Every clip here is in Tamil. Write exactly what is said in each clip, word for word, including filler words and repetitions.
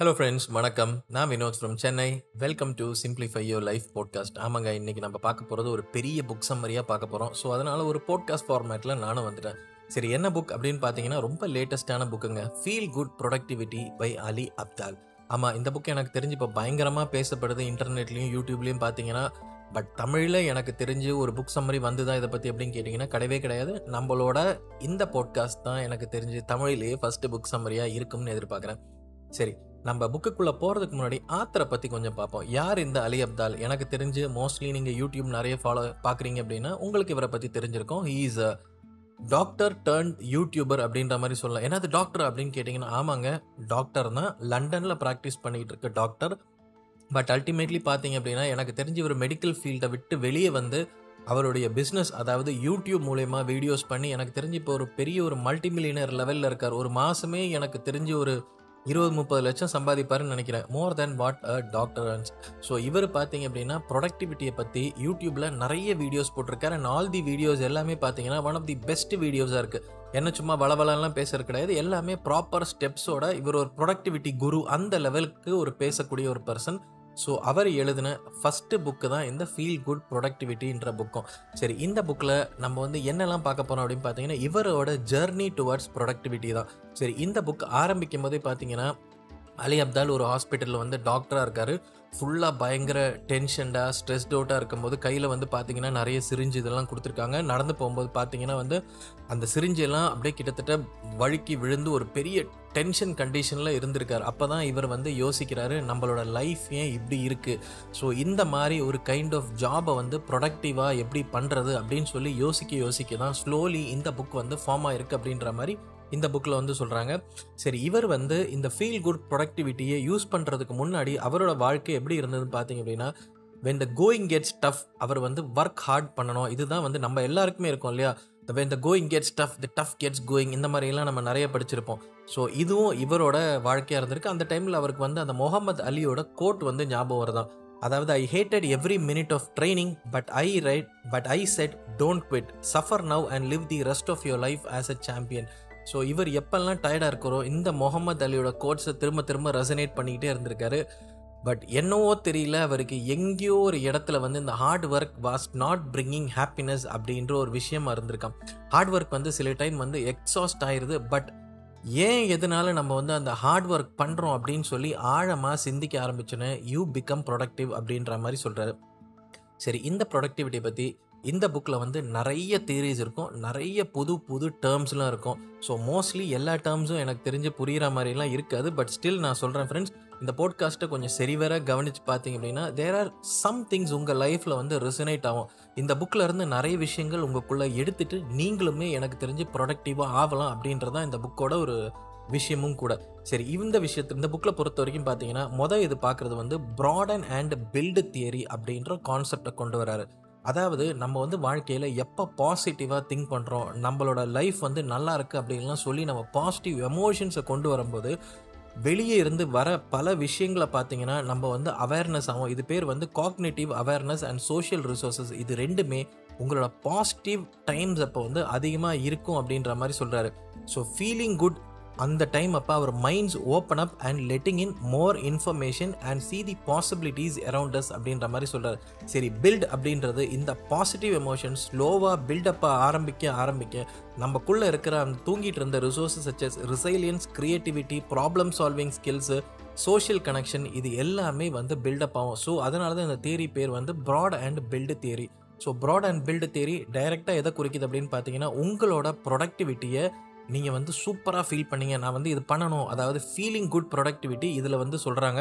Hello friends, வணக்கம். நான் Vinod from Chennai. Welcome to Simplify Your Life Podcast. ஆமாங்க, இன்னைக்கு நம்ம பார்க்க போகிறது ஒரு பெரிய புக் சம்மரியாக பார்க்க போகிறோம். ஸோ அதனால் ஒரு பாட்காஸ்ட் ஃபார்மேட்டில் நானும் வந்துட்டேன். சரி, என்ன புக் அப்படின்னு பார்த்தீங்கன்னா ரொம்ப லேட்டஸ்டான புக்குங்க, feel good productivity by Ali Abdaal. ஆமாம், இந்த புக் எனக்கு தெரிஞ்சு இப்போ பயங்கரமாக பேசப்படுது இன்டர்நெட்லேயும் யூடியூப்லேயும் பார்த்தீங்கன்னா. பட் தமிழில் எனக்கு தெரிஞ்சு ஒரு புக் சம்மரி வந்துதான் இதை பற்றி அப்படின்னு கேட்டிங்கன்னா கிடையவே கிடையாது. நம்மளோட இந்த பாட்காஸ்ட் தான் எனக்கு தெரிஞ்சு தமிழிலேயே ஃபஸ்ட்டு புக் சம்மரியாக இருக்கும்னு எதிர்பார்க்குறேன். சரி, நம்ம புக்குக்குள்ளே போகிறதுக்கு முன்னாடி ஆத்தரை பற்றி கொஞ்சம் பார்ப்போம். யார் இந்த அலி அப்தால்? எனக்கு தெரிஞ்சு மோஸ்ட்லி நீங்கள் யூடியூப் நிறைய ஃபாலோ பார்க்குறீங்க அப்படின்னா உங்களுக்கு இவரை பற்றி தெரிஞ்சிருக்கோம். He is a doctor turned YouTuber அப்படின்ற மாதிரி சொல்லலாம். ஏன்னா அது டாக்டர் அப்படின்னு கேட்டிங்கன்னா, ஆமாங்க டாக்டர் தான், லண்டனில் ப்ராக்டிஸ் பண்ணிகிட்டு இருக்க டாக்டர். பட் அல்டிமேட்லி பார்த்தீங்க அப்படின்னா எனக்கு தெரிஞ்சு ஒரு மெடிக்கல் ஃபீல்டை விட்டு வெளியே வந்து அவருடைய பிஸ்னஸ், அதாவது யூடியூப் மூலயமா வீடியோஸ் பண்ணி எனக்கு தெரிஞ்சு இப்போ ஒரு பெரிய ஒரு மல்டி மில்லியனர் லெவலில் இருக்கார். ஒரு மாதமே எனக்கு தெரிஞ்சு ஒரு இருபது முப்பது லட்சம் சம்பாதிப்பாருன்னு நினைக்கிறேன். More than what a doctor earns. So இவர் பார்த்தீங்க அப்படின்னா ப்ரொடக்டிவிட்டியை பற்றி யூடியூப்பில் நிறைய வீடியோஸ் போட்டிருக்காரு. அண்ட் ஆல் தி வீடியோஸ் எல்லாமே பார்த்தீங்கன்னா ஒன் ஆஃப் தி பெஸ்ட் வீடியோஸாக இருக்குது. என்ன சும்மா வளவலெல்லாம் பேசுறது கிடையாது, எல்லாமே ப்ராப்பர் ஸ்டெப்ஸோட இவர் ஒரு ப்ரொடக்டிவிட்டி குரு, அந்த லெவலுக்கு ஒரு பேசக்கூடிய ஒரு பர்சன். ஸோ அவர் எழுதின ஃபஸ்ட்டு புக்கு தான் இந்த ஃபீல் குட் ப்ரொடக்டிவிட்டின்ற புக்கும். சரி, இந்த புக்கில் நம்ம வந்து என்னெல்லாம் பார்க்க போகிறோம் அப்படின்னு பார்த்தீங்கன்னா இவரோட ஜர்னி டுவர்ட்ஸ் ப்ரொடக்டிவிட்டி தான். சரி, இந்த புக் ஆரம்பிக்கும் போதே பார்த்தீங்கன்னா அலி அப்தால் ஒரு ஹாஸ்பிட்டலில் வந்து டாக்டராக இருக்கார். ஃபுல்லாக பயங்கர டென்ஷன்டாக ஸ்ட்ரெஸ்ட் அவுட்டாக இருக்கும்போது கையில் வந்து பார்த்திங்கன்னா நிறைய சிரிஞ்சு இதெல்லாம் கொடுத்துருக்காங்க. நடந்து போகும்போது பார்த்திங்கன்னா வந்து அந்த சிரிஞ்செல்லாம் அப்படியே கிட்டத்தட்ட வழுக்கி விழுந்து ஒரு பெரிய டென்ஷன் கண்டிஷனில் இருந்திருக்கார். அப்போ தான் இவர் வந்து யோசிக்கிறாரு, நம்மளோட லைஃப் ஏன் இப்படி இருக்குது, ஸோ இந்த மாதிரி ஒரு கைண்ட் ஆஃப் ஜாபை வந்து ப்ரொடக்டிவாக எப்படி பண்ணுறது அப்படின்னு சொல்லி யோசிக்க யோசிக்க தான் ஸ்லோலி இந்த புக் வந்து ஃபார்ம் ஆகிருக்கு அப்படின்ற மாதிரி இந்த புக்கில் வந்து சொல்கிறாங்க. சரி, இவர் வந்து இந்த ஃபீல் குட் ப்ரொடக்டிவிட்டியை யூஸ் பண்ணுறதுக்கு முன்னாடி அவரோட வாழ்க்கை எப்படி இருந்ததுன்னு பார்த்தீங்க அப்படின்னா, when the going gets tough, அவர் வந்து ஒர்க் ஹார்ட் பண்ணணும். இதுதான் வந்து நம்ம எல்லாருக்குமே இருக்கும் இல்லையா, when the going gets tough, the tough gets going, இந்த மாதிரிலாம் நம்ம நிறைய படிச்சிருப்போம். ஸோ இதுவும் இவரோட வாழ்க்கையாக இருந்திருக்கு. அந்த டைமில் அவருக்கு வந்து அந்த முகமது அலியோட கோட் வந்து ஞாபகம் வருதான், அதாவது I hated every minute of training but I right but I said don't quit, suffer now and live the rest of your life as a champion. So இவர் எப்பெல்லாம் டயர்டாக இருக்கிறோ இந்த முகமது அலியோட கோட்ஸை திரும்ப திரும்ப ரெசனேட் பண்ணிக்கிட்டே இருந்திருக்காரு. பட் என்னவோ தெரியல, அவருக்கு எங்கேயோ ஒரு இடத்துல வந்து இந்த hard work was not bringing happiness அப்படின்ற ஒரு விஷயமா இருந்திருக்கான். ஹார்ட் ஒர்க் வந்து சில டைம் வந்து எக்ஸாஸ்ட் ஆயிடுது. பட் ஏன் எதனால நம்ம வந்து அந்த ஹார்ட் ஒர்க் பண்ணுறோம் அப்படின்னு சொல்லி ஆழமாக சிந்திக்க ஆரம்பிச்சோன்னு யூ பிகம் ப்ரொடக்டிவ் அப்படின்ற மாதிரி சொல்கிறாரு. சரி, இந்த ப்ரொடக்டிவிட்டி பற்றி இந்த புக்கில் வந்து நிறைய தியரிஸ் இருக்கும், நிறைய புது புது டேர்ம்ஸ்லாம் இருக்கும். ஸோ மோஸ்ட்லி எல்லா டேர்ம்ஸும் எனக்கு தெரிஞ்சு புரிகிற மாதிரிலாம் இருக்காது. பட் ஸ்டில் நான் சொல்கிறேன் ஃப்ரெண்ட்ஸ், இந்த பாட்காஸ்ட்டை கொஞ்சம் சரிவர கவனித்து பார்த்தீங்க அப்படின்னா தேர் ஆர் சம் திங்ஸ் உங்கள் லைஃப்பில் வந்து ரெசனேட் ஆகும். இந்த புக்கில் இருந்து நிறைய விஷயங்கள் உங்களுக்குள்ளே எடுத்துகிட்டு நீங்களுமே எனக்கு தெரிஞ்சு ப்ரொடக்டிவாக ஆகலாம் அப்படின்றதான் இந்த புக்கோட ஒரு விஷயமும் கூட. சரி, இந்த விஷயத்து இந்த புக்கில் பொறுத்த வரைக்கும் பார்த்தீங்கன்னா மொதல் இது பார்க்குறது வந்து Broaden and build Theory அப்படின்ற கான்செப்டை கொண்டு வராரு. அதாவது நம்ம வந்து வாழ்க்கையில் எப்போ பாசிட்டிவாக திங்க் பண்ணுறோம், நம்மளோட லைஃப் வந்து நல்லா இருக்குது அப்படின்லாம் சொல்லி நம்ம பாசிட்டிவ் எமோஷன்ஸை கொண்டு வரும்போது வெளியே இருந்து வர பல விஷயங்களை பார்த்திங்கன்னா நம்ம வந்து அவேர்னஸ் ஆகும். இது பேர் வந்து cognitive awareness and social resources. இது ரெண்டுமே உங்களோட பாசிட்டிவ் டைம்ஸ் அப்போ வந்து அதிகமாக இருக்கும் அப்படின்ற மாதிரி சொல்கிறாரு. ஸோ ஃபீலிங் குட் அந்த டைம் அப்போ அவர் minds open up and letting in more information and see the possibilities around us அப்படின்ற மாதிரி சொல்கிறார். சரி, பில்ட் அப்படின்றது இந்த பாசிட்டிவ் எமோஷன் ஸ்லோவாக பில்டப்பாக ஆரம்பிக்க ஆரம்பிக்க நம்மக்குள்ளே இருக்கிற அந்த தூங்கிட்டு இருந்த resources such as resilience, creativity, problem solving skills, social connection, இது எல்லாமே வந்து பில்டப் ஆகும். ஸோ அதனால தான் இந்த தியரி பேர் வந்து Broad and build Theory. So Broad and build Theory டைரெக்டாக எதை குறிக்குது அப்படின்னு பார்த்தீங்கன்னா உங்களோட ப்ரொடக்டிவிட்டியை நீங்கள் வந்து சூப்பராக ஃபீல் பண்ணீங்க, நான் வந்து இது பண்ணணும், அதாவது ஃபீலிங் குட் ப்ரொடக்டிவிட்டி இதில் வந்து சொல்கிறாங்க.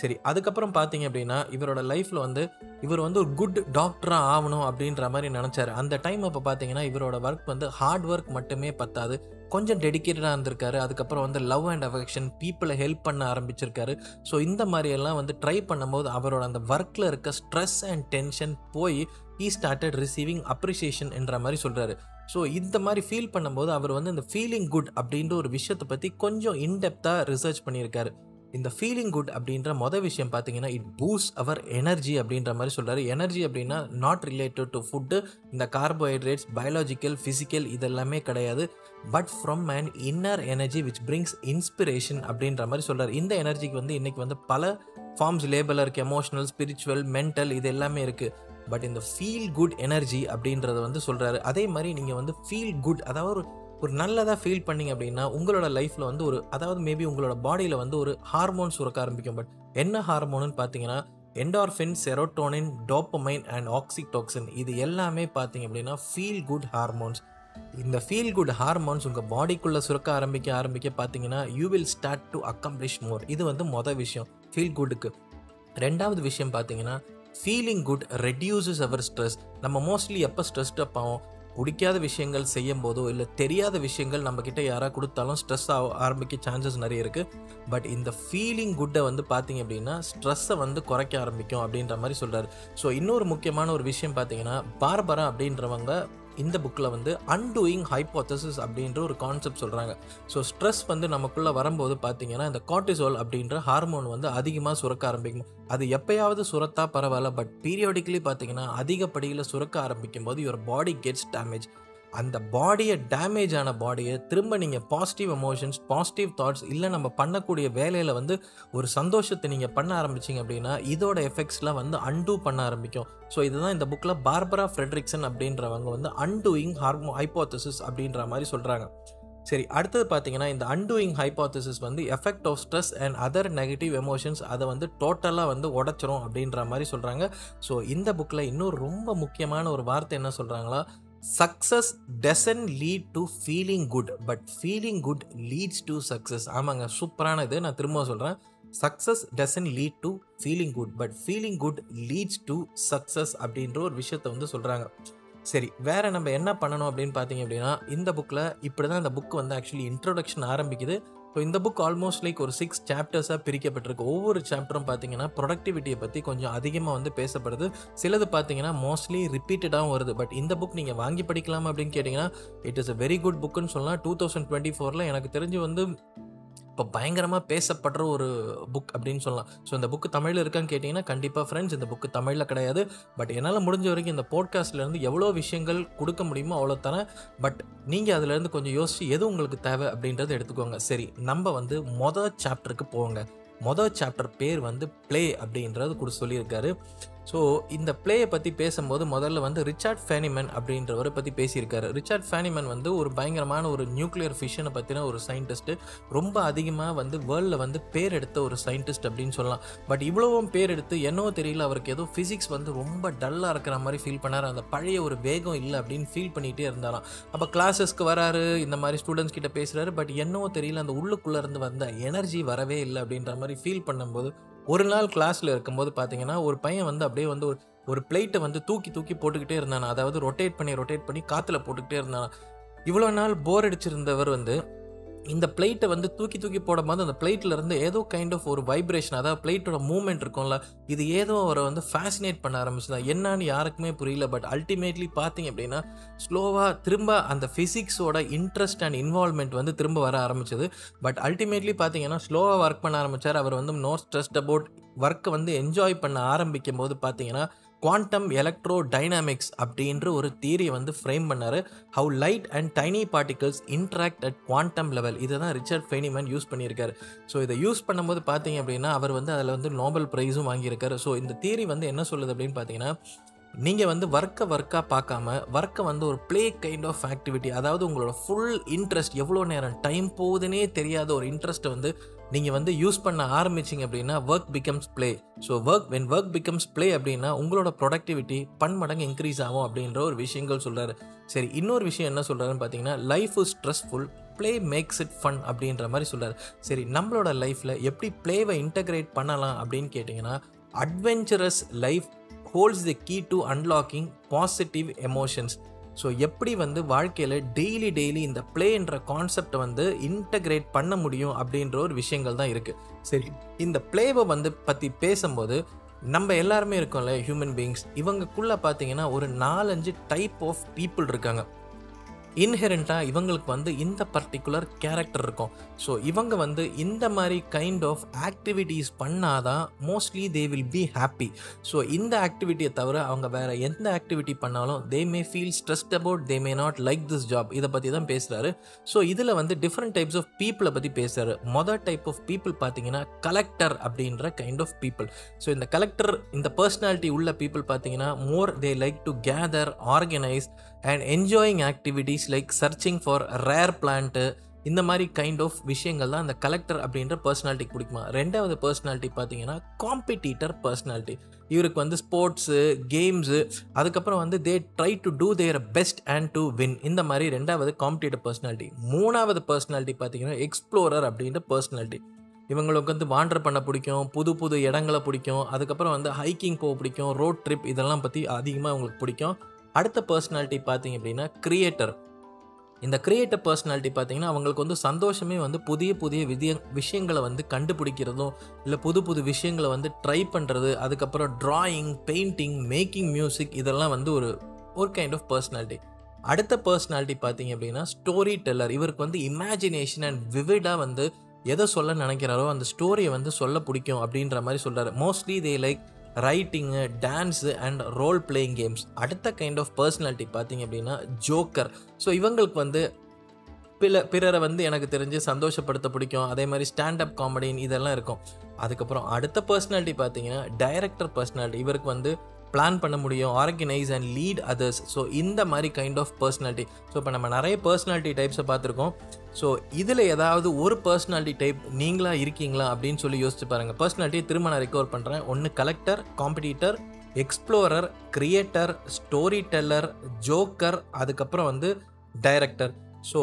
சரி, அதுக்கப்புறம் பார்த்தீங்க அப்படின்னா இவரோட லைஃப்பில் வந்து இவர் வந்து ஒரு குட் டாக்டராக ஆகணும் அப்படின்ற மாதிரி நினச்சார். அந்த டைம் அப்போ பார்த்தீங்கன்னா இவரோட ஒர்க் வந்து ஹார்ட் ஒர்க் மட்டுமே பத்தாது, கொஞ்சம் டெடிக்கேட்டடாக இருந்திருக்காரு. அதுக்கப்புறம் வந்து லவ் அண்ட் அஃபெக்ஷன், பீப்புளை ஹெல்ப் பண்ண ஆரம்பிச்சிருக்காரு. ஸோ இந்த மாதிரியெல்லாம் வந்து ட்ரை பண்ணும்போது அவரோட அந்த ஒர்க்கில் இருக்க ஸ்ட்ரெஸ் அண்ட் டென்ஷன் போய் ஹீ ஸ்டார்டட் ரிசீவிங் அப்ரிசியேஷன் என்ற மாதிரி சொல்கிறாரு. ஸோ இந்த மாதிரி ஃபீல் பண்ணும்போது அவர் வந்து இந்த ஃபீலிங் குட் அப்படின்ற ஒரு விஷயத்தை பற்றி கொஞ்சம் இன்டெப்த்தாக ரிசர்ச் பண்ணியிருக்காரு. இந்த ஃபீலிங் குட் அப்படின்ற மொதல் விஷயம் பார்த்தீங்கன்னா இட் பூஸ்ட் அவர் எனர்ஜி அப்படின்ற மாதிரி சொல்கிறாரு. எனர்ஜி அப்படின்னா நாட் ரிலேட்டட் டு ஃபுட்டு, இந்த கார்போஹைட்ரேட்ஸ், பயாலஜிக்கல், ஃபிசிக்கல் இதெல்லாமே கிடையாது. But from and inner energy which brings inspiration அப்படின்ற மாதிரி சொல்கிறார். இந்த எனர்ஜிக்கு வந்து இன்றைக்கி வந்து பல ஃபார்ம்ஸ் லேபிளாக இருக்குது. எமோஷனல், ஸ்பிரிச்சுவல், மென்டல் இது எல்லாமே இருக்குது. பட் இந்த ஃபீல் குட் எனர்ஜி அப்படின்றத வந்து சொல்கிறாரு. அதே மாதிரி நீங்கள் வந்து ஃபீல் குட், அதாவது ஒரு நல்லதாக ஃபீல் பண்ணிங்க அப்படின்னா உங்களோட லைஃப்பில் வந்து ஒரு அதாவது மேபி உங்களோட பாடியில் வந்து ஒரு ஹார்மோன் சுரக்க ஆரம்பிக்கும். பட் என்ன ஹார்மோன்னு பார்த்தீங்கன்னா endorphin, serotonin, dopamine and oxytocin இது எல்லாமே பார்த்தீங்க அப்படின்னா ஃபீல் குட் ஹார்மோன்ஸ். இந்த ஃபீல் குட் ஹார்மோன்ஸ் உங்கள் பாடிக்குள்ளே சுரக்க ஆரம்பிக்க ஆரம்பிக்க பார்த்தீங்கன்னா you will start to accomplish more. இது வந்து மொதல் விஷயம் ஃபீல் குட்டுக்கு. ரெண்டாவது விஷயம் பார்த்தீங்கன்னா feeling good reduces our stress. நம்ம மோஸ்ட்லி எப்போ ஸ்ட்ரெஸ்ட் அப் ஆகும், பிடிக்காத விஷயங்கள் செய்யும் போதோ இல்லை தெரியாத விஷயங்கள் நம்மக்கிட்ட யாராக கொடுத்தாலும் ஸ்ட்ரெஸ் ஆக ஆரம்பிக்க சான்சஸ் நிறைய இருக்குது. பட் இந்த ஃபீலிங் குட்டை வந்து பார்த்திங்க அப்படின்னா ஸ்ட்ரெஸ்ஸை வந்து குறைக்க ஆரம்பிக்கும் அப்படின்ற மாதிரி சொல்கிறார். ஸோ இன்னொரு முக்கியமான ஒரு விஷயம் பார்த்திங்கன்னா பார்பரா அப்படின்றவங்க இந்த புக்கில் வந்து அன்டூயிங் ஹைப்போதசிஸ் அப்படின்ற ஒரு கான்செப்ட் சொல்கிறாங்க. ஸோ ஸ்ட்ரெஸ் வந்து நமக்குள்ளே வரும்போது பார்த்திங்கன்னா இந்த கார்டிசோல் அப்படின்ற ஹார்மோன் வந்து அதிகமாக சுரக்க ஆரம்பிக்கும். அது எப்போயாவது சுரத்தா பரவாயில்ல, பட் பீரியாடிக்கலி பார்த்திங்கன்னா அதிகப்படியில் சுரக்க ஆரம்பிக்கும் போது யுவர் பாடி கெட்ஸ் டேமேஜ். அந்த பாடியை டேமேஜ் ஆன பாடியை திரும்ப நீங்கள் பாசிட்டிவ் எமோஷன்ஸ், பாசிட்டிவ் தாட்ஸ் இல்லை நம்ம பண்ணக்கூடிய வேலையில் வந்து ஒரு சந்தோஷத்தை நீங்கள் பண்ண ஆரம்பிச்சிங்க அப்படின்னா இதோட எஃபெக்ட்ஸ்லாம் வந்து அன்டூ பண்ண ஆரம்பிக்கும். ஸோ இதுதான் இந்த புக்கில் பார்பரா ஃப்ரெட்ரிக்சன் அப்படின்றவங்க வந்து அன்டூயிங் ஹார்மோ ஹைப்போதசிஸ் அப்படின்ற மாதிரி சொல்கிறாங்க. சரி, அடுத்தது பார்த்தீங்கன்னா இந்த அன்டூயிங் ஹைப்போதசிஸ் வந்து effect of stress and other negative emotions அதை வந்து டோட்டலாக வந்து உடச்சிரும் அப்படின்ற மாதிரி சொல்கிறாங்க. ஸோ இந்த புக்கில் இன்னும் ரொம்ப முக்கியமான ஒரு வார்த்தை என்ன சொல்கிறாங்களா, Success doesn't lead to feeling good, but feeling good leads to success. ஆமாங்க, சூப்பரான இது, நான் திரும்ப சொல்கிறேன். Success doesn't lead to feeling good, but feeling good leads to success அப்படின்ற ஒரு விஷயத்தை வந்து சொல்கிறாங்க. சரி, வேறு நம்ம என்ன பண்ணணும் அப்படின்னு பார்த்தீங்க அப்படின்னா இந்த புக்கில் இப்படி தான் இந்த புக்கு வந்து ஆக்சுவலி இன்ட்ரோடக்ஷன் ஆரம்பிக்குது. ஸோ இந்த புக் ஆல்மோஸ்ட் லைக் ஒரு சிக்ஸ் சாப்டர்ஸாக பிரிக்கப்பட்டிருக்கு. ஒவ்வொரு சாப்டரும் பார்த்தீங்கன்னா ப்ரொடக்டிவிட்டியை பற்றி கொஞ்சம் அதிகமாக வந்து பேசப்படுது. சிலது பார்த்தீங்கன்னா மோஸ்ட்லி ரிப்பீட்டடாகவும் வருது. பட் இந்த புக் நீங்கள் வாங்கி படிக்கலாம் அப்படின்னு கேட்டிங்கன்னா it is a very good புக்குன்னு சொல்லலாம். டூ தௌசண்ட் டுவெண்ட்டி ஃபோரில் எனக்கு தெரிஞ்சு வந்து இப்போ பயங்கரமாக பேசப்படுற ஒரு புக் அப்படின்னு சொல்லலாம். ஸோ இந்த புக்கு தமிழில் இருக்கான்னு கேட்டிங்கன்னா கண்டிப்பாக ஃப்ரெண்ட்ஸ் இந்த புக்கு தமிழில் கிடையாது. பட் என்னால் முடிஞ்ச வரைக்கும் இந்த பாட்காஸ்ட்லேருந்து எவ்வளோ விஷயங்கள் கொடுக்க முடியுமோ அவ்வளோ தரேன். பட் நீங்கள் அதிலேருந்து கொஞ்சம் யோசித்து எது உங்களுக்கு தேவை அப்படின்றத எடுத்துக்கோங்க. சரி, நம்ம வந்து மொதல் சாப்டருக்கு போவோங்க. மொதல் சாப்டர் பேர் வந்து ப்ளே அப்படின்றது கூட சொல்லியிருக்காரு. ஸோ இந்த பிளேயை பற்றி பேசும்போது முதல்ல வந்து ரிச்சர்ட் ஃபேனிமன் அப்படின்றவரை பற்றி பேசியிருக்காரு. ரிச்சர்ட் ஃபேனிமன் வந்து ஒரு பயங்கரமான ஒரு நியூக்ளியர் ஃபிஷனை பற்றின ஒரு சயின்டிஸ்ட்டு, ரொம்ப அதிகமாக வந்து வேர்ல்டில் வந்து பேர் எடுத்த ஒரு சயின்டிஸ்ட் அப்படின்னு சொல்லலாம். பட் இவ்வளவும் பேர் எடுத்து என்னவோ தெரியல, அவருக்கு ஏதோ ஃபிசிக்ஸ் வந்து ரொம்ப டல்லாக இருக்கிற மாதிரி ஃபீல் பண்ணார். அந்த பழைய ஒரு வேகம் இல்லை அப்படின்னு ஃபீல் பண்ணிகிட்டே இருந்தாராம். அப்போ கிளாஸஸ்க்கு வராரு, இந்த மாதிரி ஸ்டூடெண்ட்ஸ் கிட்ட பேசுகிறாரு, பட் என்னவோ தெரியல அந்த உள்ளுக்குள்ளே இருந்து வந்த எனர்ஜி வரவே இல்லை அப்படின்ற மாதிரி ஃபீல் பண்ணும்போது ஒரு நாள் கிளாஸில் இருக்கும்போது பார்த்தீங்கன்னா ஒரு பையன் வந்து அப்படியே வந்து ஒரு ஒரு பிளேட்டை வந்து தூக்கி தூக்கி போட்டுக்கிட்டே இருந்தானா, அதாவது ரொட்டேட் பண்ணி ரொட்டேட் பண்ணி காற்றுல போட்டுக்கிட்டே இருந்தானா. இவ்வளோ நாள் போர் அடிச்சிருந்தவர் வந்து இந்த பிளேட்டை வந்து தூக்கி தூக்கி போடும்போது அந்த பிளேட்டில் இருந்து ஏதோ கைண்ட் ஆஃப் ஒரு வைப்ரேஷன், அதாவது பிளேட்டோட மூவ்மெண்ட் இருக்கும்ல, இது ஏதோ அவரை வந்து ஃபேசினேட் பண்ண ஆரம்பிச்சுதான். என்னன்னு யாருக்குமே புரியல. பட் அல்டிமேட்லி பார்த்தீங்க அப்படின்னா ஸ்லோவாக திரும்ப அந்த ஃபிசிக்ஸோட இன்ட்ரெஸ்ட் அண்ட் இன்வால்மெண்ட் வந்து திரும்ப வர ஆரம்பிச்சது. பட் அல்டிமேட்லி பார்த்தீங்கன்னா ஸ்லோவாக ஒர்க் பண்ண ஆரம்பித்தார். அவர் வந்து நோ ஸ்ட்ரெஸ்ட் அபவுட் ஒர்க்கை வந்து என்ஜாய் பண்ண ஆரம்பிக்கும் போது பார்த்தீங்கன்னா குவாண்டம் எலக்ட்ரோடைனாமிக்ஸ் அப்படின்ற ஒரு தியரியை வந்து ஃப்ரேம் பண்ணார். How light and tiny particles interact at quantum level, இதை தான் ரிச்சர்ட் ஃபெய்னிமன் யூஸ் பண்ணியிருக்காரு. ஸோ இதை யூஸ் பண்ணும்போது பார்த்தீங்க அப்படின்னா அவர் வந்து அதில் வந்து நோபல் ப்ரைஸும் வாங்கியிருக்காரு. ஸோ இந்த தியரி வந்து என்ன சொல்லுது அப்படின்னு பார்த்தீங்கன்னா நீங்கள் வந்து ஒர்க்கை ஒர்க்காக பார்க்காம ஒர்க்கை வந்து ஒரு ப்ளே கைண்ட் ஆஃப் ஆக்டிவிட்டி, அதாவது உங்களோட ஃபுல் இன்ட்ரெஸ்ட், எவ்வளோ நேரம் டைம் போகுதுன்னே தெரியாத ஒரு இன்ட்ரெஸ்ட்டை வந்து நீங்கள் வந்து யூஸ் பண்ண ஆரம்பிச்சிங்க அப்படின்னா work becomes play. So work when work becomes play அப்படின்னா உங்களோட ப்ரொடக்டிவிட்டி பன்மடங்கு இன்க்ரீஸ் ஆகும் அப்படின்ற ஒரு விஷயங்கள் சொல்கிறாரு. சரி, இன்னொரு விஷயம் என்ன சொல்கிறாருன்னு பார்த்தீங்கன்னா life is stressful, play makes it fun அப்படின்ற மாதிரி சொல்கிறார். சரி, நம்மளோட லைஃப்பில் எப்படி ப்ளேவை இன்டகிரேட் பண்ணலாம் அப்படின்னு கேட்டிங்கன்னா adventurous life holds the key to unlocking positive emotions. So எப்படி வந்து வாழ்க்கையில் டெய்லி டெய்லி இந்த ப்ளேன்ற கான்செப்டை வந்து இன்டகிரேட் பண்ண முடியும் அப்படின்ற ஒரு விஷயங்கள் தான் இருக்குது. சரி, இந்த ப்ளேவை வந்து பற்றி பேசும்போது நம்ம எல்லாருமே இருக்கோம்ல ஹியூமன் பீயிங்ஸ், இவங்கக்குள்ளே பார்த்தீங்கன்னா ஒரு நாலஞ்சு டைப் ஆஃப் பீப்புள் இருக்காங்க. இன்ஹெரண்டாக இவங்களுக்கு வந்து இந்த பர்டிகுலர் கேரக்டர் இருக்கும். ஸோ இவங்க வந்து இந்த மாதிரி கைண்ட் ஆஃப் ஆக்டிவிட்டீஸ் பண்ணாதான் mostly they will be happy. So இந்த ஆக்டிவிட்டியை தவிர அவங்க வேறு எந்த ஆக்டிவிட்டி பண்ணாலும் they may feel stressed about, they may not like this job. இதை பற்றி தான் பேசுகிறாரு. ஸோ இதில் வந்து டிஃப்ரெண்ட் டைப்ஸ் ஆஃப் பீப்புளை பற்றி பேசுகிறாரு. மொதல் டைப் ஆஃப் பீப்புள் பார்த்தீங்கன்னா கலெக்டர் அப்படின்ற கைண்ட் ஆஃப் பீப்புள். ஸோ இந்த கலெக்டர் இந்த பர்சனாலிட்டி உள்ள பீப்புள் பார்த்தீங்கன்னா more they like to gather, organise and enjoying activities like searching for rare plant. இந்த மாதிரி கைண்ட் ஆஃப் விஷயங்கள் தான் அந்த கலெக்டர் அப்படின்ற பர்சனாலிட்டிக்கு பிடிக்குமா. ரெண்டாவது பர்சனாலிட்டி பார்த்தீங்கன்னா காம்படிட்டர் பர்சனாலிட்டி. இவருக்கு வந்து ஸ்போர்ட்ஸு, கேம்ஸு, அதுக்கப்புறம் வந்து they try to do their best and to win. இந்த மாதிரி ரெண்டாவது காம்படிட்டர் பர்சனாலிட்டி. மூணாவது பர்சனாலிட்டி பார்த்தீங்கன்னா எக்ஸ்ப்ளோரர் அப்படின்ற பர்சனாலிட்டி. இவங்களுக்கு வந்து வாண்டர் பண்ண பிடிக்கும், புது புது இடங்களை பிடிக்கும், அதுக்கப்புறம் வந்து ஹைக்கிங் போக பிடிக்கும், ரோட் ட்ரிப் இதெல்லாம் பற்றி அதிகமாக அவங்களுக்கு பிடிக்கும். அடுத்த பர்சனாலிட்டி பார்த்திங்க அப்படின்னா கிரியேட்டர். இந்த கிரியேட்டர் பர்சனாலிட்டி பார்த்திங்கன்னா அவங்களுக்கு வந்து சந்தோஷமே வந்து புதிய புதிய விதிய விஷயங்களை வந்து கண்டுபிடிக்கிறதும், இல்லை புது புது விஷயங்களை வந்து ட்ரை பண்ணுறது, அதுக்கப்புறம் ட்ராயிங், பெயிண்டிங், மேக்கிங் மியூசிக் இதெல்லாம் வந்து ஒரு ஒரு கைண்ட் ஆஃப் பர்சனாலிட்டி. அடுத்த பர்சனாலிட்டி பார்த்திங்க அப்படின்னா ஸ்டோரி டெல்லர். இவருக்கு வந்து இமேஜினேஷன் அண்ட் விவிடாக வந்து எதை சொல்ல நினைக்கிறாரோ அந்த ஸ்டோரியை வந்து சொல்ல பிடிக்கும் அப்படின்ற மாதிரி சொல்கிறார். Mostly they like writing, dance and role playing games. அடுத்த கைண்ட் ஆஃப் பர்சனாலிட்டி பார்த்திங்க அப்படின்னா ஜோக்கர். ஸோ இவங்களுக்கு வந்து பிற பிறரை வந்து எனக்கு தெரிஞ்சு சந்தோஷப்படுத்த பிடிக்கும், அதே மாதிரி ஸ்டாண்டப் காமெடின்னு இதெல்லாம் இருக்கும். அதுக்கப்புறம் அடுத்த பர்சனாலிட்டி பார்த்திங்கன்னா டைரக்டர் பர்சனாலிட்டி. இவருக்கு வந்து பிளான் பண்ண முடியும், organise and lead others. So இந்த மாதிரி கைண்ட் ஆஃப் பர்சனாலிட்டி. ஸோ இப்போ நம்ம நிறைய பர்சனாலிட்டி டைப்ஸை பார்த்துருக்கோம். ஸோ இதில் ஏதாவது ஒரு பர்சனாலிட்டி டைப் நீங்களாக இருக்கீங்களா அப்படின்னு சொல்லி யோசிச்சு பாருங்கள். பர்சனாலிட்டியை திரும்ப நான் ரெக்கவர் பண்ணுறேன். ஒன்று collector, competitor, explorer, creator, story teller, joker, அதுக்கப்புறம் வந்து டைரக்டர். ஸோ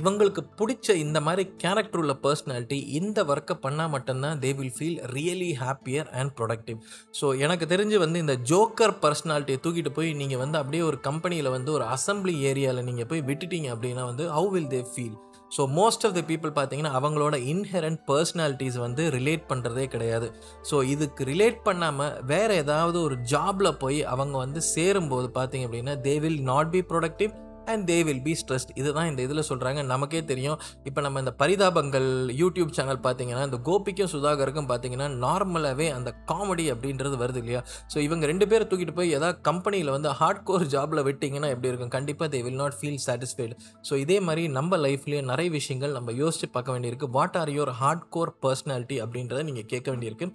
இவங்களுக்கு பிடிச்ச இந்த மாதிரி கேரக்டர் உள்ள பர்சனாலிட்டி இந்த ஒர்க்கை பண்ணால் மட்டும்தான் they will feel really happier and productive. So எனக்கு தெரிஞ்சு வந்து இந்த ஜோக்கர் பர்சனாலிட்டியை தூக்கிட்டு போய் நீங்கள் வந்து அப்படியே ஒரு கம்பெனியில் வந்து ஒரு அசம்பிளி ஏரியாவில் நீங்கள் போய் விட்டுட்டீங்க அப்படின்னா வந்து how will they feel. So most of the people பார்த்தீங்கன்னா அவங்களோட இன்ஹெரண்ட் பர்சனாலிட்டிஸ் வந்து ரிலேட் பண்ணுறதே கிடையாது. ஸோ இதுக்கு ரிலேட் பண்ணாமல் வேறு ஏதாவது ஒரு ஜாபில் போய் அவங்க வந்து சேரும்போது பார்த்தீங்க அப்படின்னா they will not be productive and they will be stressed. இதுதான் இந்த இதில் சொல்கிறாங்க. நமக்கே தெரியும். இப்போ நம்ம இந்த பரிதாபங்கள் யூடியூப் சேனல் பார்த்தீங்கன்னா இந்த கோபிக்கும் சுதாகருக்கும் பார்த்தீங்கன்னா நார்மலாகவே அந்த காமெடி அப்படின்றது வருது இல்லையா. ஸோ இவங்க ரெண்டு பேரும் தூக்கிட்டு போய் ஏதாவது கம்பெனியில் வந்து ஹார்ட் கோர் ஜாபில் விட்டிங்கன்னா எப்படி இருக்கும்? கண்டிப்பாக they will not feel satisfied. So இதே மாதிரி நம்ம லைஃப்லேயே நிறைய விஷயங்கள் நம்ம யோசிச்சு பார்க்க வேண்டியிருக்கு. What are your hard core personality அப்படின்றத நீங்கள் கேட்க வேண்டியிருக்கு.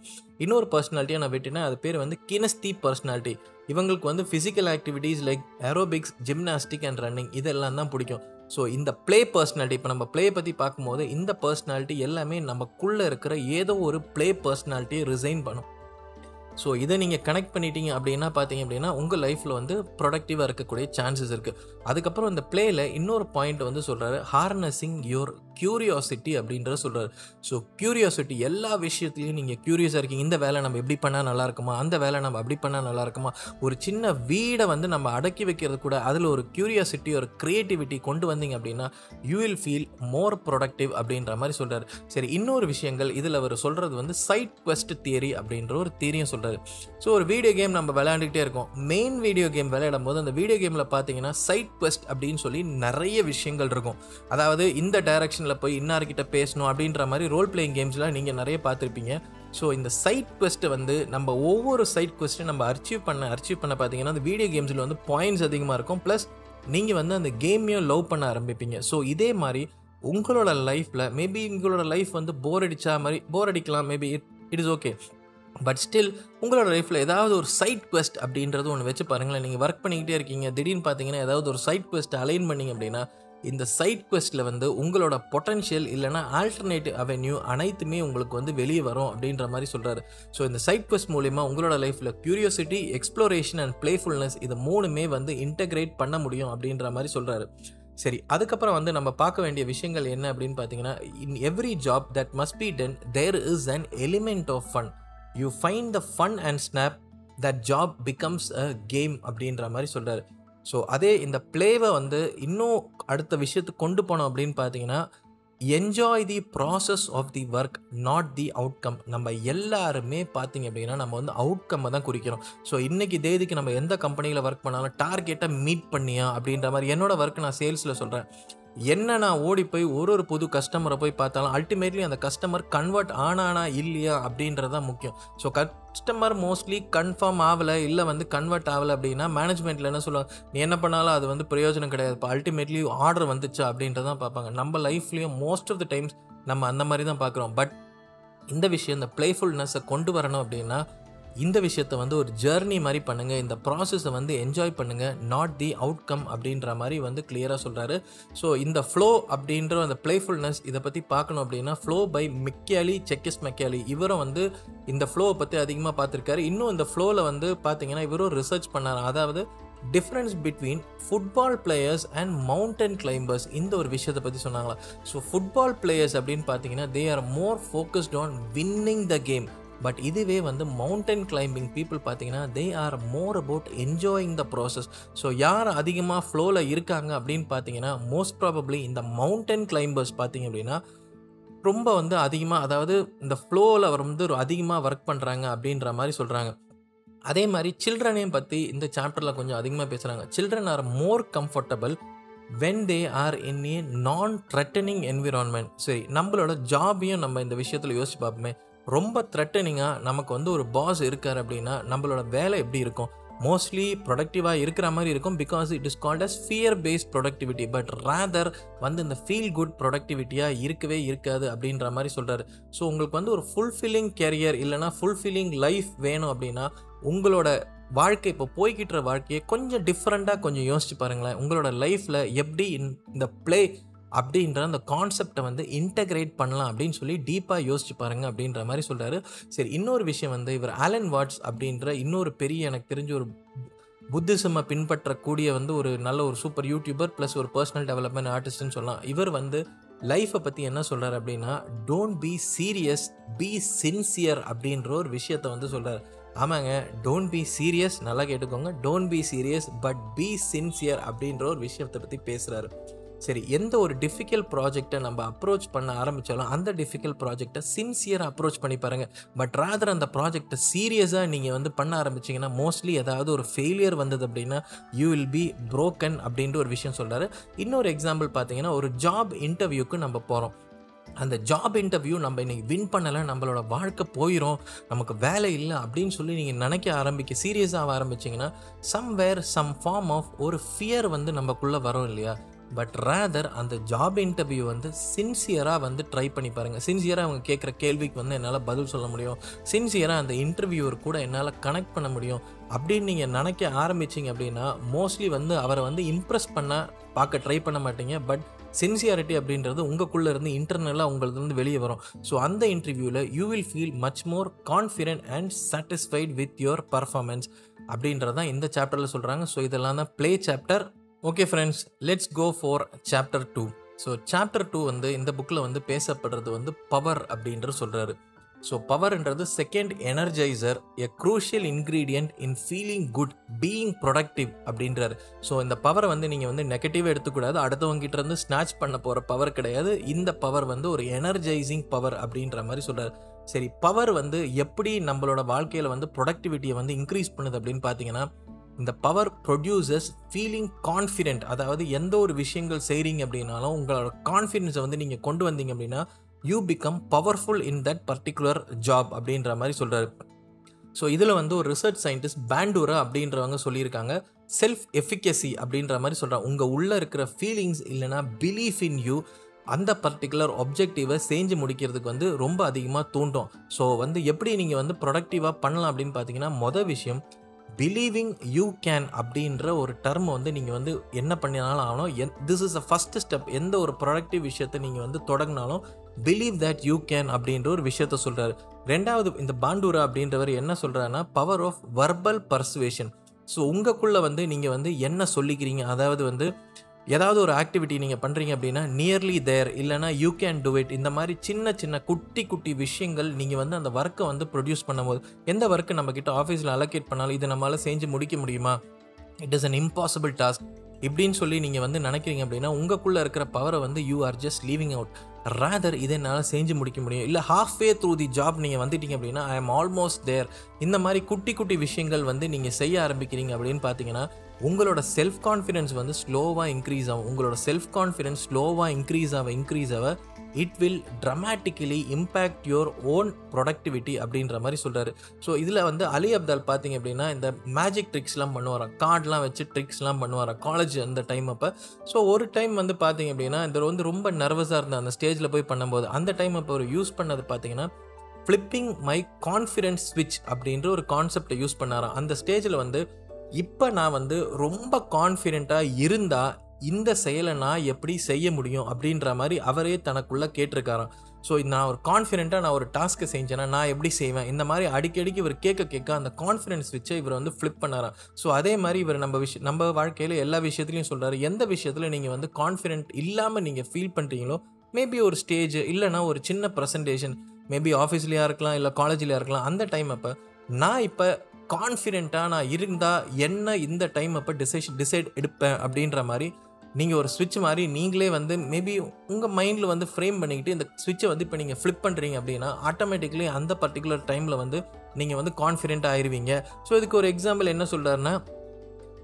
இன்னொரு பர்சனாலிட்டியாக நான் விட்டினா அது பேர் வந்து கினஸ்தி பர்சனாலிட்டி. இவங்களுக்கு வந்து physical activities like aerobics, gymnastic and running இதெல்லாம் தான் பிடிக்கும். ஸோ இந்த ப்ளே பர்சனாலிட்டி, இப்போ நம்ம ப்ளே பற்றி பார்க்கும்போது இந்த பர்சனாலிட்டி எல்லாமே நமக்குள்ளே இருக்கிற ஏதோ ஒரு ப்ளே பர்சனாலிட்டியை ரிசைன் பண்ணும். ஸோ இதை நீங்கள் கனெக்ட் பண்ணிட்டீங்க அப்படின்னா பார்த்தீங்க அப்படின்னா உங்கள் லைஃப்பில் வந்து ப்ரொடக்டிவாக இருக்கக்கூடிய சான்சஸ் இருக்குது. அதுக்கப்புறம் இந்த ப்ளேயில் இன்னொரு பாயிண்ட் வந்து சொல்கிறாரு, ஹார்னஸிங் யுவர் க்யூரியாசிட்டி அப்படின்றத சொல்கிறாரு. ஸோ க்யூரியாசிட்டி, எல்லா விஷயத்துலையும் நீங்கள் க்யூரியஸாக இருக்கீங்க. இந்த வேலை நம்ம எப்படி பண்ணால் நல்லாயிருக்குமா, அந்த வேலை நம்ம அப்படி பண்ணால் நல்லாயிருக்குமா, ஒரு சின்ன வீடை வந்து நம்ம அடக்கி வைக்கிறது கூட அதில் ஒரு க்யூரியாசிட்டி, ஒரு க்ரியேட்டிவிட்டி கொண்டு வந்தீங்க அப்படின்னா you will feel more productive அப்படின்ற மாதிரி சொல்கிறார். சரி, இன்னொரு விஷயங்கள் இதில் அவர் சொல்கிறது வந்து சைட் குவெஸ்ட் தியரி அப்படின்ற ஒரு தியரியும் சொல்கிறார். சோ ஒரு வீடியோ கேம் நம்ம விளையாண்டுகிட்டே இருக்கோம். மெயின் வீடியோ கேம் விளையாடும் போது அந்த வீடியோ கேம்ல பாத்தீங்கன்னா சைட் குவெஸ்ட் அப்படின்னு சொல்லி நிறைய விஷயங்கள் இருக்கும். அதாவது இந்த டைரக்ஷன்ல போய் இன்னார்கிட்ட பேசணும் அப்படின்ற மாதிரி ரோல் பிளேயிங் கேம்ஸ்லாம் நீங்க நிறைய பார்த்திருப்பீங்க. ஸோ இந்த சைட் குவெஸ்ட்டை வந்து நம்ம ஒவ்வொரு சைட் குவெஸ்ட்டும் நம்ம அச்சீவ் பண்ண அச்சீவ் பண்ண பார்த்தீங்கன்னா அந்த வீடியோ கேம்ஸில் வந்து பாயிண்ட்ஸ் அதிகமாக இருக்கும். ப்ளஸ் நீங்கள் வந்து அந்த கேமையும் லவ் பண்ண ஆரம்பிப்பீங்க. ஸோ இதே மாதிரி உங்களோட லைஃப்பில் மேபி உங்களோட லைஃப் வந்து போர் அடிச்சா மாதிரி போர் அடிக்கலாம், maybe it it is okay. But still உங்களோட லைஃப்பில் ஏதாவது ஒரு சைட் குவெஸ்ட் அப்படின்றது ஒன்று வச்சு பாருங்களேன். நீங்கள் ஒர்க் பண்ணிக்கிட்டே இருக்கீங்க, திடீர்னு பார்த்தீங்கன்னா ஏதாவது ஒரு சைட் குவெஸ்ட்டை அலைன் பண்ணிங்க அப்படின்னா இந்த சைட் குவெஸ்ட்டில் வந்து உங்களோட பொட்டன்ஷியல் இல்லைனா ஆல்டர்னேட்டிவ் அவென்யூ அனைத்துமே உங்களுக்கு வந்து வெளியே வரும் அப்படின்ற மாதிரி சொல்கிறாரு. ஸோ இந்த சைட் குவெஸ்ட் மூலிமா உங்களோட லைஃப்பில் க்யூரியாசிட்டி, எக்ஸ்ப்ளோரேஷன் அண்ட் பிளேஃபுல்னஸ் இது மூணுமே வந்து இன்டெகிரேட் பண்ண முடியும் அப்படின்ற மாதிரி சொல்கிறாரு. சரி, அதுக்கப்புறம் வந்து நம்ம பார்க்க வேண்டிய விஷயங்கள் என்ன அப்படின்னு பார்த்தீங்கன்னா, in every job that must be done there is an element of fun. You find the fun and snap, that job becomes a game அப்படின்ற மாதிரி சொல்கிறாரு. ஸோ அதே இந்த பிளேவை வந்து இன்னும் அடுத்த விஷயத்துக்கு கொண்டு போனோம் அப்படின்னு பார்த்தீங்கன்னா enjoy the process of the work, not the outcome. நம்ம எல்லாருமே பார்த்திங்க அப்படின்னா நம்ம வந்து அவுட்கம்மை தான் குறிக்கிறோம். ஸோ இன்றைக்கி தேதிக்கு நம்ம எந்த கம்பெனியில் ஒர்க் பண்ணாலும் டார்கெட்டை மீட் பண்ணியா அப்படின்ற மாதிரி. என்னோடய ஒர்க் நான் சேல்ஸில் சொல்கிறேன், என்ன நான் ஓடி போய் ஒரு ஒரு புது கஸ்டமரை போய் பார்த்தாலும் அல்டிமேட்லி அந்த கஸ்டமர் கன்வெர்ட் ஆனானா இல்லையா அப்படின்றது தான் முக்கியம். ஸோ கஸ்டமர் மோஸ்ட்லி கன்ஃபார்ம் ஆகலை இல்லை வந்து கன்வெர்ட் ஆகலை அப்படின்னா மேனேஜ்மெண்ட்டில் என்ன சொல்லுவாங்க, நீ என்ன பண்ணாலும் அது வந்து பிரயோஜனம் கிடையாது, இப்போ அல்டிமேட்லி ஆர்டர் வந்துச்சா அப்படின்றதான் பார்ப்பாங்க. நம்ம லைஃப்லேயும் மோஸ்ட் ஆஃப் த டைம்ஸ் நம்ம அந்த மாதிரி தான் பார்க்குறோம். பட் இந்த விஷயம் இந்த பிளேஃபுல்னஸை கொண்டு வரணும் அப்படின்னா இந்த விஷயத்தை வந்து ஒரு ஜேர்னி மாதிரி பண்ணுங்கள், இந்த ப்ராசஸை வந்து என்ஜாய் பண்ணுங்கள், நாட் தி அவுட்கம் அப்படின்ற மாதிரி வந்து கிளியராக சொல்கிறாரு. ஸோ இந்த ஃப்ளோ அப்படின்ற அந்த பிளேஃபுல்னஸ் இதை பற்றி பார்க்கணும் அப்படின்னா ஃப்ளோ பை மிக்காலி செக்கஸ் மிக்காலி இவரும் வந்து இந்த ஃப்ளோவை பற்றி அதிகமாக பார்த்துருக்காரு. இன்னும் இந்த ஃப்ளோவில் வந்து பார்த்திங்கன்னா இவரும் ரிசர்ச் பண்ணார், அதாவது difference between football players and mountain climbers இந்த ஒரு விஷயத்தை பற்றி சொன்னாங்களா. ஸோ ஃபுட்பால் பிளேயர்ஸ் அப்படின்னு பார்த்தீங்கன்னா they are more focused on winning the game, but இதுவே வந்து மவுண்டன் கிளைம்பிங் பீப்புள் பார்த்தீங்கன்னா they are more about enjoying the process. So யார் அதிகமாக ஃப்ளோவில் இருக்காங்க அப்படின்னு பார்த்தீங்கன்னா மோஸ்ட் ப்ராபப்ளி இந்த மவுண்டன் கிளைம்பர்ஸ் பார்த்தீங்க அப்படின்னா ரொம்ப வந்து அதிகமாக, அதாவது இந்த ஃப்ளோவில் வந்து ஒரு அதிகமாக ஒர்க் பண்ணுறாங்க அப்படின்ற மாதிரி சொல்கிறாங்க. அதே மாதிரி சில்ட்ரனையும் பற்றி இந்த சாப்டரில் கொஞ்சம் அதிகமாக பேசுகிறாங்க. Children are more comfortable when they are in a non-threatening environment. சரி, நம்மளோட ஜாபையும் நம்ம இந்த விஷயத்தில் யோசிச்சு பார்ப்போமே, ரொம்ப த்ரெட்டனிங்காக நமக்கு வந்து ஒரு பாஸ் இருக்கார் அப்படின்னா நம்மளோட வேலை எப்படி இருக்கும், மோஸ்ட்லி ப்ரொடக்டிவாக இருக்கிற மாதிரி இருக்கும். Because it is called as fear based productivity, but rather வந்து இந்த ஃபீல் குட் ப்ரொடக்டிவிட்டியாக இருக்கவே இருக்காது அப்படின்ற மாதிரி சொல்கிறாரு. ஸோ உங்களுக்கு வந்து ஒரு ஃபுல்ஃபில்லிங் கேரியர் இல்லைனா ஃபுல்ஃபில்லிங் லைஃப் வேணும் அப்படின்னா உங்களோட வாழ்க்கை இப்போ போய்கிட்டுற வாழ்க்கையை கொஞ்சம் டிஃப்ரெண்ட்டாக கொஞ்சம் யோசிச்சு பாருங்களேன். உங்களோட லைஃப்பில் எப்படி இந்த ப்ளே அப்படின்ற அந்த கான்செப்டை வந்து இன்டகிரேட் பண்ணலாம் அப்படின்னு சொல்லி டீப்பாக யோசிச்சு பாருங்கள் அப்படின்ற மாதிரி சொல்கிறாரு. சரி, இன்னொரு விஷயம் வந்து இவர் ஆலன் வாட்ஸ் அப்படின்ற இன்னொரு பெரிய எனக்கு தெரிஞ்ச ஒரு புத்திசமை பின்பற்றக்கூடிய வந்து ஒரு நல்ல ஒரு சூப்பர் யூடியூபர் ப்ளஸ் ஒரு பர்சனல் டெவலப்மெண்ட் ஆர்டிஸ்ட்னு சொல்லலாம். இவர் வந்து லைஃப்பை பற்றி என்ன சொல்கிறார் அப்படின்னா don't be serious be sincere அப்படின்ற ஒரு விஷயத்தை வந்து சொல்கிறார். ஆமாங்க, டோன்ட் பி சீரியஸ், நல்லா கேட்டுக்கோங்க, don't be serious but be sincere அப்படின்ற ஒரு விஷயத்தை பற்றி பேசுகிறாரு. சரி, எந்த ஒரு டிஃபிகல்ட் ப்ராஜெக்டை நம்ம அப்ரோச் பண்ண ஆரம்பித்தாலும் அந்த டிஃபிகல்ட் ப்ராஜெக்டை சின்சியராக அப்ரோச் பண்ணி பாருங்கள். பட் ராதர் அந்த ப்ராஜெக்டை சீரியஸாக நீங்கள் வந்து பண்ண ஆரம்பிச்சிங்கன்னா மோஸ்ட்லி ஏதாவது ஒரு ஃபெயிலியர் வந்தது அப்படின்னா யூ வில் பி ப்ரோக்கன் அப்படின்ற ஒரு விஷயம் சொல்கிறாரு. இன்னொரு எக்ஸாம்பிள் பார்த்தீங்கன்னா ஒரு ஜாப் இன்டர்வியூக்கு நம்ம போகிறோம், அந்த ஜாப் இன்டர்வியூ நம்ம இன்றைக்கி வின் பண்ணலை, நம்மளோட வாழ்க்கை போயிடும், நமக்கு வேலை இல்லை அப்படின்னு சொல்லி நீங்கள் நினைக்க ஆரம்பிக்க சீரியஸாக ஆரம்பிச்சிங்கன்னா சம்வேர் சம் ஃபார்ம் ஆஃப் ஒரு ஃபியர் வந்து நமக்குள்ளே வரும் இல்லையா. பட் ரேதர் அந்த ஜாப் இன்டர்வியூ வந்து சின்சியராக வந்து ட்ரை பண்ணி பாருங்கள், சின்சியராக அவங்க கேட்குற கேள்விக்கு வந்து என்னால் பதில் சொல்ல முடியும், சின்சியராக அந்த இன்டர்வியூவர் கூட என்னால் கனெக்ட் பண்ண முடியும் அப்படின்னு நீங்கள் நினைக்க ஆரம்பிச்சிங்க அப்படின்னா மோஸ்ட்லி வந்து அவரை வந்து இம்ப்ரெஸ் பண்ண பார்க்க ட்ரை பண்ண மாட்டீங்க. பட் சின்சியாரிட்டி அப்படின்றது உங்களுக்குள்ளே இருந்து இன்டர்னலாக உங்களுக்கு வந்து வெளியே வரும். ஸோ அந்த இன்டர்வியூவில் you will feel much more confident and satisfied with your performance அப்படின்றதான் இந்த சாப்டரில் சொல்கிறாங்க. ஸோ இதெல்லாம் தான் play chapter. Okay friends, let's go for chapter two. So chapter two வந்து இந்த புக்கில் வந்து பேசப்படுறது வந்து பவர் அப்படின்ற சொல்கிறாரு. ஸோ பவர்ன்றது second energiser, a crucial ingredient in feeling good being productive அப்படின்றாரு. ஸோ இந்த பவரை வந்து நீங்கள் வந்து நெகட்டிவாக எடுத்துக்கூடாது, அடுத்தவங்கிட்ட இருந்து ஸ்னாச் பண்ண போகிற பவர் கிடையாது, இந்த பவர் வந்து ஒரு எனர்ஜைசிங் பவர் அப்படின்ற மாதிரி சொல்கிறார். சரி, பவர் வந்து எப்படி நம்மளோட வாழ்க்கையில் வந்து ப்ரொடக்டிவிட்டியை வந்து இன்க்ரீஸ் பண்ணுது அப்படின்னு பார்த்தீங்கன்னா இந்த பவர் ப்ரொடியூசஸ் ஃபீலிங் கான்ஃபிடென்ட், அதாவது எந்த ஒரு விஷயங்கள் செய்கிறீங்க அப்படின்னாலும் உங்களோட கான்ஃபிடென்ஸை வந்து நீங்கள் கொண்டு வந்தீங்க அப்படின்னா you become powerful in that particular job அப்படின்ற மாதிரி சொல்கிறாரு. ஸோ இதில் வந்து ஒரு ரிசர்ச் சயின்டிஸ்ட் பேண்டூரா அப்படின்றவங்க சொல்லியிருக்காங்க செல்ஃப் எஃபிகசி அப்படின்ற மாதிரி சொல்கிறாங்க. உங்கள் உள்ளே இருக்கிற ஃபீலிங்ஸ் இல்லைனா பிலீஃப் இன் யூ அந்த பர்டிகுலர் ஆப்ஜெக்டிவை செஞ்சு முடிக்கிறதுக்கு வந்து ரொம்ப அதிகமாக தூண்டும். ஸோ வந்து எப்படி நீங்கள் வந்து ப்ரொடக்டிவாக பண்ணலாம் அப்படின்னு பார்த்தீங்கன்னா மொதல் விஷயம் பிலீவிங் யூ கேன் அப்படின்ற ஒரு டர்ம் வந்து நீங்கள் வந்து என்ன பண்ணினாலும் ஆகணும். எ this is a first step. எந்த ஒரு ப்ரொடக்டிவ் விஷயத்தை நீங்கள் வந்து தொடங்கினாலும் பிலீவ் தட் யூ கேன் அப்படின்ற ஒரு விஷயத்த சொல்கிறாரு. ரெண்டாவது இந்த பாண்டூரா அப்படின்றவர் என்ன சொல்கிறாருன்னா power of verbal persuasion. So உங்களுக்குள்ளே வந்து நீங்கள் வந்து என்ன சொல்லிக்கிறீங்க, அதாவது வந்து ஏதாவது ஒரு ஆக்டிவிட்டி நீங்கள் பண்ணுறீங்க அப்படின்னா நியர்லி தேர் இல்லைனா யூ கேன் டூ இட் இந்த மாதிரி சின்ன சின்ன குட்டி குட்டி விஷயங்கள் நீங்கள் வந்து அந்த ஒர்க்கை வந்து ப்ரொடியூஸ் பண்ணும்போது எந்த ஒர்க்கு நம்மக்கிட்ட ஆஃபீஸில் அலோகேட் பண்ணாலும் இது நம்மளால் செஞ்சு முடிக்க முடியுமா, it is an impossible task இப்படின்னு சொல்லி நீங்கள் வந்து நினைக்கிறீங்க அப்படின்னா உங்களுக்குள்ளே இருக்கிற பவரை வந்து you are just leaving out. Rather இதை என்னால் செஞ்சு முடிக்க முடியும், இல்லை ஹாஃப்வே த்ரூ தி ஜாப் நீங்கள் வந்துட்டீங்க அப்படின்னா ஐ எம் ஆல்மோஸ்ட் தேர், இந்த மாதிரி குட்டி குட்டி விஷயங்கள் வந்து நீங்கள் செய்ய ஆரம்பிக்கிறீங்க அப்படின்னு பார்த்தீங்கன்னா உங்களோட செல்ஃப் கான்ஃபிடென்ஸ் வந்து ஸ்லோவாக இன்க்ரீஸ் ஆகும். உங்களோட செல்ஃப் கான்ஃபிடென்ஸ் ஸ்லோவாக இன்க்ரீஸ் ஆக இன்க்ரீஸ் ஆக it will dramatically impact your own productivity அப்படின்ற மாதிரி சொல்கிறாரு. ஸோ இதில் வந்து அலி அப்தால் பார்த்திங்க அப்படின்னா இந்த மேஜிக் ட்ரிக்ஸ்லாம் பண்ணுவாராம், கார்டெலாம் வச்சு ட்ரிக்ஸ்லாம் பண்ணுவாராம் காலேஜ் அந்த டைம் அப்போ. ஸோ ஒரு டைம் வந்து பார்த்திங்க அப்படின்னா இந்த வந்து ரொம்ப நர்வஸாக இருந்தேன் அந்த ஸ்டேஜில் போய் பண்ணும்போது, அந்த டைம் அப்போ அவர் யூஸ் பண்ணது பார்த்திங்கன்னா ஃப்ளிப்பிங் மை கான்ஃபிடென்ஸ் ஸ்விட்ச் அப்படின்ற ஒரு கான்செப்டை யூஸ் பண்ணாராம். அந்த ஸ்டேஜில் வந்து இப்போ நான் வந்து ரொம்ப கான்ஃபிடென்ட்டாக இருந்தால் இந்த செயலை நான் எப்படி செய்ய முடியும் அப்படின்ற மாதிரி அவரே தனக்குள்ளே கேட்டிருக்காராம். ஸோ நான் ஒரு கான்ஃபிடென்ட்டாக நான் ஒரு டாஸ்க்கை செஞ்சேன்னா நான் எப்படி செய்வேன், இந்த மாதிரி அடிக்கடிக்கு இவர் கேட்க கேட்க அந்த கான்ஃபிடென்ஸ் வச்சு இவர் வந்து ஃப்ளிப் பண்ணாராம். ஸோ அதே மாதிரி இவர் நம்ம விஷ நம்ம வாழ்க்கையில் எல்லா விஷயத்துலையும் சொல்கிறாரு, எந்த விஷயத்தில் நீங்கள் வந்து கான்ஃபிடென்ட் இல்லாமல் நீங்கள் ஃபீல் பண்ணுறீங்களோ, மேபி ஒரு ஸ்டேஜ் இல்லைனா ஒரு சின்ன ப்ரெசன்டேஷன், மேபி ஆஃபீஸ்லேயா இருக்கலாம் இல்லை காலேஜ்லேயா இருக்கலாம், அந்த டைம் அப்போ நான் இப்போ கான்ஃபிடென்ட்டாக நான் இருந்தால் என்ன இந்த டைம் அப்போ டிசைட் டிசைட் எடுப்பேன் அப்படின்ற மாதிரி நீங்கள் ஒரு ஸ்விட்ச் மாதிரி நீங்களே வந்து மேபி உங்கள் மைண்டில் வந்து ஃப்ரேம் பண்ணிக்கிட்டு இந்த ஸ்விட்சை வந்து இப்போ நீங்கள் ஃப்ளிப் பண்ணுறீங்க அப்படின்னா ஆட்டோமேட்டிக்லி அந்த பர்டிகுலர் டைமில் வந்து நீங்கள் வந்து கான்ஃபிடென்ட் ஆகிடுவீங்க. ஸோ இதுக்கு ஒரு எக்ஸாம்பிள் என்ன சொல்கிறாருன்னா,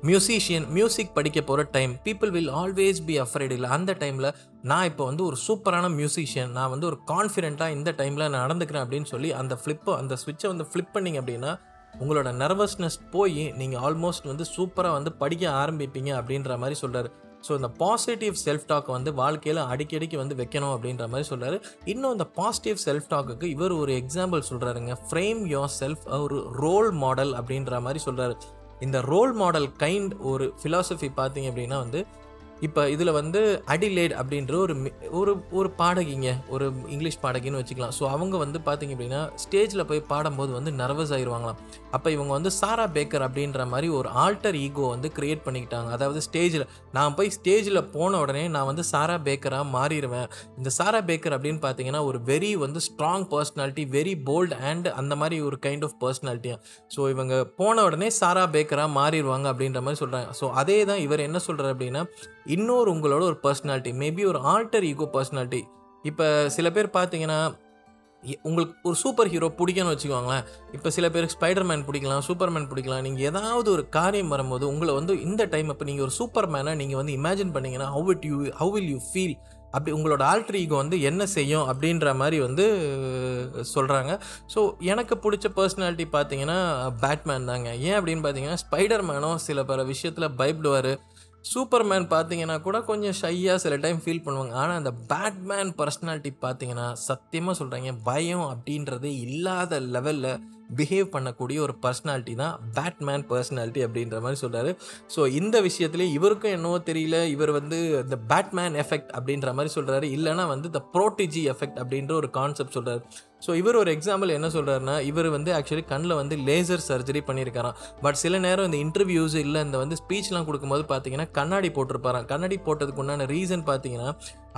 மியூசிஷியன் மியூசிக் படிக்க போகிற time people will always be afraid, இல்லை அந்த டைமில் நான் இப்போ வந்து ஒரு சூப்பரான மியூசிஷியன், நான் வந்து ஒரு கான்ஃபிடென்ட்டாக இந்த டைமில் நான் நடந்துக்கிறேன் அப்படின்னு சொல்லி அந்த ஃப்ளிப்பை அந்த ஸ்விட்சை வந்து ஃப்ளிப் பண்ணிங்க அப்படின்னா உங்களோட நர்வஸ்னஸ் போய் நீங்கள் ஆல்மோஸ்ட் வந்து சூப்பராக வந்து படிக்க ஆரம்பிப்பீங்க அப்படின்ற மாதிரி சொல்கிறாரு. ஸோ இந்த பாசிட்டிவ் செல்ஃப் டாக் வந்து வாழ்க்கையில் அடிக்கடிக்கு வந்து வைக்கணும் அப்படின்ற மாதிரி சொல்கிறாரு. இன்னும் இந்த பாசிட்டிவ் செல்ஃப் டாக்குக்கு இவர் ஒரு எக்ஸாம்பிள் சொல்கிறாருங்க, ஃப்ரேம் யோர் செல்ஃப் ஒரு ரோல் மாடல் அப்படின்ற மாதிரி சொல்கிறாரு. இந்த ரோல் மாடல் கைண்ட் ஒரு ஃபிலாசபி பார்த்தீங்க அப்படின்னா வந்து இப்போ இதில் வந்து அடிலேட் அப்படின்ற ஒரு ஒரு ஒரு பாடகிங்க, ஒரு இங்கிலீஷ் பாடகின்னு வச்சுக்கலாம். ஸோ அவங்க வந்து பார்த்திங்க அப்படின்னா ஸ்டேஜில் போய் பாடும்போது வந்து நர்வஸ் ஆகிடுவாங்களாம். அப்போ இவங்க வந்து சாரா பேக்கர் அப்படின்ற மாதிரி ஒரு ஆல்டர் ஈகோ வந்து க்ரியேட் பண்ணிக்கிட்டாங்க. அதாவது ஸ்டேஜில் நான் போய் ஸ்டேஜில் போன உடனே நான் வந்து சாரா பேக்கராக மாறிடுவேன். இந்த சாரா பேக்கர் அப்படின்னு பார்த்தீங்கன்னா ஒரு வெரி வந்து strong personality, very bold and அந்த மாதிரி ஒரு கைண்ட் ஆஃப் பர்சனாலிட்டியாக. ஸோ இவங்க போன உடனே சாரா பேக்கராக மாறிடுவாங்க அப்படின்ற மாதிரி சொல்கிறாங்க. ஸோ அதே தான் இவர் என்ன சொல்கிறார் அப்படின்னா, இன்னொரு உங்களோட ஒரு பர்சனாலிட்டி, மேபி ஒரு ஆல்டர் ஈகோ பர்சனாலிட்டி. இப்போ சில பேர் பார்த்தீங்கன்னா உங்களுக்கு ஒரு சூப்பர் ஹீரோ பிடிக்கும்னு வச்சுக்கோங்களேன். இப்போ சில பேருக்கு ஸ்பைடர்மேன் பிடிக்கலாம், சூப்பர்மேன் பிடிக்கலாம். நீங்கள் ஏதாவது ஒரு காரியம் வரும்போது உங்களை வந்து இந்த டைம் இப்போ நீங்கள் ஒரு சூப்பர்மேனை நீங்கள் வந்து இமேஜின் பண்ணிங்கன்னா how it you how will you feel, அப்படி உங்களோட ஆல்டர் ஈகோ வந்து என்ன செய்யும் அப்படின்ற மாதிரி வந்து சொல்கிறாங்க. ஸோ எனக்கு பிடிச்ச பர்சனாலிட்டி பார்த்தீங்கன்னா பேட்மேன் தாங்க. ஏன் அப்படின்னு பார்த்தீங்கன்னா ஸ்பைடர்மேனும் சில பல விஷயத்தில் பயப்படுவார், சூப்பர்மேன் பார்த்தீங்கன்னா கூட கொஞ்சம் ஷையாக சில டைம் ஃபீல் பண்ணுவாங்க. ஆனால் அந்த பேட்மேன் பர்சனாலிட்டி பார்த்தீங்கன்னா சத்தியமாக சொல்கிறாங்க பயம் அப்படின்றது இல்லாத லெவலில் பிஹேவ் பண்ணக்கூடிய ஒரு பர்சனாலிட்டி தான் பேட்மேன் பர்சனாலிட்டி அப்படின்ற மாதிரி சொல்கிறாரு. ஸோ இந்த விஷயத்துலேயே இவருக்கும் என்னவோ தெரியல, இவர் வந்து இந்த பேட்மேன் எஃபெக்ட் அப்படின்ற மாதிரி சொல்கிறாரு, இல்லைனா வந்து இந்த ப்ரோட்டிஜி எஃபெக்ட் அப்படின்ற ஒரு கான்செப்ட் சொல்கிறாரு. ஸோ இவர் ஒரு எக்ஸாம்பிள் என்ன சொல்கிறாருன்னா, இவர் வந்து ஆக்சுவலி கண்ணில் வந்து லேசர் சர்ஜரி பண்ணியிருக்காராம். பட் சில நேரம் இந்த இன்டர்வியூஸ் இல்லை இந்த வந்து ஸ்பீச்லாம் கொடுக்கும்போது பார்த்தீங்கன்னா கண்ணாடி போட்டிருப்பாராம். கண்ணாடி போட்டதுக்கு உண்டான ரீசன் பார்த்தீங்கன்னா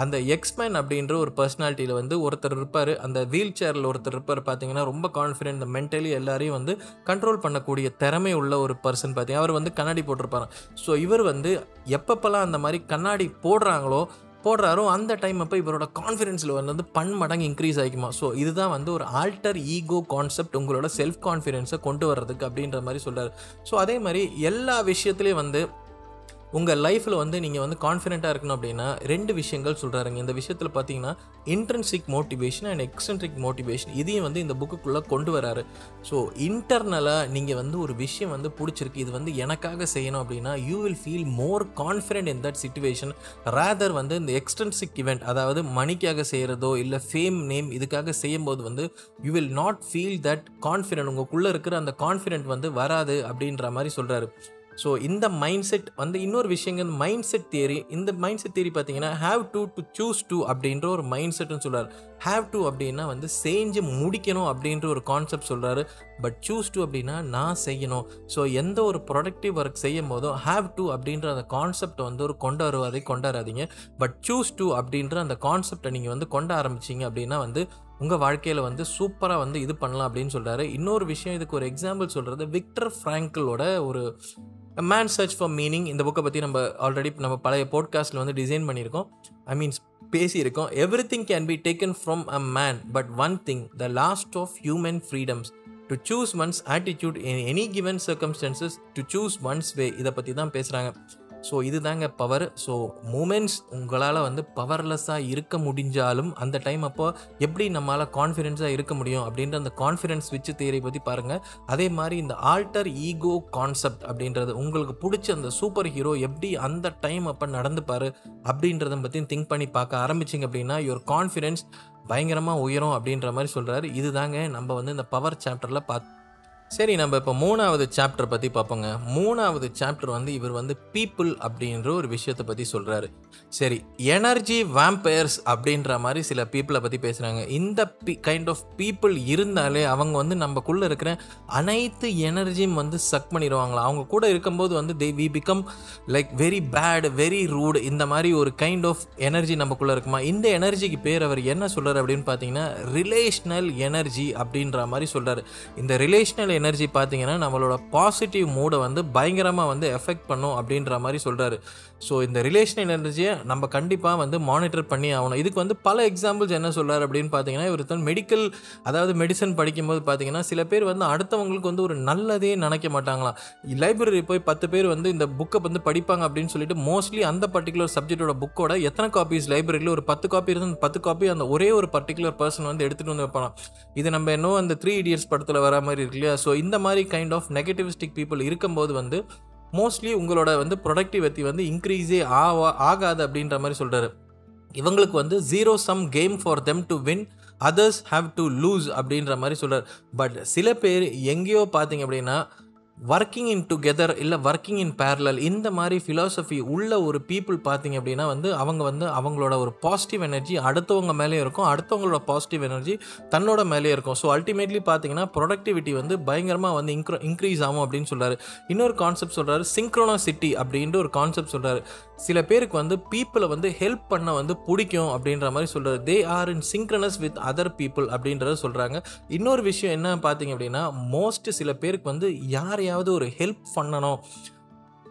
அந்த எக்ஸ்மேன் அப்படின்ற ஒரு பர்சனாலிட்டியில் வந்து ஒருத்தர் இருப்பார், அந்த வீல் சேரில் ஒருத்தர் இருப்பார் பார்த்தீங்கன்னா ரொம்ப கான்ஃபிடென்ட், இந்த மென்டலி எல்லாரையும் வந்து கண்ட்ரோல் பண்ணக்கூடிய திறமை உள்ள ஒரு பர்சன் பார்த்தீங்கன்னா அவர் வந்து கண்ணாடி போட்டிருப்பாராம். ஸோ இவர் வந்து எப்பப்பெல்லாம் அந்த மாதிரி கண்ணாடி போடுறாங்களோ போடுறாரோ அந்த டைம் அப்போ இவரோட கான்ஃபிடென்ஸில் வந்து பன்மடங்கு இன்க்ரீஸ் ஆகிக்குமா. ஸோ இதுதான் வந்து ஒரு ஆல்டர் ஈகோ கான்செப்ட் உங்களோட செல்ஃப் கான்ஃபிடென்ஸை கொண்டு வர்றதுக்கு அப்படின்ற மாதிரி சொல்கிறார். ஸோ அதே மாதிரி எல்லா விஷயத்துலேயும் வந்து உங்கள் லைஃப்பில் வந்து நீங்கள் வந்து கான்ஃபிடென்ட்டாக இருக்கணும் அப்படின்னா ரெண்டு விஷயங்கள் சொல்கிறாருங்க. இந்த விஷயத்தில் பார்த்தீங்கன்னா intrinsic motivation and extrinsic motivation, இதையும் வந்து இந்த புக்குக்குள்ளே கொண்டு வராரு. ஸோ இன்டர்னலாக நீங்கள் வந்து ஒரு விஷயம் வந்து பிடிச்சிருக்கு, இது வந்து எனக்காக செய்யணும் அப்படின்னா you will feel more confident in that situation rather வந்து இந்த எக்ஸ்ட்ரென்சிக் இவெண்ட், அதாவது மணிக்காக செய்கிறதோ இல்லை ஃபேம் நேம் இதுக்காக செய்யும்போது வந்து you will not feel that confident, உங்களுக்குள்ளே இருக்கிற அந்த கான்ஃபிடென்ட் வந்து வராது அப்படின்ற மாதிரி சொல்கிறாரு. ஸோ இந்த மைண்ட் செட் வந்து இன்னொரு விஷயங்க, இந்த மைண்ட் செட் தியரி, இந்த மைண்ட் செட் தியரி பார்த்தீங்கன்னா have to to choose to அப்படின்ற ஒரு மைண்ட் செட்டுன்னு சொல்கிறார். ஹேவ் டு அப்படின்னா வந்து செஞ்சு முடிக்கணும் அப்படின்ற ஒரு கான்செப்ட் சொல்கிறாரு. பட் சூஸ் டு அப்படின்னா நான் செய்யணும். ஸோ எந்த ஒரு ப்ரொடக்டிவ் ஒர்க் செய்யும் போதும் ஹேவ் டு அப்படின்ற அந்த கான்செப்டை வந்து ஒரு கொண்டு வருவதை கொண்டாடாதீங்க, பட் சூஸ் டு அப்படின்ற அந்த கான்செப்டை நீங்கள் வந்து கொண்ட ஆரம்பிச்சிங்க அப்படின்னா வந்து உங்கள் வாழ்க்கையில் வந்து சூப்பராக வந்து இது பண்ணலாம் அப்படின்னு சொல்கிறாரு. இன்னொரு விஷயம் இதுக்கு ஒரு எக்ஸாம்பிள் சொல்கிறது விக்டர் ஃப்ராங்கலோட ஒரு மேன் சர்ச் ஃபார் மீனிங், இந்த புக்கை பற்றி நம்ம ஆல்ரெடி நம்ம பழைய பாட்காஸ்ட்டில் வந்து டிசைன் பண்ணியிருக்கோம், ஐ மீன்ஸ் பேசியிருக்கோம். Everything can be taken from a man, but one thing, the last of human freedoms to choose one's attitude in any given circumstances, to choose one's way. இதை பற்றி தான் பேசுகிறாங்க. ஸோ இது தாங்க பவர். ஸோ மூமெண்ட்ஸ் உங்களால் வந்து பவர்லெஸ்ஸாக இருக்க முடிஞ்சாலும் அந்த டைம் அப்போ எப்படி நம்மளால் கான்ஃபிடென்ஸாக இருக்க முடியும் அப்படின்ற அந்த கான்ஃபிடென்ஸ் ஸ்விட்ச் தியரி பற்றி பாருங்கள். அதே மாதிரி இந்த ஆல்டர் ஈகோ கான்செப்ட் அப்படின்றது, உங்களுக்கு பிடிச்ச அந்த சூப்பர் ஹீரோ எப்படி அந்த டைம் அப்போ நடந்துப்பார் அப்படின்றத பற்றியும் திங்க் பண்ணி பார்க்க ஆரம்பிச்சிங்க அப்படின்னா யுவர் கான்ஃபிடென்ஸ் பயங்கரமாக உயரும் அப்படின்ற மாதிரி சொல்கிறாரு. இது தாங்க நம்ம வந்து இந்த பவர் சாப்டரில் பார்த்து. சரி, நம்ம இப்போ மூணாவது சாப்டர் பற்றி பார்ப்போங்க. மூணாவது சாப்டர் வந்து இவர் வந்து பீப்புள் அப்படின்ற ஒரு விஷயத்தை பற்றி சொல்கிறாரு. சரி, எனர்ஜி வேம்பயர்ஸ் அப்படின்ற மாதிரி சில பீப்புளை பற்றி பேசுகிறாங்க. இந்த பீ கைண்ட் ஆஃப் பீப்புள் இருந்தாலே அவங்க வந்து நம்மக்குள்ளே இருக்கிற அனைத்து எனர்ஜியும் வந்து சக் பண்ணிடுவாங்களா. அவங்க கூட இருக்கும்போது வந்து they we become like very bad, very rude. இந்த மாதிரி ஒரு கைண்ட் ஆஃப் எனர்ஜி நம்மக்குள்ளே இருக்குமா. இந்த எனர்ஜிக்கு பேர் அவர் என்ன சொல்கிறார் அப்படின்னு பார்த்தீங்கன்னா ரிலேஷனல் எனர்ஜி அப்படின்ற மாதிரி சொல்கிறார். இந்த ரிலேஷனல் எனர்ஜி பார்த்தீங்கன்னா நம்மளோட பாசிட்டிவ் மூடை வந்து பயங்கரமாக வந்து எஃபெக்ட் பண்ணும் அப்படின்ற மாதிரி சொல்கிறாரு. ஸோ இந்த ரிலேஷனல் எனர்ஜியை நம்ம கண்டிப்பாக வந்து மானிட்டர் பண்ணி ஆகணும். இதுக்கு வந்து பல எக்ஸாம்பிள்ஸ் என்ன சொல்கிறார் அப்படின்னு பார்த்தீங்கன்னா இவர் தான் மெடிக்கல், அதாவது மெடிசன் படிக்கும்போது பார்த்தீங்கன்னா சில பேர் வந்து அடுத்தவங்களுக்கு வந்து ஒரு நல்லதே நினைக்க மாட்டாங்களாம். லைப்ரரி போய் பத்து பேர் வந்து இந்த புக்கை வந்து படிப்பாங்க அப்படின்னு சொல்லிட்டு மோஸ்ட்லி அந்த பர்டிகுலர் சப்ஜெக்டோட புக்கோட எத்தனை காப்பீஸ் லைப்ரரியில் ஒரு பத்து காப்பி இருந்து பத்து காப்பி அந்த ஒரே ஒரு பர்டிகுலர் பர்சன் வந்து எடுத்துகிட்டு வந்து வைப்பாங்க. இது நம்ம என்னோ அந்த த்ரீ இடியட்ஸ் படத்தில் வர மாதிரி இருக்கு இல்லையா. ஸோ இந்த மாதிரி கைண்ட் ஆஃப் நெகட்டிவிஸ்டிக் பீப்புள் இருக்கும்போது வந்து மோஸ்ட்லி உங்களோட வந்து ப்ரொடக்டிவிட்டி வந்து இன்க்ரீஸே ஆவா ஆகாது அப்படின்ற மாதிரி சொல்கிறாரு. இவங்களுக்கு வந்து zero sum game for them to win, others have to lose அப்படின்ற மாதிரி சொல்கிறார். பட் சில பேர் எங்கேயோ பார்த்தீங்க அப்படின்னா ஒர்க்கிங் இன் டுகெதர் இல்லை ஒர்க்கிங் இன் பேரலல் இந்த மாதிரி ஃபிலாசபி உள்ள ஒரு பீப்புள் பார்த்தீங்க அப்படின்னா வந்து அவங்க வந்து அவங்களோட ஒரு பாசிட்டிவ் எனர்ஜி அடுத்தவங்க மேலேயும் இருக்கும், அடுத்தவங்களோட பாசிட்டிவ் எனர்ஜி தன்னோட மேலேயும் இருக்கும். ஸோ அல்டிமேட்லி பார்த்தீங்கன்னா ப்ரொடக்டிவிட்டி வந்து பயங்கரமாக வந்து இன்க்ரோ இன்க்ரீஸ் ஆகும் அப்படின்னு சொல்கிறாரு. இன்னொரு கான்செப்ட் சொல்கிறாரு சிங்க்ரோனாசிட்டி அப்படின்ற ஒரு கான்செப்ட் சொல்கிறாரு. சில பேருக்கு வந்து பீப்புளை வந்து ஹெல்ப் பண்ண வந்து பிடிக்கும் அப்படின்ற மாதிரி சொல்கிறாரு. They are in synchronous with other people அப்படின்றத சொல்கிறாங்க. இன்னொரு விஷயம் என்ன பார்த்தீங்க அப்படின்னா மோஸ்ட் சில பேருக்கு வந்து யார் யாவது ஒரு ஹெல்ப் பண்ணணும்,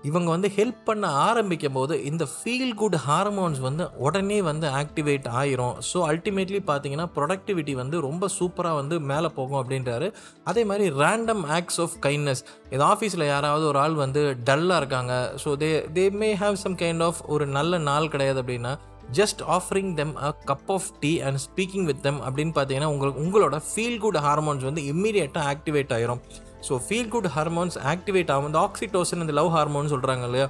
இவங்க வந்து ஹெல்ப் பண்ண ஆரம்பிக்கும் போது இந்த ஃபீல் குட் ஹார்மோன்ஸ் வந்து உடனே வந்து ஆக்டிவேட் ஆயிரும். ஸோ அல்டிமேட்லி பார்த்தீங்கன்னா ப்ரொடக்டிவிட்டி வந்து ரொம்ப சூப்பராக வந்து மேலே போகும் அப்படின்றாரு. அதே மாதிரி ரேண்டம் ஆக்ட்ஸ் ஆஃப் கைண்ட்னஸ், இது ஆஃபீஸில் யாராவது ஒரு ஆள் வந்து டல்லாக இருக்காங்க, so they they may have some kind of ஒரு நல்ல நாள் கிடையாது அப்படின்னா just offering them a cup of tea and speaking with them அப்படின்னு பார்த்தீங்கன்னா உங்களுக்கு உங்களோட ஃபீல் குட் ஹார்மோன்ஸ் வந்து இம்மீடியட்டாக ஆக்டிவேட் ஆயிரும். So feel good hormones activate ஆகும். இந்த ஆக்சிடோசன் இந்த லவ் ஹார்மோன் சொல்கிறாங்க இல்லையா,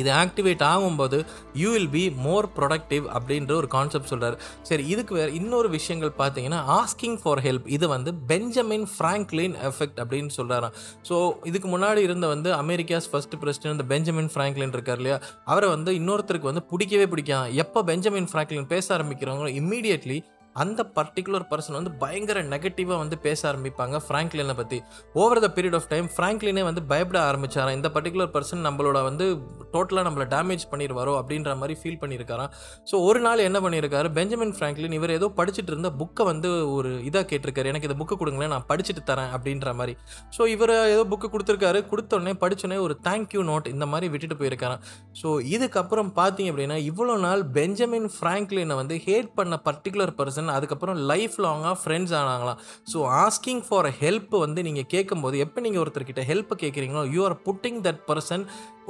இது ஆக்டிவேட் ஆகும்போது you will be more productive அப்படின்ற ஒரு கான்செப்ட் சொல்கிறார். சரி, இதுக்கு வேறு இன்னொரு விஷயங்கள் பார்த்தீங்கன்னா ஆஸ்கிங் ஃபார் ஹெல்ப், இது வந்து பெஞ்சமின் ஃப்ராங்க்லின் எஃபெக்ட் அப்படின்னு சொல்கிறாராம். ஸோ இதுக்கு முன்னாடி இருந்த வந்து அமெரிக்காஸ் ஃபர்ஸ்ட் பிரசிடென்ட் இந்த பெஞ்சமின் ஃப்ராங்க்லின் இருக்கார் இல்லையா, அவரை வந்து இன்னொருத்தருக்கு வந்து பிடிக்கவே பிடிக்காது. எப்போ பெஞ்சமின் ஃப்ராங்க்லின் பேச ஆரம்பிக்கிறவங்க இம்மீடியட்லி அந்த பர்டிகுலர் பர்சன் வந்து பயங்கர நெகட்டிவாக வந்து பேச ஆரம்பிப்பாங்க ஃப்ராங்க்லினை பற்றி. Over the period of time ஃப்ராங்க்லினே வந்து பயப்பட ஆரம்பித்தாராம், இந்த பர்டிகுலர் பர்சன் நம்மளோட வந்து டோட்டலாக நம்மளை டேமேஜ் பண்ணிடுவாரோ அப்படின்ற மாதிரி ஃபீல் பண்ணியிருக்காராம். ஸோ ஒரு நாள் என்ன பண்ணியிருக்காரு பெஞ்சமின் ஃப்ராங்க்லின், இவர் ஏதோ படிச்சுட்டு இருந்த புக்கை வந்து ஒரு இதாக கேட்டிருக்காரு, எனக்கு இந்த புக்கு கொடுங்களேன் நான் படிச்சுட்டு தரேன் அப்படின்ற மாதிரி. ஸோ இவர் ஏதோ புக்கு கொடுத்துருக்காரு, கொடுத்தோடனே படித்தோடனே ஒரு தேங்க்யூ நோட் இந்த மாதிரி விட்டுட்டு போயிருக்காராம். ஸோ இதுக்கப்புறம் பார்த்தீங்க அப்படின்னா இவ்வளோ நாள் பெஞ்சமின் ஃப்ராங்க்லினை வந்து ஹேட் பண்ண பர்டிகுலர் பர்சன் அதுக்கப்புறம் லைஃப் லாங்காக ஃப்ரெண்ட்ஸ் ஆனாங்களாம். ஸோ ஆஸ்கிங் ஃபார் ஹெல்ப் வந்து நீங்கள் கேட்கும்போது, எப்போ நீங்கள் ஒருத்தர்கிட்ட ஹெல்ப் கேட்குறீங்களோ you are putting that person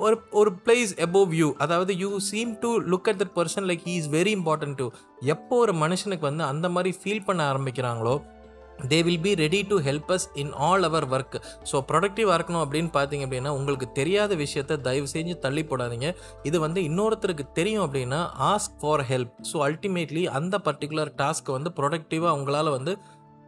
ஒரு ஒரு பிளேஸ் அபோவ் யூ, அதாவது you seem to look at that person like he is very important to. எப்போ ஒரு மனுஷனுக்கு வந்து அந்த மாதிரி ஃபீல் பண்ண ஆரம்பிக்கிறாங்களோ they will be ready to help us in all our work. So ப்ரொடக்டிவாக இருக்கணும் அப்படின்னு பார்த்தீங்க அப்படின்னா உங்களுக்கு தெரியாத விஷயத்தை தயவு செஞ்சு தள்ளி போடாதீங்க. இது வந்து இன்னொருத்தருக்கு தெரியும் அப்படின்னா ask for help. So ultimately அந்த பர்டிகுலர் டாஸ்க்கை வந்து ப்ரொடக்டிவாக உங்களால் வந்து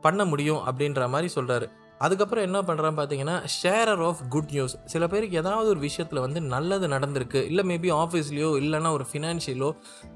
பண்ண முடியும் அப்படின்ற மாதிரி சொல்கிறாரு. அதுக்கப்புறம் என்ன பண்ணுறான்னு பார்த்தீங்கன்னா ஷேரர் ஆஃப் குட் நியூஸ், சில பேருக்கு ஏதாவது ஒரு விஷயத்தில் வந்து நல்லது நடந்திருக்கு இல்லை மேபி ஆஃபீஸ்லேயோ இல்லைனா ஒரு ஃபினான்ஷியலோ,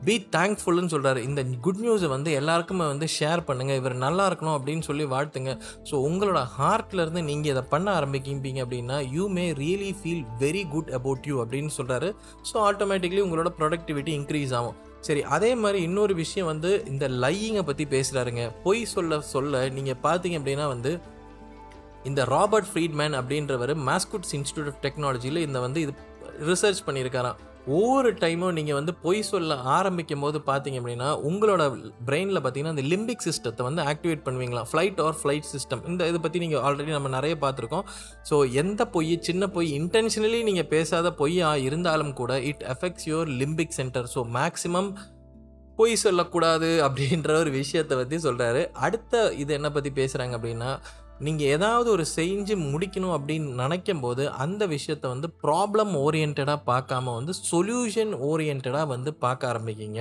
பி தேங்க்ஃபுல்னு சொல்கிறாரு. இந்த குட் நியூஸை வந்து எல்லாருக்குமே வந்து ஷேர் பண்ணுங்கள், இவர் நல்லா இருக்கணும் அப்படின்னு சொல்லி வாழ்த்துங்க. ஸோ உங்களோட ஹார்ட்லேருந்து நீங்கள் இதை பண்ண ஆரம்பிக்கிப்பீங்க அப்படின்னா you may really feel very good about you அப்படின்னு சொல்கிறாரு. ஸோ ஆட்டோமேட்டிக்லி உங்களோட ப்ரொடக்டிவிட்டி இன்க்ரீஸ் ஆகும். சரி, அதே மாதிரி இன்னொரு விஷயம் வந்து இந்த லையிங்கை பற்றி பேசுகிறாருங்க. பொய் சொல்ல சொல்ல நீங்கள் பார்த்தீங்க அப்படின்னா வந்து இந்த ராபர்ட் ஃப்ரீட்மேன் அப்படின்றவர் மாஸ்குட்ஸ் இன்ஸ்டியூட் ஆஃப் டெக்னாலஜியில் இந்த வந்து இது ரிசர்ச் பண்ணியிருக்காராம். ஒவ்வொரு டைமும் நீங்கள் வந்து பொய் சொல்ல ஆரம்பிக்கும் போது பார்த்தீங்க அப்படின்னா உங்களோட பிரெயினில் பார்த்தீங்கன்னா அந்த லிம்பிக் சிஸ்டத்தை வந்து ஆக்டிவேட் பண்ணுவீங்களா, ஃப்ளைட் ஆர் ஃப்ளைட் சிஸ்டம். இந்த இதை பற்றி நீங்கள் ஆல்ரெடி நம்ம நிறைய பார்த்துருக்கோம். ஸோ எந்த பொய், சின்ன பொய், இன்டென்ஷனலி நீங்கள் பேசாத பொய்யாக இருந்தாலும் கூட it affects your limbic centre. So maximum பொய் சொல்லக்கூடாது அப்படின்ற ஒரு விஷயத்தை பற்றி சொல்கிறாரு. அடுத்த இது என்ன பற்றி பேசுகிறாங்க அப்படின்னா, நீங்கள் ஏதாவது ஒரு செஞ்சு முடிக்கணும் அப்படின்னு நினைக்கும் போது அந்த விஷயத்தை வந்து ப்ராப்ளம் ஓரியன்டாக பார்க்காம வந்து சொல்யூஷன் ஓரியன்டாக வந்து பார்க்க ஆரம்பிக்கிங்க.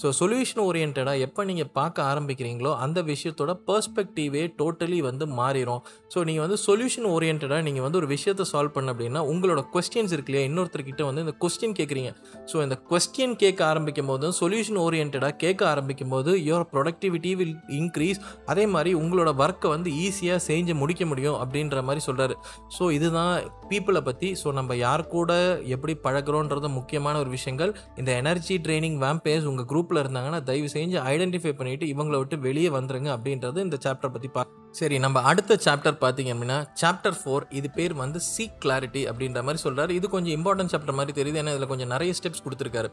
ஸோ சொல்யூஷன் ஓரியன்டாக எப்போ நீங்கள் பார்க்க ஆரம்பிக்கிறீங்களோ அந்த விஷயத்தோட பெர்ஸ்பெக்டிவே டோட்டலி வந்து மாறிடும். ஸோ நீங்கள் வந்து சொல்யூஷன் ஓரியன்டாக நீங்கள் வந்து ஒரு விஷயத்தை சால்வ் பண்ண அப்படின்னா உங்களோட கொஸ்டின்ஸ் இருக்கு இல்லையா, இன்னொருத்தர்கிட்ட வந்து இந்த கொஸ்டின் கேட்குறீங்க. ஸோ இந்த கொஸ்டின் கேட்க ஆரம்பிக்கும் போது சொல்யூஷன் ஓரியன்டாக கேட்க ஆரம்பிக்கும் போது யுவர் ப்ரொடக்டிவிட்டி வில் இன்க்ரீஸ். அதே மாதிரி உங்களோட ஒர்க்கை வந்து ஈஸியாக செஞ்சு முடிக்க முடியும் அப்படின்ற மாதிரி சொல்கிறாரு. ஸோ இதுதான் பீப்புளை பற்றி. ஸோ நம்ம யார் கூட எப்படி பழகிறோன்றது முக்கியமான ஒரு விஷயங்கள். இந்த எனர்ஜி ட்ரைனிங் வேம்பயர்ஸ் உங்கள் குரூப்பில் இருந்தாங்கன்னா தயவு செஞ்சு ஐடென்டிஃபை பண்ணிவிட்டு இவங்களை விட்டு வெளியே வந்துருங்க அப்படின்றது இந்த சாப்டர் பற்றி பா சரி நம்ம அடுத்த சாப்டர் பார்த்திங்க அப்படின்னா சாப்டர் ஃபோர். இது பேர் வந்து சீக் கிளாரிட்டி அப்படின்ற மாதிரி சொல்கிறார். இது கொஞ்சம் இம்பார்ட்டன்ட் சாப்டர் மாதிரி தெரியுது, ஏன்னா இதில் கொஞ்சம் நிறைய ஸ்டெப்ஸ் கொடுத்துருக்காரு.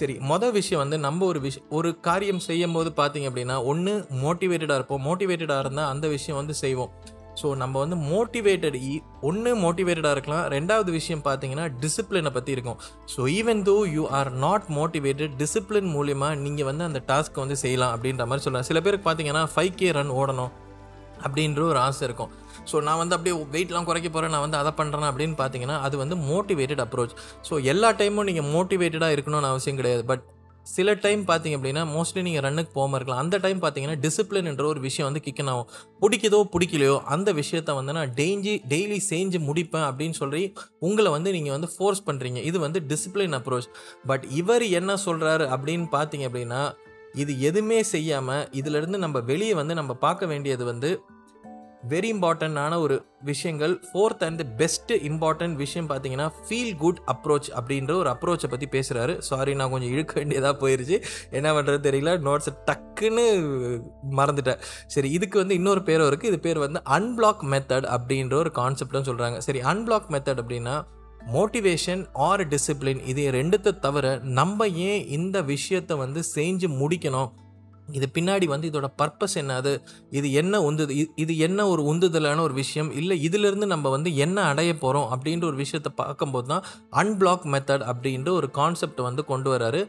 சரி, மொதல் விஷயம் வந்து நம்ம ஒரு விஷயம் ஒரு காரியம் செய்யும் போது பார்த்திங்க அப்படின்னா ஒன்று மோட்டிவேட்டடாக இருப்போம். மோட்டிவேட்டடாக இருந்தால் அந்த விஷயம் வந்து செய்வோம். ஸோ நம்ம வந்து மோட்டிவேட்டட் ஒன்று மோட்டிவேட்டடாக இருக்கலாம். ரெண்டாவது விஷயம் பார்த்திங்கன்னா டிசிப்ளினை பற்றி இருக்கும். So even though you are not motivated, discipline மூலிமா நீங்கள் வந்து அந்த டாஸ்க்கை வந்து செய்யலாம் அப்படின்ற மாதிரி சொல்லலாம். சில பேருக்கு பார்த்திங்கன்னா ஃபைவ் கே ரன் ஓடணும் அப்படின்ற ஒரு ஆசை இருக்கும். ஸோ நான் வந்து அப்படியே வெயிட்லாம் குறைக்க போகிறேன், நான் வந்து அதை பண்ணுறேன் அப்படின்னு பார்த்தீங்கன்னா அது வந்து மோட்டிவேட்டட் அப்ரோச். ஸோ எல்லா டைமும் நீங்கள் மோட்டிவேட்டடாக இருக்கணும்னு அவசியம் கிடையாது. பட் சில டைம் பார்த்திங்க அப்படின்னா மோஸ்ட்லி நீங்கள் ரன்னுக்கு போகாமல் இருக்கலாம். அந்த டைம் பார்த்திங்கன்னா டிசிப்ளின் என்ற ஒரு விஷயம் வந்து கிக்கன் ஆகும். பிடிக்குதோ பிடிக்கலையோ அந்த விஷயத்தை வந்து நான் டெய்லி டெய்லி செஞ்சு முடிப்பேன் அப்படின்னு சொல்லி உங்களை வந்து நீங்கள் வந்து ஃபோர்ஸ் பண்ணுறீங்க. இது வந்து டிசிப்ளின் அப்ரோச். பட் இவர் என்ன சொல்கிறாரு அப்படின்னு பார்த்திங்க அப்படின்னா இது எதுவுமே செய்யாமல் இதிலேருந்து நம்ம வெளியே வந்து நம்ம பார்க்க வேண்டியது வந்து வெரி இம்பார்ட்டண்ட்டான ஒரு விஷயங்கள். Fourth and the best important விஷயம் பார்த்தீங்கன்னா ஃபீல் குட் அப்ரோச் அப்படின்ற ஒரு அப்ரோச்சை பற்றி பேசுகிறாரு. சாரி, நான் கொஞ்சம் இழுக்க வேண்டியதாக போயிடுச்சு, என்ன பண்ணுறது தெரியல, நோட்ஸை டக்குன்னு மறந்துட்டேன். சரி, இதுக்கு வந்து இன்னொரு பேரும் இருக்குது. இது பேர் வந்து அன்பிளாக் மெத்தட் அப்படின்ற ஒரு கான்செப்ட்னு சொல்கிறாங்க. சரி, அன்பிளாக் மெத்தட் அப்படின்னா மோட்டிவேஷன் ஆர் டிசிப்ளின் இது ரெண்டுத்தை தவிர நம்ம ஏன் இந்த விஷயத்தை வந்து செஞ்சு முடிக்கணும், இது பின்னாடி வந்து இதோட பர்பஸ் என்ன, அது இது என்ன உந்து இது என்ன ஒரு உந்துதலான ஒரு விஷயம் இல்லை, இதிலிருந்து நம்ம வந்து என்ன அடைய போகிறோம் அப்படின்ற ஒரு விஷயத்தை பார்க்கும்போது தான் அன்பிளாக் மெத்தட் அப்படின்ற ஒரு கான்செப்ட் வந்து கொண்டு வராரு.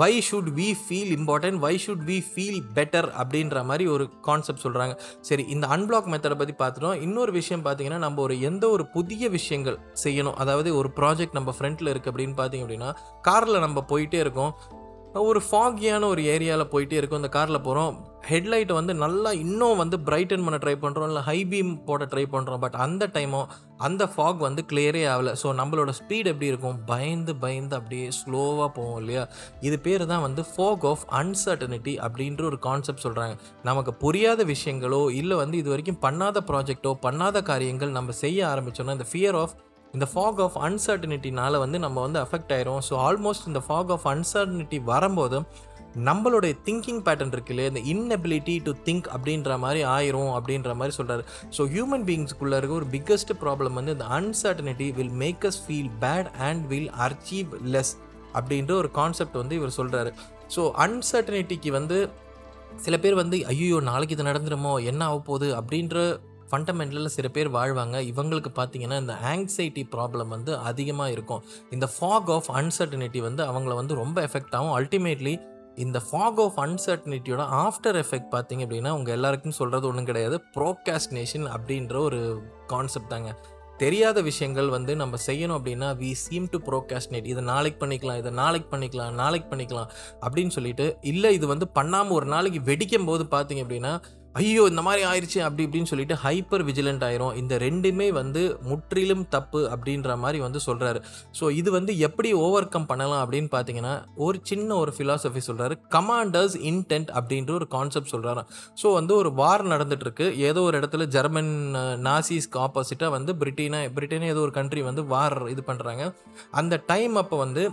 Why should we feel important, why should we feel better அப்படின்ற மாதிரி ஒரு கான்செப்ட் சொல்கிறாங்க. சரி, இந்த அன்பிளாக் மெத்தடை பற்றி பார்த்துட்டோம். இன்னொரு விஷயம் பார்த்திங்கன்னா நம்ம ஒரு எந்த ஒரு புதிய விஷயங்கள் செய்யணும், அதாவது ஒரு ப்ராஜெக்ட் நம்ம ஃப்ரண்ட்டில் இருக்குது அப்படின்னு பார்த்திங்க அப்படின்னா காரில் நம்ம போயிட்டே இருக்கோம், ஒரு ஃபாகியான ஒரு ஏரியாவில் போயிட்டே இருக்கும். இந்த காரில் போகிறோம், ஹெட்லைட்டை வந்து நல்லா இன்னும் வந்து பிரைட்டன் பண்ண ட்ரை பண்ணுறோம், இல்லை ஹை பீம் போட ட்ரை பண்ணுறோம். பட் அந்த டைமும் அந்த ஃபாக் வந்து கிளியரே ஆகலை. ஸோ நம்மளோட ஸ்பீட் எப்படி இருக்கும், பயந்து பயந்து அப்படியே ஸ்லோவாக போவோம் இல்லையா. இது பேர் தான் வந்து ஃபோக் ஆஃப் அன்சர்டனிட்டி அப்படின்ற ஒரு கான்செப்ட் சொல்கிறாங்க. நமக்கு புரியாத விஷயங்களோ இல்லை வந்து இது வரைக்கும் பண்ணாத ப்ராஜெக்டோ பண்ணாத காரியங்கள் நம்ம செய்ய ஆரம்பித்தோன்னா இந்த ஃபியர் ஆஃப் இந்த ஃபாக் ஆஃப் அன்சர்டனிட்டினால் வந்து நம்ம வந்து அஃபெக்ட் ஆகிரும். ஸோ ஆல்மோஸ்ட் இந்த ஃபாக் ஆஃப் அன்சர்டனிட்டி வரும்போது நம்மளுடைய திங்கிங் பேட்டர்ன் இருக்கு இல்லையா, இந்த இன்னபிலிட்டி டு திங்க் அப்படின்ற மாதிரி ஆயிரும் அப்படின்ற மாதிரி சொல்கிறாரு. ஸோ ஹியூமன் பீயிங்ஸ்குள்ளே இருக்க ஒரு பிக்கஸ்ட் ப்ராப்ளம் வந்து இந்த uncertainty will make us feel bad and will achieve less அப்படின்ற ஒரு கான்செப்ட் வந்து இவர் சொல்கிறாரு. ஸோ அன்சர்டனிட்டிக்கு வந்து சில பேர் வந்து ஐயோ நாளைக்கு இது நடந்துருமோ என்ன ஆக போகுது அப்படின்ற ஃபண்டமெண்டலில் சில பேர் வாழ்வாங்க. இவங்களுக்கு பார்த்திங்கன்னா இந்த ஆங்ஸைட்டி ப்ராப்ளம் வந்து அதிகமாக இருக்கும். இந்த ஃபாக் ஆஃப் அன்சர்டனிட்டி வந்து அவங்கள வந்து ரொம்ப எஃபெக்ட் ஆகும். அல்டிமேட்லி இந்த ஃபாக் ஆஃப் அன்சர்டனிட்டியோட ஆஃப்டர் எஃபெக்ட் பார்த்திங்க அப்படின்னா அவங்க எல்லாருக்கும் சொல்கிறது ஒன்றும் கிடையாது, ப்ரோகாஸ்டினேஷன் அப்படின்ற ஒரு கான்செப்ட் தாங்க. தெரியாத விஷயங்கள் வந்து நம்ம செய்யணும் அப்படின்னா வி சீம் டு ப்ரோகாஸ்டினேட். இதை நாளைக்கு பண்ணிக்கலாம், இதை நாளைக்கு பண்ணிக்கலாம், நாளைக்கு பண்ணிக்கலாம் அப்படின்னு சொல்லிட்டு இல்லை இது வந்து பண்ணாமல் ஒரு நாளைக்கு வெடிக்கும் போது பார்த்திங்க அப்படின்னா ஐயோ இந்த மாதிரி ஆயிடுச்சு அப்படி இப்படின்னு சொல்லிட்டு ஹைப்பர் விஜிலண்ட் ஆயிரும். இந்த ரெண்டுமே வந்து முற்றிலும் தப்பு அப்படின்ற மாதிரி வந்து சொல்கிறாரு. ஸோ இது வந்து எப்படி ஓவர் கம் பண்ணலாம் அப்படின்னு பார்த்தீங்கன்னா ஒரு சின்ன ஒரு ஃபிலாசபி சொல்கிறாரு, கமாண்டர்ஸ் இன்டென்ட் அப்படின்ற ஒரு கான்செப்ட் சொல்கிறாரு. ஸோ வந்து ஒரு வார் நடந்துகிட்ருக்கு, ஏதோ ஒரு இடத்துல ஜெர்மன் நாசிஸ்க்கு ஆப்போசிட்டாக வந்து பிரிட்டனை பிரிட்டனை ஏதோ ஒரு கண்ட்ரி வந்து வார் இது பண்ணுறாங்க. அந்த டைம் அப்போ வந்து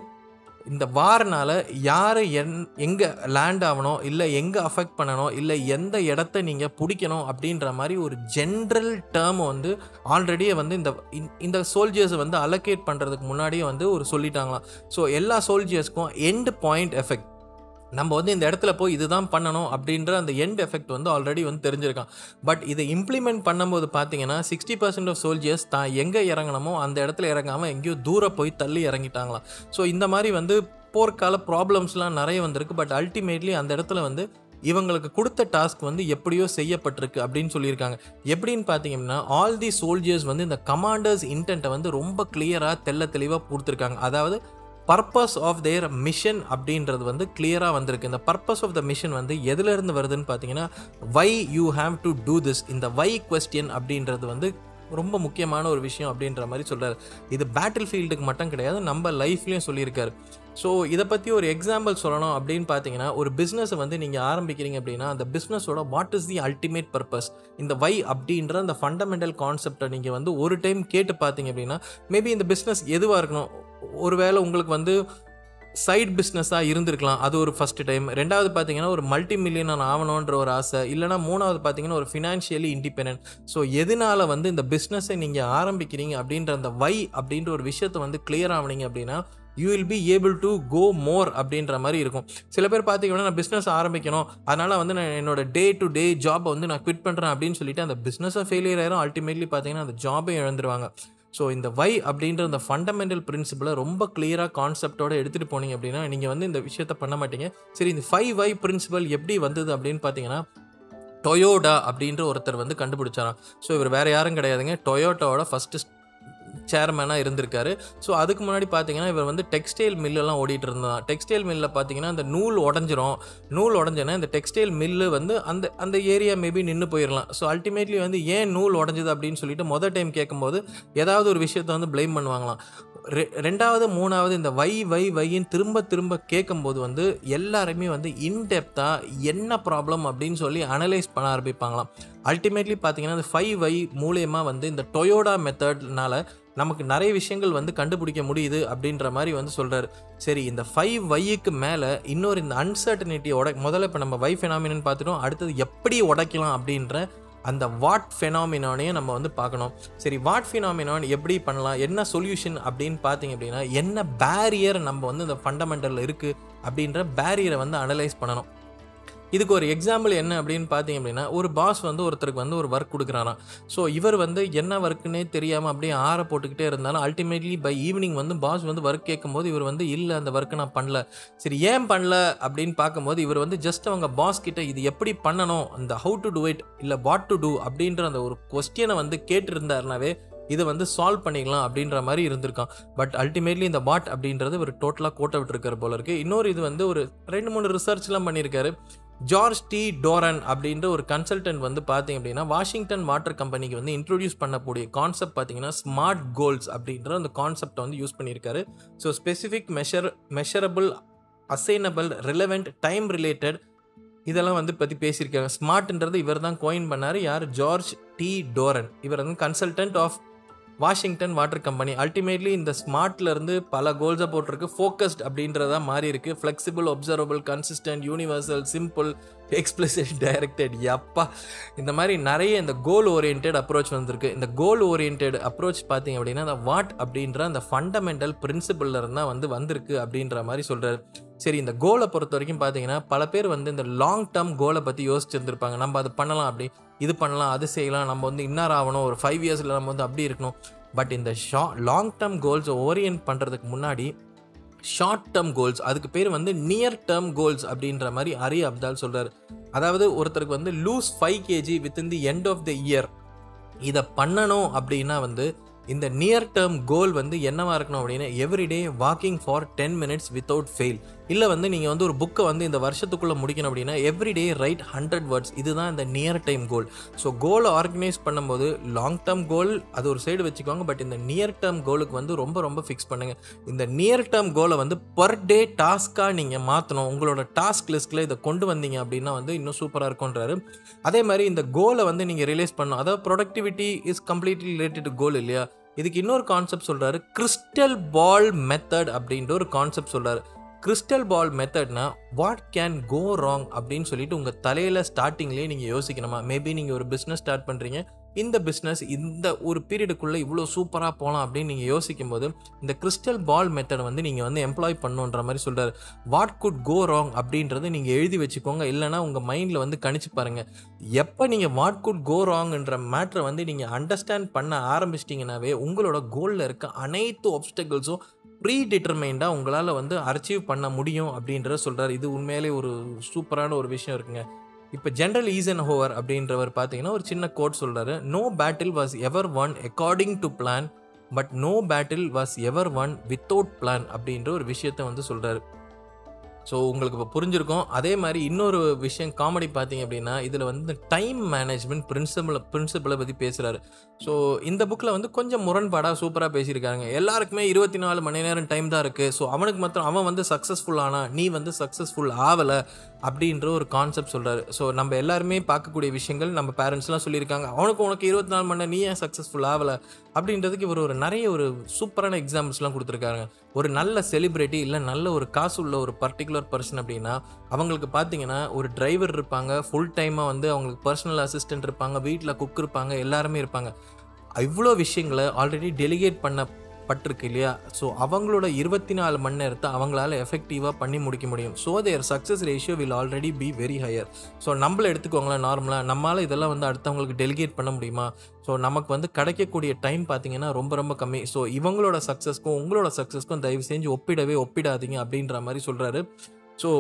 இந்த வார்னால் யார் என் எங்கே லேண்ட் ஆகணும், இல்லை எங்கே அஃபெக்ட் பண்ணணும், இல்லை எந்த இடத்த நீங்கள் பிடிக்கணும் அப்படின்ற மாதிரி ஒரு ஜென்ரல் டேர்ம் வந்து ஆல்ரெடியே வந்து இந்த இந்த சோல்ஜர்ஸை வந்து அலோகேட் பண்ணுறதுக்கு முன்னாடியே வந்து ஒரு சொல்லிட்டாங்களாம். ஸோ எல்லா சோல்ஜர்ஸ்க்கும் எண்ட் பாயிண்ட் எஃபெக்ட், நம்ம வந்து இந்த இடத்துல போய் இதுதான் பண்ணணும் அப்படின்ற அந்த எண்ட் எஃபெக்ட் வந்து ஆல்ரெடி வந்து தெரிஞ்சிருக்கான். பட் இதை இம்ப்ளிமெண்ட் பண்ணும்போது பார்த்தீங்கன்னா சிக்ஸ்டி பர்சன்ட் ஆஃப் சோல்ஜர்ஸ் தான் எங்கே இறங்கணுமோ அந்த இடத்துல இறங்காமல் எங்கேயோ தூரம் போய் தள்ளி இறங்கிட்டாங்களாம். ஸோ இந்த மாதிரி வந்து போர்க்கால ப்ராப்ளம்ஸ்லாம் நிறைய வந்திருக்கு. பட் அல்டிமேட்லி அந்த இடத்துல வந்து இவங்களுக்கு கொடுத்த டாஸ்க் வந்து எப்படியோ செய்யப்பட்டிருக்கு அப்படின்னு சொல்லியிருக்காங்க. எப்படின்னு பார்த்தீங்கன்னா ஆல் தி சோல்ஜர்ஸ் வந்து இந்த கமாண்டர்ஸ் இன்டென்ட்டை வந்து ரொம்ப கிளியராக தெல்ல தெளிவாக கொடுத்துருக்காங்க. அதாவது பர்பஸ் ஆஃப் தேர் மிஷன் அப்படின்றது வந்து கிளியராக வந்திருக்கு. இந்த பர்பஸ் ஆஃப் த மிஷன் வந்து எதுலேருந்து வருதுன்னு பார்த்தீங்கன்னா why you have to do this, இந்த வை கொஸ்டின் அப்படின்றது வந்து ரொம்ப முக்கியமான ஒரு விஷயம் அப்படின்ற மாதிரி சொல்கிறார். இது பேட்டில் ஃபீல்டுக்கு மட்டும் கிடையாது, நம்ம லைஃப்லேயும் சொல்லியிருக்காரு. ஸோ இதை பற்றி ஒரு எக்ஸாம்பிள் சொல்லணும் அப்படின்னு பார்த்தீங்கன்னா ஒரு பிஸ்னஸை வந்து நீங்கள் ஆரம்பிக்கிறீங்க அப்படின்னா அந்த பிஸ்னஸோட what is the ultimate purpose, இந்த வை அப்படின்ற அந்த ஃபண்டமெண்டல் கான்செப்டை நீங்கள் வந்து ஒரு டைம் கேட்டு பார்த்தீங்க அப்படின்னா மேபி இந்த பிஸ்னஸ் எதுவாக இருக்கணும், ஒருவேளை உங்களுக்கு வந்து சைட் பிஸ்னஸாக இருந்திருக்கலாம், அது ஒரு ஃபஸ்ட்டு டைம். ரெண்டாவது பார்த்தீங்கன்னா ஒரு மல்டி மில்லியனர் ஆகணுன்ற ஒரு ஆசை, இல்லைனா மூணாவது பார்த்தீங்கன்னா ஒரு ஃபினான்ஷியலி இண்டிபெண்டன்ட். ஸோ எதனால் வந்து இந்த பிஸ்னஸை நீங்கள் ஆரம்பிக்கிறீங்க அப்படின்ற அந்த வை அப்படின்ற ஒரு விஷயத்தை வந்து கிளியர் ஆகினீங்க அப்படின்னா you will be able to go more அப்படின்ற மாதிரி இருக்கும். சில பேர் பார்த்தீங்கன்னா நான் பிஸ்னஸ் ஆரம்பிக்கணும், அதனால் வந்து நான் என்னோடய டே டு டே ஜாபை வந்து நான் குவிட் பண்ணுறேன் அப்படின்னு சொல்லிட்டு அந்த பிஸ்னஸை ஃபெயிலியர் ஆயிரும். அல்டிமேட்லி பார்த்தீங்கன்னா அந்த ஜாபை இழந்துருவாங்க. ஸோ இந்த வை அப்படின்ற அந்த ஃபண்டமெண்டல் பிரின்சிபிளை ரொம்ப கிளியராக கான்செப்டோடு எடுத்துகிட்டு போனீங்க அப்படின்னா நீங்கள் வந்து இந்த விஷயத்தை பண்ண மாட்டீங்க. சரி, இந்த ஃபைவ் வை பிரின்சிபல் எப்படி வந்தது அப்படின்னு பார்த்தீங்கன்னா டொயோடா அப்படின்ற ஒருத்தர் வந்து கண்டுபிடிச்சாராம். ஸோ இவர் வேறு யாரும் கிடையாதுங்க, டொயோட்டாவோட ஃபஸ்ட்டு சேர்மேனாக இருந்திருக்காரு. ஸோ அதுக்கு முன்னாடி பார்த்தீங்கன்னா இவர் வந்து டெக்ஸ்டைல் மில்லெல்லாம் ஓடிட்டு இருந்தான். டெக்ஸ்டைல் மில்லில் பார்த்தீங்கன்னா அந்த நூல் உடஞ்சிரும், நூல் உடஞ்சோன்னா இந்த டெக்ஸ்டைல் மில்லு வந்து அந்த அந்த ஏரியா மேபி நின்று போயிடலாம். ஸோ அல்டிமேட்லி வந்து ஏன் நூல் உடஞ்சுது அப்படின்னு சொல்லிட்டு மொதல் டைம் கேட்கும்போது ஏதாவது ஒரு விஷயத்தை வந்து ப்ளைம் பண்ணுவாங்களாம். ரெ ரெண்டாவது மூணாவது இந்த வை வை வைன்னு திரும்ப திரும்ப கேட்கும்போது வந்து எல்லாருமே வந்து இன்டெப்த்தாக என்ன ப்ராப்ளம் அப்படின்னு சொல்லி அனலைஸ் பண்ண ஆரம்பிப்பாங்களாம். அல்டிமேட்லி பார்த்தீங்கன்னா இந்த ஃபைவ் வை மூலயமா வந்து இந்த டொயோடா மெத்தட்னால நமக்கு நிறைய விஷயங்கள் வந்து கண்டுபிடிக்க முடியுது அப்படின்ற மாதிரி வந்து சொல்கிறாரு. சரி, இந்த ஃபைவ் வைக்கு மேலே இன்னொரு இந்த அன்சர்டனிட்டியை உடை முதல்ல இப்போ நம்ம வை ஃபெனாமினான்னு பார்த்துட்டோம். அடுத்தது எப்படி உடைக்கலாம் அப்படின்ற அந்த வாட் ஃபெனாமினானையும் நம்ம வந்து பார்க்கணும். சரி, வாட் ஃபெனாமினான் எப்படி பண்ணலாம், என்ன சொல்யூஷன் அப்படின்னு பார்த்தீங்க அப்படின்னா என்ன பேரியர் நம்ம வந்து இந்த ஃபண்டமெண்டலில் இருக்குது அப்படின்ற பேரியரை வந்து அனலைஸ் பண்ணணும். இதுக்கு ஒரு எக்ஸாம்பிள் என்ன அப்படின்னு பார்த்தீங்க அப்படின்னா ஒரு பாஸ் வந்து ஒருத்தருக்கு வந்து ஒரு ஒர்க் கொடுக்குறாராம். ஸோ இவர் வந்து என்ன ஒர்க்குன்னே தெரியாமல் அப்படியே ஆற போட்டுக்கிட்டே இருந்தாலும் அல்டிமேட்லி பை ஈவினிங் வந்து பாஸ் வந்து ஒர்க் கேட்கும்போது இவர் வந்து இல்லை, அந்த ஒர்க்கு நான் பண்ணல. சரி, ஏன் பண்ணல அப்படின்னு பார்க்கும்போது இவர் வந்து ஜஸ்ட் அவங்க பாஸ் கிட்ட இது எப்படி பண்ணணும், இந்த ஹவு டு டூ இட் இல்லை வாட் டு டூ அப்படின்ற அந்த ஒரு கொஸ்டினை வந்து கேட்டுருந்தாருனாவே இதை வந்து சால்வ் பண்ணிக்கலாம் அப்படின்ற மாதிரி இருந்திருக்கான். பட் அல்டிமேட்லி இந்த வாட் அப்படின்றது ஒரு டோட்டலாக கோட்டை விட்டுருக்காரு போல இருக்குது. இன்னொரு இது வந்து ஒரு ரெண்டு மூணு ரிசர்ச்லாம் பண்ணியிருக்காரு. ஜார்ஜ் டி டோரன் அப்படின்ற ஒரு கன்சல்டன்ட் வந்து பார்த்தீங்க அப்படின்னா வாஷிங்டன் வாட்டர் கம்பெனிக்கு வந்து இன்ட்ரடியூஸ் பண்ணக்கூடிய கான்செப்ட் பார்த்தீங்கன்னா ஸ்மார்ட் கோல்ஸ் அப்படின்ற அந்த கான்செப்டை வந்து யூஸ் பண்ணியிருக்காரு. So specific measure measurable assignable relevant time related இதெல்லாம் வந்து பற்றி பேசியிருக்காங்க. ஸ்மார்ட்ன்றது இவர் தான் கோயின் பண்ணார். யார்? George T Doran. இவர் வந்து consultant of Washington water company. Ultimately இந்த ஸ்மார்ட்லேருந்து பல கோல்ஸாக போட்டிருக்கு. ஃபோக்கஸ்ட் அப்படின்றதா மாறி இருக்குது. Flexible, observable, consistent, universal, simple, explicit, directed. எப்பா இந்த மாதிரி நிறைய இந்த கோல் ஓரியன்ட் அப்ரோச் வந்திருக்கு. இந்த கோல் ஓரியன்ட் அப்ரோச் பார்த்தீங்க அப்படின்னா அந்த வாட் அப்படின்ற அந்த ஃபண்டமெண்டல் பிரின்சிபிள் இருந்தால் வந்து வந்திருக்கு அப்படின்ற மாதிரி சொல்கிறார். சரி, இந்த கோலை பொறுத்த வரைக்கும் பார்த்தீங்கன்னா பல பேர் வந்து இந்த லாங் டேர்ம் கோலை பற்றி யோசிச்சுருந்துருப்பாங்க. நம்ம அது பண்ணலாம், அப்படி இது பண்ணலாம், அது செய்யலாம், நம்ம வந்து இன்னார் ஆகணும், ஒரு ஃபைவ் இயர்ஸில் நம்ம வந்து அப்படி இருக்கணும். பட் இந்த ஷா லாங் டேர்ம் கோல்ஸ் ஓரியன்ட் பண்ணுறதுக்கு முன்னாடி ஷார்ட் டேர்ம் கோல்ஸ், அதுக்கு பேர் வந்து நியர் டேர்ம் கோல்ஸ் அப்படின்ற மாதிரி அலி அப்தால் சொல்கிறார். அதாவது ஒருத்தருக்கு வந்து lose five KG within the end of the year இதை பண்ணணும் அப்படின்னா வந்து இந்த நியர் டேர்ம் கோல் வந்து என்னவாக இருக்கணும் அப்படின்னா everyday walking for ten minutes without fail. இல்லை வந்து நீங்கள் வந்து ஒரு புக்கை வந்து இந்த வருஷத்துக்குள்ளே முடிக்கணும் அப்படின்னா எவ்ரிடே ரைட் ஹண்ட்ரட் வேர்ட்ஸ். இதுதான் இந்த நியர் டைம் கோல். ஸோ கோலை ஆர்கனைஸ் பண்ணும்போது லாங் டேர்ம் கோல் அது ஒரு சைடு வச்சுக்குவாங்க. பட் இந்த நியர் டேர்ம் கோலுக்கு வந்து ரொம்ப ரொம்ப ஃபிக்ஸ் பண்ணுங்கள். இந்த நியர் டேர்ம் கோலை வந்து பர் டே டாஸ்க்காக நீங்கள் மாற்றணும். உங்களோட டாஸ்க் லிஸ்ட்டில் இதை கொண்டு வந்தீங்க அப்படின்னா வந்து இன்னும் சூப்பராக இருக்கும்ன்றாரு. அதே மாதிரி இந்த கோலை வந்து நீங்கள் ரிலீஸ் பண்ணணும். அதாவது productivity is completely related to goal இல்லையா? இதுக்கு இன்னொரு கான்செப்ட் சொல்கிறாரு, கிறிஸ்டல் பால் மெத்தட் அப்படின்ற ஒரு கான்செப்ட் சொல்கிறாரு. கிறிஸ்டல் பால் மெத்தட்னா வாட் கேன் கோ ராங் அப்படின்னு சொல்லிட்டு உங்கள் தலையில் ஸ்டார்டிங்லேயே நீங்கள் யோசிக்கணுமா? மேபி நீங்கள் ஒரு பிஸ்னஸ் ஸ்டார்ட் பண்ணுறீங்க, இந்த பிஸ்னஸ் இந்த ஒரு பீரியடுக்குள்ளே இவ்வளோ சூப்பராக போகலாம் அப்படின்னு நீங்கள் யோசிக்கும் போது இந்த கிறிஸ்டல் பால் மெத்தட் வந்து நீங்கள் வந்து எம்ப்ளாய் பண்ணுன்ற மாதிரி சொல்கிறார். வாட் குட் கோ ராங் அப்படின்றத நீங்கள் எழுதி வச்சுக்கோங்க, இல்லைனா உங்கள் மைண்டில் வந்து கணிச்சு பாருங்கள். எப்போ நீங்கள் வாட் குட் கோ ராங்ன்ற மேட்டரை வந்து நீங்கள் அண்டர்ஸ்டாண்ட் பண்ண ஆரம்பிச்சிட்டிங்கனாவே உங்களோட கோலில் இருக்க அனைத்து ஆப்ஸ்டக்கிள்ஸும் ப்ரீ டிட்டர்மைண்டாக உங்களால் வந்து அச்சீவ் பண்ண முடியும் அப்படின்றத சொல்கிறார். இது உண்மையிலே ஒரு சூப்பரான ஒரு விஷயம் இருக்குங்க. இப்போ ஜெனரல் ஈசன்ஹோவர் அப்படின்றவர் பார்த்தீங்கன்னா ஒரு சின்ன கோட் சொல்கிறாரு, no battle was ever won according to plan but no battle was ever won without plan அப்படின்ற ஒரு விஷயத்தை வந்து சொல்கிறாரு. ஸோ உங்களுக்கு இப்போ புரிஞ்சிருக்கும். அதே மாதிரி இன்னொரு விஷயம் காமெடி பார்த்தீங்க அப்படின்னா இதில் வந்து டைம் மேனேஜ்மெண்ட் பிரின்சிபல் பிரின்சிபலை பற்றி பேசுகிறாரு. ஸோ இந்த புக்கில் வந்து கொஞ்சம் முரண்பாடாக சூப்பராக பேசியிருக்காங்க. எல்லாருக்குமே இருபத்தி நாலு மணி நேரம் டைம் தான் இருக்குது. ஸோ அவனுக்கு மாத்திரம் அவன் வந்து சக்ஸஸ்ஃபுல்லானா நீ வந்து சக்ஸஸ்ஃபுல் ஆகலை அப்படின்ற ஒரு கான்செப்ட் சொல்கிறாரு. ஸோ நம்ம எல்லாருமே பார்க்கக்கூடிய விஷயங்கள் நம்ம பேரண்ட்ஸ்லாம் சொல்லியிருக்காங்க, அவனுக்கு உனக்கு இருபத்தி நாலு மணி நேரம் நீ ஏன் சக்ஸஸ்ஃபுல் ஆகலை அப்படின்றதுக்கு இவர் ஒரு நிறைய ஒரு சூப்பரான எக்ஸாம்பிள்ஸ்லாம் கொடுத்துருக்காங்க. ஒரு நல்ல செலிப்ரிட்டி இல்லை நல்ல ஒரு காசு உள்ள ஒரு பர்டிகுலர் பர்சன் அப்படின்னா அவங்களுக்கு பார்த்தீங்கன்னா ஒரு டிரைவர் இருப்பாங்க, ஃபுல் டைமாக வந்து அவங்களுக்கு பர்சனல் அசிஸ்டன்ட் இருப்பாங்க, வீட்டில் குக் இருப்பாங்க, எல்லாருமே இருப்பாங்க. இவ்வளோ விஷயங்களை ஆல்ரெடி டெலிகேட் பண்ண பட்டிருக்கு இல்லையா? ஸோ அவங்களோட இருபத்தி நாலு மணி நேரத்தை அவங்களால் எஃபெக்டிவாக பண்ணி முடிக்க முடியும். So their success ratio will already be very higher. So நம்மளை எடுத்துக்கோங்களேன், நார்மலாக நம்மளால் இதெல்லாம் வந்து அடுத்தவங்களுக்கு டெலிகேட் பண்ண முடியுமா? ஸோ நமக்கு வந்து கிடைக்கக்கூடிய டைம் பார்த்தீங்கன்னா ரொம்ப ரொம்ப கம்மி. ஸோ இவங்களோட சக்ஸஸ்க்கும் உங்களோட சக்ஸஸ்க்கும் தயவு செஞ்சு ஒப்பிடவே ஒப்பிடாதீங்க அப்படின்ற மாதிரி சொல்கிறாரு. ஸோ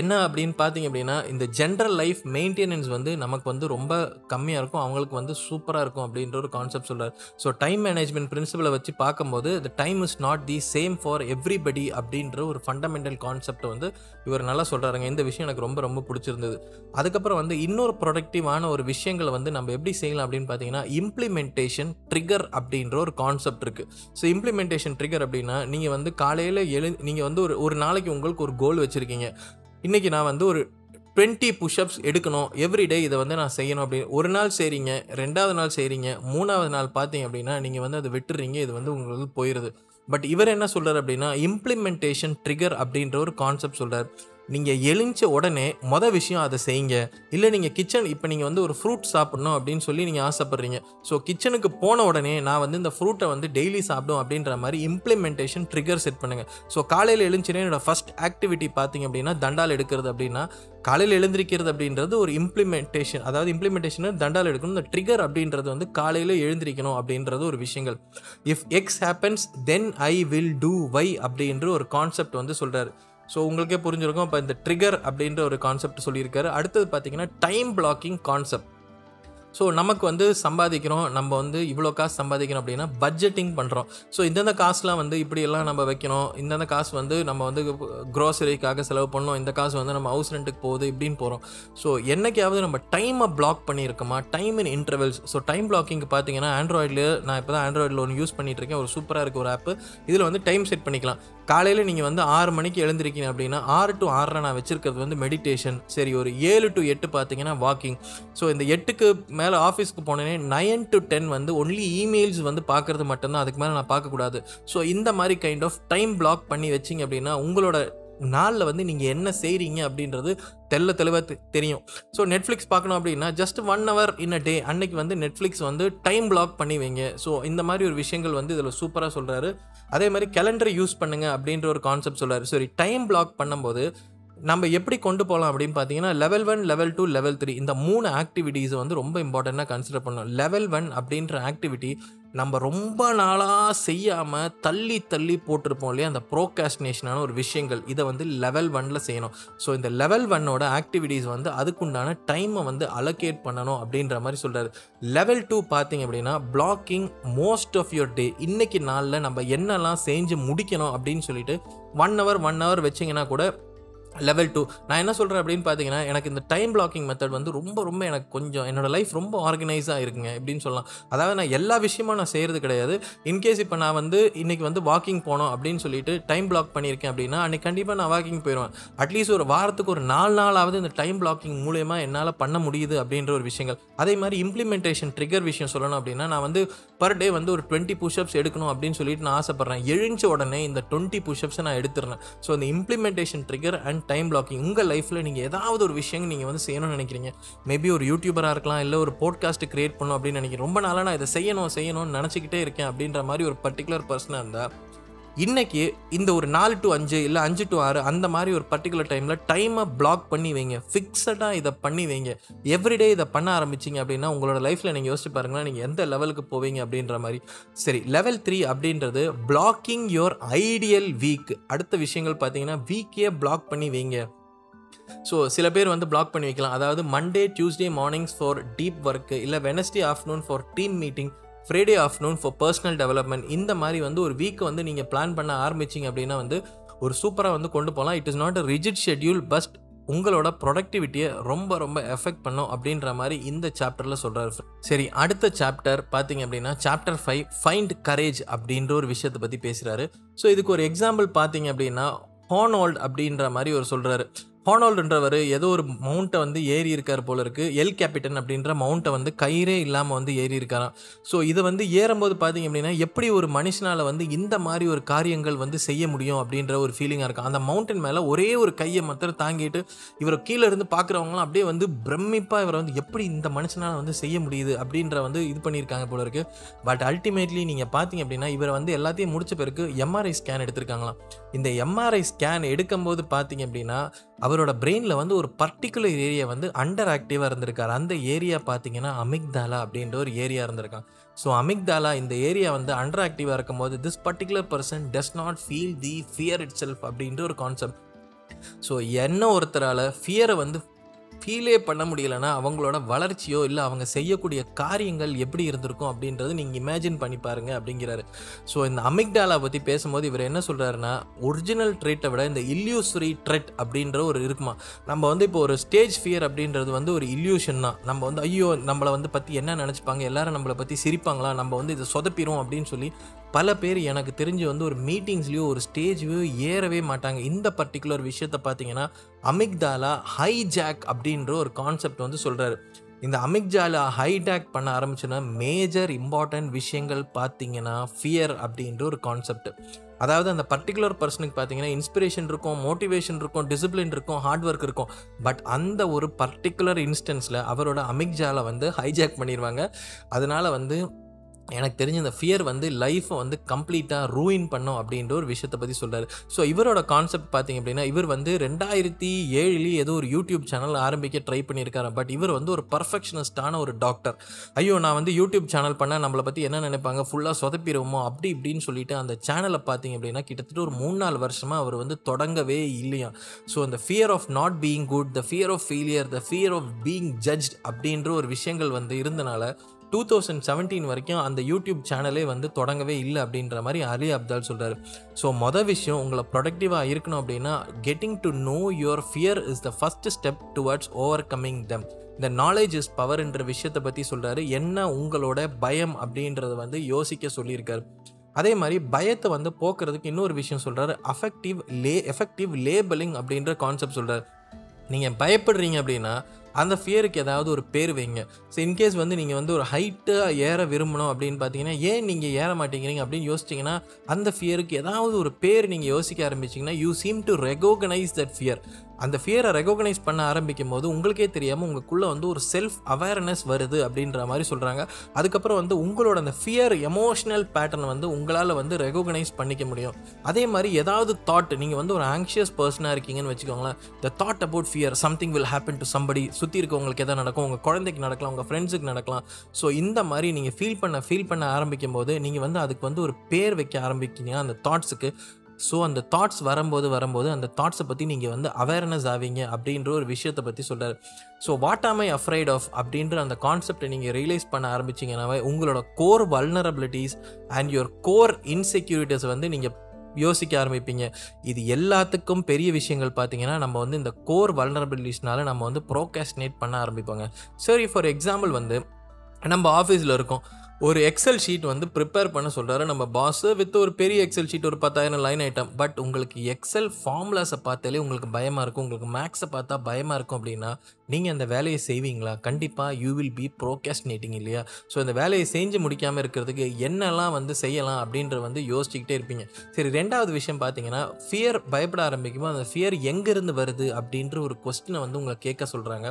என்ன அப்படின்னு பார்த்தீங்க அப்படின்னா இந்த ஜென்ரல் லைஃப் மெயின்டெனன்ஸ் வந்து நமக்கு வந்து ரொம்ப கம்மியாக இருக்கும், அவங்களுக்கு வந்து சூப்பராக இருக்கும் அப்படின்ற ஒரு கான்செப்ட் சொல்கிறார். ஸோ டைம் மேனேஜ்மெண்ட் பிரின்சிபலை வச்சு பார்க்கும்போது the time is not the same for everybody அப்படின்ற ஒரு ஃபண்டமெண்டல் கான்செப்டை வந்து இவர் நல்லா சொல்கிறாருங்க. இந்த விஷயம் எனக்கு ரொம்ப ரொம்ப பிடிச்சிருந்தது. அதுக்கப்புறம் வந்து இன்னொரு ப்ரொடக்டிவான ஒரு விஷயங்களை வந்து நம்ம எப்படி செய்யலாம் அப்படின்னு பார்த்தீங்கன்னா இம்ப்ளிமெண்டேஷன் ட்ரிகர் அப்படின்ற ஒரு கான்செப்ட் இருக்குது. ஸோ இம்ப்ளிமெண்டேஷன் ட்ரிகர் அப்படின்னா நீங்கள் வந்து காலையில் எழு நீங்கள் வந்து ஒரு ஒரு நாளைக்கு உங்களுக்கு ஒரு கோல் வச்சுருக்கீங்க. இன்றைக்கி நான் வந்து ஒரு டுவெண்ட்டி புஷ்அப்ஸ் எடுக்கணும், எவ்ரிடே இதை வந்து நான் செய்யணும் அப்படின்னு ஒரு நாள் செய்கிறீங்க, ரெண்டாவது நாள் செய்கிறீங்க, மூணாவது நாள் பார்த்தீங்க அப்படின்னா நீங்கள் வந்து அதை விட்டுறீங்க, இது வந்து உங்களுக்கு போயிடுது. பட் இவர் என்ன சொல்கிறார் அப்படின்னா இம்ப்ளிமெண்டேஷன் ட்ரிகர் அப்படின்ற ஒரு கான்செப்ட் சொல்கிறார். நீங்கள் எழுந்த உடனே மொதல் விஷயம் அதை செய்யுங்க. இல்லை நீங்கள் கிச்சன் இப்போ நீங்கள் வந்து ஒரு ஃப்ரூட் சாப்பிட்ணும் அப்படின்னு சொல்லி நீங்கள் ஆசைப்பட்றீங்க. ஸோ கிச்சனுக்கு போன உடனே நான் வந்து இந்த ஃப்ரூட்டை வந்து டெய்லி சாப்பிடும் அப்படின்ற மாதிரி இம்ப்ளிமெண்டேஷன் ட்ரிகர் செட் பண்ணுங்கள். ஸோ காலையில் எழுந்துச்சுன்னா என்னோடய ஃபஸ்ட் ஆக்டிவிட்டி பார்த்திங்க அப்படின்னா தண்டால் எடுக்கிறது அப்படின்னா காலையில் எழுந்திருக்கிறது அப்படின்றது ஒரு இம்ப்ளிமெண்டேஷன். அதாவது இம்ப்ளிமெண்டேஷன் தண்டால் எடுக்கணும், இந்த ட்ரிகர் அப்படின்றது வந்து காலையில் எழுந்திருக்கணும் அப்படின்றது ஒரு விஷயங்கள். If X happens then I will do Y அப்படின்ற ஒரு கான்செப்ட் வந்து சொல்கிறார். ஸோ உங்களுக்கே புரிஞ்சிருக்கும். இப்போ இந்த ட்ரிகர் அப்படின்ற ஒரு கான்செப்ட் சொல்லியிருக்காரு. அடுத்தது பார்த்தீங்கன்னா டைம் பிளாக்கிங் கான்செப்ட். ஸோ நமக்கு வந்து சம்பாதிக்கிறோம், நம்ம வந்து இவ்வளோ காசு சம்பாதிக்கிறோம் அப்படின்னா பட்ஜெட்டிங் பண்ணுறோம். ஸோ இந்தந்த காசுலாம் வந்து இப்படியெல்லாம் நம்ம வைக்கணும், இந்தந்த காசு வந்து நம்ம வந்து க்ரோசரிக்காக செலவு பண்ணோம், இந்த காசு வந்து நம்ம ஹவுஸ் ரெண்ட்டுக்கு போகுது இப்படின்னு போகிறோம். ஸோ என்றைக்காவது நம்ம டைமை பிளாக் பண்ணியிருக்கோமா? Time in intervals. So time பிளாக்கிங்க்கு பார்த்தீங்கன்னா ஆண்ட்ராய்டில் நான் இப்போ தான் ஆண்ட்ராய்டில் ஒன்று யூஸ் பண்ணிகிட்ருக்கேன், ஒரு சூப்பராக இருக்குது ஒரு ஆப்பு. இதில் வந்து டைம் செட் பண்ணிக்கலாம். காலையில் நீங்கள் வந்து ஆறு மணிக்கு எழுந்திருக்கீங்க அப்படின்னா ஆறு டு ஆறரை நான் வச்சுருக்கிறது வந்து மெடிடேஷன். சரி, ஒரு ஏழு டு எட்டு பார்த்தீங்கன்னா வாக்கிங். ஸோ இந்த எட்டுக்கு மேலே ஆஃபீஸ்க்கு போனேனே நைன் டு டென் வந்து ஒன்லி இமெயில்ஸ் வந்து பார்க்குறது மட்டும்தான், அதுக்கு மேலே நான் பார்க்கக்கூடாது. ஸோ இந்த மாதிரி கைண்ட் ஆஃப் டைம் பிளாக் பண்ணி வச்சிங்க அப்படின்னா உங்களோட நாளில் வந்து நீங்கள் என்ன செய்கிறீங்க அப்படின்றது தெல்ல தெளிவாக தெரியும். ஸோ நெட்ஃப்ளிக்ஸ் பார்க்கணும் அப்படின்னா just one hour in a day அன்னைக்கு வந்து நெட்ஃப்ளிக்ஸ் வந்து டைம் பிளாக் பண்ணி வைங்க. ஸோ இந்த மாதிரி ஒரு விஷயங்கள் வந்து இதில் சூப்பராக சொல்கிறாரு. அதே மாதிரி கேலண்டரை யூஸ் பண்ணுங்கள் அப்படின்ற ஒரு கான்செப்ட் சொல்கிறாரு. சரி, டைம் பிளாக் பண்ணும்போது நம்ம எப்படி கொண்டு போகலாம் அப்படின்னு பார்த்தீங்கன்னா level one level two level three இந்த மூணு ஆக்டிவிட்டீஸை வந்து ரொம்ப இம்பார்ட்டண்ட்டாக கன்சிடர் பண்ணணும். லெவல் ஒன் அப்படின்ற ஆக்டிவிட்டி நம்ம ரொம்ப நாளாக செய்யாமல் தள்ளி தள்ளி போட்டிருப்போம் இல்லையா, அந்த ப்ரோகாஸ்டினேஷனான ஒரு விஷயங்கள், இதை வந்து லெவல் ஒன்னில் செய்யணும். ஸோ இந்த லெவல் ஒன்னோட ஆக்டிவிட்டீஸ் வந்து அதுக்குண்டான டைமை வந்து அலோகேட் பண்ணணும் அப்படின்ற மாதிரி சொல்கிறாரு. லெவல் டூ பார்த்தீங்க அப்படின்னா blocking most of your day, இன்றைக்கி நாளில் நம்ம என்னெல்லாம் செஞ்சு முடிக்கணும் அப்படின்னு சொல்லிட்டு ஒன் ஹவர் ஒன் ஹவர் வச்சிங்கன்னா கூட லெவல் டூ நான் என்ன சொல்கிறேன் அப்படின்னு பார்த்தீங்கன்னா, எனக்கு இந்த டைம் பிளாக்கிங் மெத்தட் வந்து ரொம்ப ரொம்ப எனக்கு கொஞ்சம் என்னோடய லைஃப் ரொம்ப ஆர்கனைஸாக இருக்குங்க இப்படின்னு சொல்லலாம். அதாவது நான் எல்லா விஷயமும் நான் செய்கிறது கிடையாது. இன்கேஸ் இப்போ நான் வந்து இன்றைக்கி வந்து வாக்கிங் போனோம் அப்படின்னு சொல்லிட்டு டைம் பிளாக் பண்ணியிருக்கேன் அப்படின்னா அன்றைக்கி கண்டிப்பாக நான் வாக்கிங் போயிடுவேன். அட்லீஸ்ட் ஒரு வாரத்துக்கு ஒரு நாலு நாளாவது இந்த டைம் பிளாக்கிங் மூலயமா என்னால் பண்ண முடியுது அப்படின்ற ஒரு விஷயங்கள். அதே மாதிரி இம்ப்ளிமெண்டேஷன் ட்ரிகர் விஷயம் சொல்லணும் அப்படின்னா, நான் வந்து பர் டே வந்து ஒரு டுவெண்ட்டி புஷ்அப்ஸ் எடுக்கணும் அப்படின்னு சொல்லிட்டு நான் ஆசைப்பட்றேன். எழுந்த உடனே இந்த டுவெண்ட்டி புஷ்அப்ஸை நான் எடுத்துடுறேன். ஸோ இந்த implementation trigger and time blocking உங்கள் லைஃப்பில் நீங்கள் ஏதாவது ஒரு விஷயம் நீங்கள் வந்து செய்யணும்னு நினைக்கிறீங்க. மேபி ஒரு யூடியூபராக இருக்கலாம், இல்லை ஒரு போட்காஸ்ட் கிரியேட் பண்ணணும் அப்படின்னு நினைக்கிறேன். ரொம்ப நாளாக நான் இதை செய்யணும் செய்யணும்னு நினச்சிக்கிட்டே இருக்கேன் அப்படின்ற மாதிரி ஒரு பர்டிகுலர் பர்சனாக இருந்தால் இன்றைக்கி இந்த ஒரு நாலு டு அஞ்சு இல்லை அஞ்சு டு ஆறு அந்த மாதிரி ஒரு பர்டிகுலர் டைமில் டைமை பிளாக் பண்ணி வைங்க. ஃபிக்ஸடாக இதை பண்ணி வைங்க. எவ்ரிடே இதை பண்ண ஆரம்பிச்சிங்க அப்படின்னா உங்களோட லைஃப்பில் நீங்கள் யோசிச்சு பாருங்களா நீங்கள் எந்த லெவலுக்கு போவீங்க அப்படின்ற மாதிரி. சரி, லெவல் த்ரீ அப்படின்றது பிளாக்கிங் யோர் ஐடியல் வீக். அடுத்த விஷயங்கள் பார்த்தீங்கன்னா வீக்கே பிளாக் பண்ணி வைங்க. ஸோ சில பேர் வந்து பிளாக் பண்ணி வைக்கலாம். அதாவது Monday Tuesday mornings for deep work, இல்லை Wednesday afternoon for team meeting, Friday afternoon for personal development. இந்த மாதிரி வந்து ஒரு வீக்கை வந்து நீங்கள் பிளான் பண்ண ஆரம்பிச்சிங்க அப்படின்னா வந்து ஒரு சூப்பராக வந்து கொண்டு போகலாம். It is not a rigid schedule, but உங்களோட ப்ரொடக்டிவிட்டியை ரொம்ப ரொம்ப எஃபெக்ட் பண்ணும் அப்படின்ற மாதிரி இந்த சாப்டரில் சொல்கிறாரு. சரி, அடுத்த சாப்டர் பார்த்திங்க அப்படின்னா சாப்டர் ஃபைவ் ஃபைண்ட் கரேஜ் அப்படின்ற ஒரு விஷயத்தை பற்றி பேசுகிறாரு. ஸோ இதுக்கு ஒரு எக்ஸாம்பிள் பார்த்திங்க அப்படின்னா ஹார்னால்ட் அப்படின்ற மாதிரி ஒரு சொல்கிறாரு. ஹார்னால்டுன்றவர் ஏதோ ஒரு மவுண்ட்டை வந்து ஏறி இருக்கார் போல இருக்குது. எல் கேபிட்டன் அப்படின்ற மவுண்ட்டை வந்து கயிறே இல்லாமல் வந்து ஏறி இருக்காராம். ஸோ இதை வந்து ஏறும்போது பார்த்திங்க அப்படின்னா எப்படி ஒரு மனுஷனால் வந்து இந்த மாதிரி ஒரு காரியங்கள் வந்து செய்ய முடியும் அப்படின்ற ஒரு ஃபீலிங்காக இருக்கும். அந்த மவுண்டன் மேலே ஒரே ஒரு கையை மாத்திரம் தாங்கிட்டு இவர் கீழே இருந்து பார்க்குறவங்களாம் அப்படியே வந்து பிரமிப்பாக இவரை வந்து எப்படி இந்த மனுஷனால் வந்து செய்ய முடியுது அப்படின்ற வந்து இது பண்ணியிருக்காங்க போல இருக்குது. பட் அல்டிமேட்லி நீங்கள் பார்த்திங்க அப்படின்னா இவரை வந்து எல்லாத்தையும் முடிச்ச பிறகு எம்ஆர்ஐ ஸ்கேன் எடுத்திருக்காங்களாம். இந்த எம்ஆர்ஐ ஸ்கேன் எடுக்கும்போது பார்த்திங்க அப்படின்னா அவரோட பிரெயினில் வந்து ஒரு பர்டிகுலர் ஏரியா வந்து அண்டர் ஆக்டிவாக இருந்திருக்கார். அந்த ஏரியா பார்த்திங்கன்னா அமிக்தாலா அப்படின்ற ஒரு ஏரியா இருந்திருக்காங்க. ஸோ அமிக்தாலா இந்த ஏரியா வந்து அண்டர் ஆக்டிவாக இருக்கும்போது this particular person does not feel the fear itself அப்படின்ற ஒரு கான்செப்ட். ஸோ என்ன ஒருத்தரால் ஃபியரை வந்து ஃபீலே பண்ண முடியலைன்னா அவங்களோட வளர்ச்சியோ இல்லை அவங்க செய்யக்கூடிய காரியங்கள் எப்படி இருந்திருக்கும் அப்படின்றது நீங்கள் இமேஜின் பண்ணி பாருங்கள் அப்படிங்கிறாரு. ஸோ இந்த அமிக்டாலா பற்றி பேசும்போது இவர் என்ன சொல்கிறாருன்னா ஒரிஜினல் ட்ரெட்டை விட இந்த இல்யூசரி ட்ரெட் அப்படின்ற ஒரு இருக்குமா. நம்ம வந்து இப்போ ஒரு ஸ்டேஜ் ஃபியர் அப்படின்றது வந்து ஒரு இல்யூஷன் தான். நம்ம வந்து ஐயோ நம்மளை வந்து பற்றி என்ன நினச்சிப்பாங்க, எல்லாரும் நம்மளை பற்றி சிரிப்பாங்களா, நம்ம வந்து இதை சொதப்பிடும் அப்படின்னு சொல்லி பல பேர் எனக்கு தெரிஞ்சு வந்து ஒரு மீட்டிங்ஸ்லேயோ ஒரு ஸ்டேஜ்லேயோ ஏறவே மாட்டாங்க. இந்த பர்டிகுலர் விஷயத்தை பார்த்தீங்கன்னா அமிக்தாலா ஹைஜாக் அப்படின்ற ஒரு கான்செப்ட் வந்து சொல்கிறாரு. இந்த அமிக்தாலா ஹைஜாக் பண்ண ஆரம்பிச்சுன்னா மேஜர் இம்பார்ட்டன்ட் விஷயங்கள் பார்த்தீங்கன்னா ஃபியர் அப்படின்ற ஒரு கான்செப்ட். அதாவது அந்த பர்டிகுலர் பர்சனுக்கு பார்த்தீங்கன்னா இன்ஸ்பிரேஷன் இருக்கும், மோட்டிவேஷன் இருக்கும், டிசிப்ளின் இருக்கும், ஹார்ட் ஒர்க் இருக்கும். பட் அந்த ஒரு பர்டிகுலர் இன்ஸ்டன்ஸில் அவரோட அமிக்தாலா வந்து ஹைஜாக் பண்ணிடுவாங்க. அதனால் வந்து எனக்கு தெரிஞ்ச இந்த ஃபியர் வந்து லைஃப்பை வந்து கம்ப்ளீட்டாக ரூயின் பண்ணும் அப்படின்ற ஒரு விஷயத்தை பற்றி சொல்கிறாரு. ஸோ இவரோட கான்செப்ட் பார்த்திங்க அப்படின்னா இவர் வந்து ரெண்டாயிரத்தி ஏழுலேயே ஏதோ ஒரு யூடியூப் சேனல் ஆரம்பிக்க ட்ரை பண்ணியிருக்காரு. பட் இவர் வந்து ஒரு பர்ஃபெக்ஷனிஸ்டான ஒரு டாக்டர். ஐயோ நான் வந்து யூடியூப் சேனல் பண்ணால் நம்மளை பற்றி என்ன நினைப்பாங்க, ஃபுல்லாக சொதப்பிடுவோமோ அப்படி இப்படின்னு சொல்லிட்டு அந்த சேனலை பார்த்திங்க அப்படின்னா கிட்டத்தட்ட ஒரு மூணு நாலு வருஷமாக அவர் வந்து தொடங்கவே இல்லையா. ஸோ இந்த fear of not being good, the fear of failure, the fear of being judge அப்படின்ற ஒரு விஷயங்கள் வந்து இருந்தனால டூ தௌசண்ட் செவன்டீன் வரைக்கும் அந்த யூடியூப் சேனலே வந்து தொடங்கவே இல்லை அப்படின்ற மாதிரி அலி அப்தால் சொல்கிறார். ஸோ மொதல் விஷயம் உங்களை ப்ரொடக்டிவாக இருக்கணும் அப்படின்னா getting to know your fear is the first step towards overcoming them. இந்த நாலேஜ் இஸ் பவர்ன்ற விஷயத்தை பற்றி சொல்கிறாரு. என்ன உங்களோட பயம் அப்படின்றத வந்து யோசிக்க சொல்லியிருக்காரு. அதே மாதிரி பயத்தை வந்து போக்குறதுக்கு இன்னொரு விஷயம் சொல்கிறாரு, அஃபெக்டிவ் லே எஃபெக்டிவ் லேபலிங் அப்படின்ற கான்செப்ட் சொல்கிறார். நீங்கள் பயப்படுறீங்க அப்படின்னா அந்த ஃபியருக்கு ஏதாவது ஒரு பேர் வைங்க. ஸோ இன்கேஸ் வந்து நீங்கள் வந்து ஒரு ஹைட்டாக ஏற விரும்பணும் அப்படின்னு பார்த்தீங்கன்னா ஏன் நீங்கள் ஏற மாட்டேங்கிறீங்க அப்படின்னு யோசிச்சிங்கன்னா அந்த ஃபியருக்கு ஏதாவது ஒரு பேர் நீங்கள் யோசிக்க ஆரம்பிச்சிங்கன்னா you seem to recognise that fear. அந்த ஃபியரை ரெகோகனைஸ் பண்ண ஆரம்பிக்கும் போது உங்களுக்கே தெரியாமல் உங்களுக்குள்ளே வந்து ஒரு செல்ஃப் அவேர்னஸ் வருது அப்படின்ற மாதிரி சொல்கிறாங்க. அதுக்கப்புறம் வந்து உங்களோட அந்த ஃபியர் எமோஷனல் பேட்டர்ன் வந்து உங்களால் வந்து ரெகோகனைஸ் பண்ணிக்க முடியும். அதே மாதிரி ஏதாவது தாட் நீங்கள் வந்து ஒரு ஆங்ஷியஸ் பர்சனாக இருக்கீங்கன்னு வச்சுக்கோங்களேன், the thought about fear something will happen to somebody, சுற்றி இருக்கவங்களுக்கு எதாவது நடக்கும், உங்கள் குழந்தைக்கு நடக்கலாம், உங்கள் ஃப்ரெண்ட்ஸுக்கு நடக்கலாம். ஸோ இந்த மாதிரி நீங்கள் ஃபீல் பண்ண ஃபீல் பண்ண ஆரம்பிக்கும் போது நீங்கள் வந்து அதுக்கு வந்து ஒரு பேர் வைக்க ஆரம்பிக்கிங்க அந்த தாட்ஸுக்கு. ஸோ அந்த தாட்ஸ் வரும்போது வரும்போது அந்த தாட்ஸை பற்றி நீங்கள் வந்து அவேர்னஸ் ஆவீங்க அப்படின்ற ஒரு விஷயத்தை பற்றி சொல்கிறார். ஸோ வாட் ஆம் ஐ அஃப்ரைட் ஆஃப் அப்படின்ற அந்த கான்செப்டை நீங்கள் ரியலைஸ் பண்ண ஆரம்பிச்சிங்கன்னாவே உங்களோட core vulnerabilities and your core insecurities வந்து நீங்கள் யோசிக்க ஆரம்பிப்பீங்க. இது எல்லாத்துக்கும் பெரிய விஷயங்கள் பார்த்தீங்கன்னா நம்ம வந்து இந்த கோர் வல்னரபிலிட்டிஸ்னால நம்ம வந்து ப்ரோகாஸ்டினேட் பண்ண ஆரம்பிப்பாங்க. சரி, ஃபார் எக்ஸாம்பிள் வந்து நம்ம ஆஃபீஸில் இருக்கோம், ஒரு எக்ஸல் ஷீட் வந்து ப்ரிப்பேர் பண்ண சொல்கிறாரு நம்ம பாஸ் வித் ஒரு பெரிய எக்ஸல் ஷீட், ஒரு பத்தாயிரம் லைன் ஐட்டம். பட் உங்களுக்கு எக்ஸல் ஃபார்முலாஸை பார்த்தாலே உங்களுக்கு பயமாக இருக்கும், உங்களுக்கு மேக்ஸை பார்த்தா பயமாக இருக்கும். அப்படின்னா நீங்கள் அந்த வேலையை செய்வீங்களா? கண்டிப்பாக யூ வில் பி ப்ரோகாஸ்டினேட்டிங், இல்லையா? ஸோ இந்த வேலையை செஞ்சு முடிக்காமல் இருக்கிறதுக்கு என்னெல்லாம் வந்து செய்யலாம் அப்படின்ற வந்து யோசிச்சுக்கிட்டே இருப்பீங்க. சரி, ரெண்டாவது விஷயம் பார்த்தீங்கன்னா ஃபியர், பயப்பட ஆரம்பிக்கும்போது அந்த ஃபியர் எங்கேருந்து வருது அப்படின்ற ஒரு கொஸ்டினை வந்து உங்களை கேட்க சொல்கிறாங்க.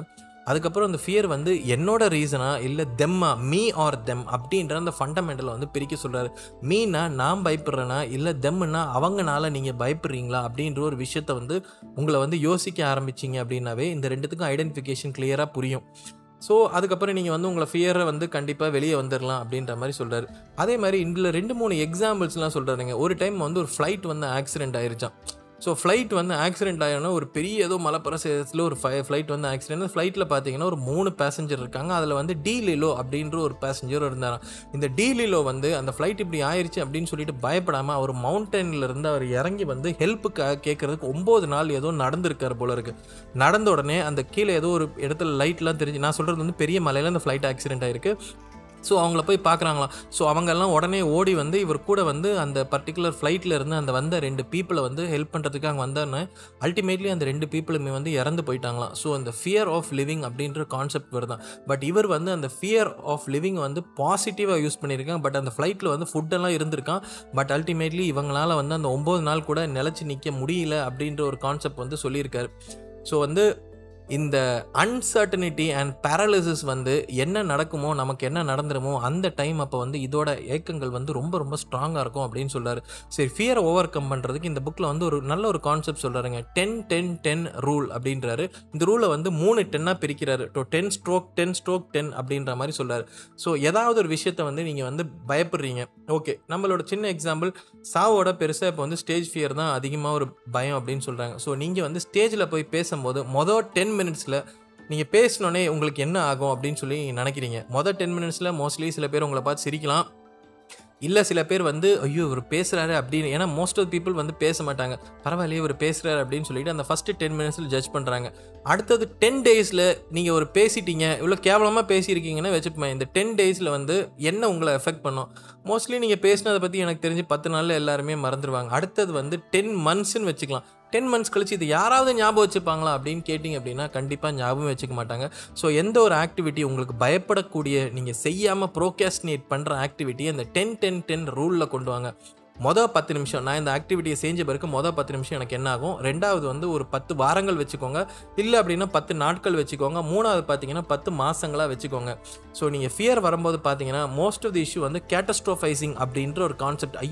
அதுக்கப்புறம் அந்த ஃபியர் வந்து என்னோட ரீசனா இல்லை தெம்மா, மீ ஆர் தெம் அப்படின்ற அந்த ஃபண்டமெண்டலை வந்து பிரிக்க சொல்கிறாரு. மீனா நான் பயப்படுறேன்னா, இல்லை தெம்முன்னா அவங்கனால நீங்கள் பயப்படுறீங்களா அப்படின்ற ஒரு விஷயத்த வந்து உங்களை வந்து யோசிக்க ஆரம்பிச்சிங்க அப்படின்னாவே இந்த ரெண்டுத்துக்கும் ஐடென்டிஃபிகேஷன் கிளியராக புரியும். ஸோ அதுக்கப்புறம் நீங்கள் வந்து உங்களை ஃபியரை வந்து கண்டிப்பாக வெளியே வந்துடலாம் அப்படின்ற மாதிரி சொல்கிறாரு. அதே மாதிரி இதில் ரெண்டு மூணு எக்ஸாம்பிள்ஸ்லாம் சொல்கிறாருங்க. ஒரு டைம் வந்து ஒரு ஃப்ளைட் வந்து ஆக்சிடென்ட் ஆயிருச்சான். ஸோ ஃப்ளைட் வந்து ஆக்சிடென்ட் ஆகினா ஒரு பெரிய ஏதோ மலைப்புற சேதத்தில் ஒரு ஃபை ஃப்ளைட் வந்து ஆக்சிடென்ட். ஃப்ளைட்டில் பார்த்தீங்கன்னா ஒரு மூணு பேசஞ்சர் இருக்காங்க. அதில் வந்து டி லிலோ அப்படின்ற ஒரு பேசஞ்சர் இருந்தாராம். இந்த டி லிலோ வந்து அந்த ஃப்ளைட் இப்படி ஆயிடுச்சு அப்படின்னு சொல்லிட்டு பயப்படாமல் அவர் மவுண்டனிலிருந்து அவர் இறங்கி வந்து ஹெல்ப்புக்காக கேட்குறதுக்கு ஒம்பது நாள் ஏதோ நடந்திருக்கார் போல இருக்குது. நடந்த உடனே அந்த கீழே ஏதோ ஒரு இடத்துல லைட்லாம் தெரிஞ்சு, நான் சொல்கிறது வந்து பெரிய மலையில் அந்த ஃப்ளைட் ஆக்சிடென்ட் ஆகிருக்கு. ஸோ அவங்கள போய் பார்க்குறாங்களாம். ஸோ அவங்கெல்லாம் உடனே ஓடி வந்து இவர் கூட வந்து அந்த பர்டிகுலர் ஃப்ளைட்டில் இருந்து அந்த வந்த ரெண்டு பீப்புளை வந்து ஹெல்ப் பண்ணுறதுக்கு அங்கே வந்தான்னு அல்டிமேட்லி அந்த ரெண்டு பீப்புளுமே வந்து இறந்து போயிட்டாங்களாம். ஸோ அந்த ஃபியர் ஆஃப் லிவிங் அப்படின்ற கான்செப்ட் வருதான். பட் இவர் வந்து அந்த ஃபியர் ஆஃப் லிவிங் வந்து பாசிட்டிவாக யூஸ் பண்ணியிருக்காங்க. பட் அந்த ஃப்ளைட்டில் வந்து ஃபுட்டெல்லாம் இருந்திருக்கான். பட் அல்டிமேட்லி இவங்களால் வந்து அந்த ஒம்பது நாள் கூட நிலச்சி நிற்க முடியல அப்படின்ற ஒரு கான்செப்ட் வந்து சொல்லியிருக்காரு. ஸோ வந்து இந்த அன்சர்டனிட்டி அண்ட் பேரலிசிஸ் வந்து என்ன நடக்குமோ, நமக்கு என்ன நடந்துருமோ அந்த டைம் அப்போ வந்து இதோட ஏக்கங்கள் வந்து ரொம்ப ரொம்ப ஸ்ட்ராங்காக இருக்கும் அப்படின்னு சொல்கிறாரு. சரி, ஃபியரை ஓவர் கம் பண்ணுறதுக்கு இந்த புக்கில் வந்து ஒரு நல்ல ஒரு கான்செப்ட் சொல்கிறாருங்க. டென் டென் டென் ரூல் அப்படின்றாரு. இந்த ரூலை வந்து மூணு டென்னாக பிரிக்கிறாரு. டோ ten stroke ten stroke ten அப்படின்ற மாதிரி சொல்கிறார். ஸோ ஏதாவது ஒரு விஷயத்தை வந்து நீங்கள் வந்து பயப்படுறீங்க. ஓகே, நம்மளோட சின்ன எக்ஸாம்பிள், சாவோட பெருசாக இப்போ வந்து ஸ்டேஜ் ஃபியர் தான் அதிகமாக ஒரு பயம் அப்படின்னு சொல்கிறாங்க. ஸோ நீங்கள் வந்து ஸ்டேஜில் போய் பேசும்போது மொதல் டென் மினிட்ஸில் நீங்கள் பேசினோடனே உங்களுக்கு என்ன ஆகும் அப்படின்னு சொல்லி நினைக்கிறீங்க? மொதல் டென் மினிட்ஸில் மோஸ்ட்லி சில பேர் உங்களை பார்த்து சிரிக்கலாம், இல்லை சில பேர் வந்து ஐயோ இவர் பேசுகிறாரு அப்படின்னு. ஏன்னா மோஸ்ட் ஆஃப் பீப்புள் வந்து பேச மாட்டாங்க, பரவாயில்லையே இவர் பேசுகிறாரு அப்படின்னு சொல்லிட்டு அந்த ஃபஸ்ட்டு டென் மினிட்ஸில் ஜட்ஜ் பண்ணுறாங்க. அடுத்தது டென் டேஸில் நீங்கள் ஒரு பேசிட்டீங்க, இவ்வளோ கேவலமாக பேசியிருக்கீங்கன்னு வச்சுப்பேன். இந்த டென் டேஸில் வந்து என்ன உங்களை எஃபெக்ட் பண்ணும்? மோஸ்ட்லி நீங்கள் பேசினதை பற்றி எனக்கு தெரிஞ்சு பத்து நாளில் எல்லாருமே மறந்துடுவாங்க. அடுத்தது வந்து டென் மந்த்ஸ்ன்னு வச்சுக்கலாம். டென் மந்த்ஸ் கழிச்சு இது யாராவது ஞாபகம் வச்சுப்பாங்களா அப்படின்னு கேட்டிங்க அப்படின்னா கண்டிப்பாக ஞாபகம் வச்சுக்க மாட்டாங்க. ஸோ எந்த ஒரு ஆக்டிவிட்டி உங்களுக்கு பயப்படக்கூடிய, நீங்கள் செய்யாமல் ப்ரோகாஸ்டினேட் பண்ணுற ஆக்டிவிட்டியை அந்த டென் டென் டென் ரூலில் கொண்டு வாங்க. மொதல் பத்து நிமிஷம் நான் இந்த ஆக்டிவிட்டியை செஞ்ச பிறகு மொதல் பத்து நிமிஷம் எனக்கு என்ன ஆகும்? ரெண்டாவது வந்து ஒரு பத்து வாரங்கள் வச்சுக்கோங்க, இல்லை அப்படின்னா பத்து நாட்கள் வச்சுக்கோங்க. மூணாவது பார்த்தீங்கன்னா பத்து மாதங்களாக வச்சுக்கோங்க. ஸோ நீங்கள் ஃபியர் வரும்போது பார்த்தீங்கன்னா மோஸ்ட் ஆஃப் தி இஷ்யூ வந்து கேட்டஸ்ட்ரோஃபைசிங் அப்படின்ற ஒரு கான்செப்ட், ஐ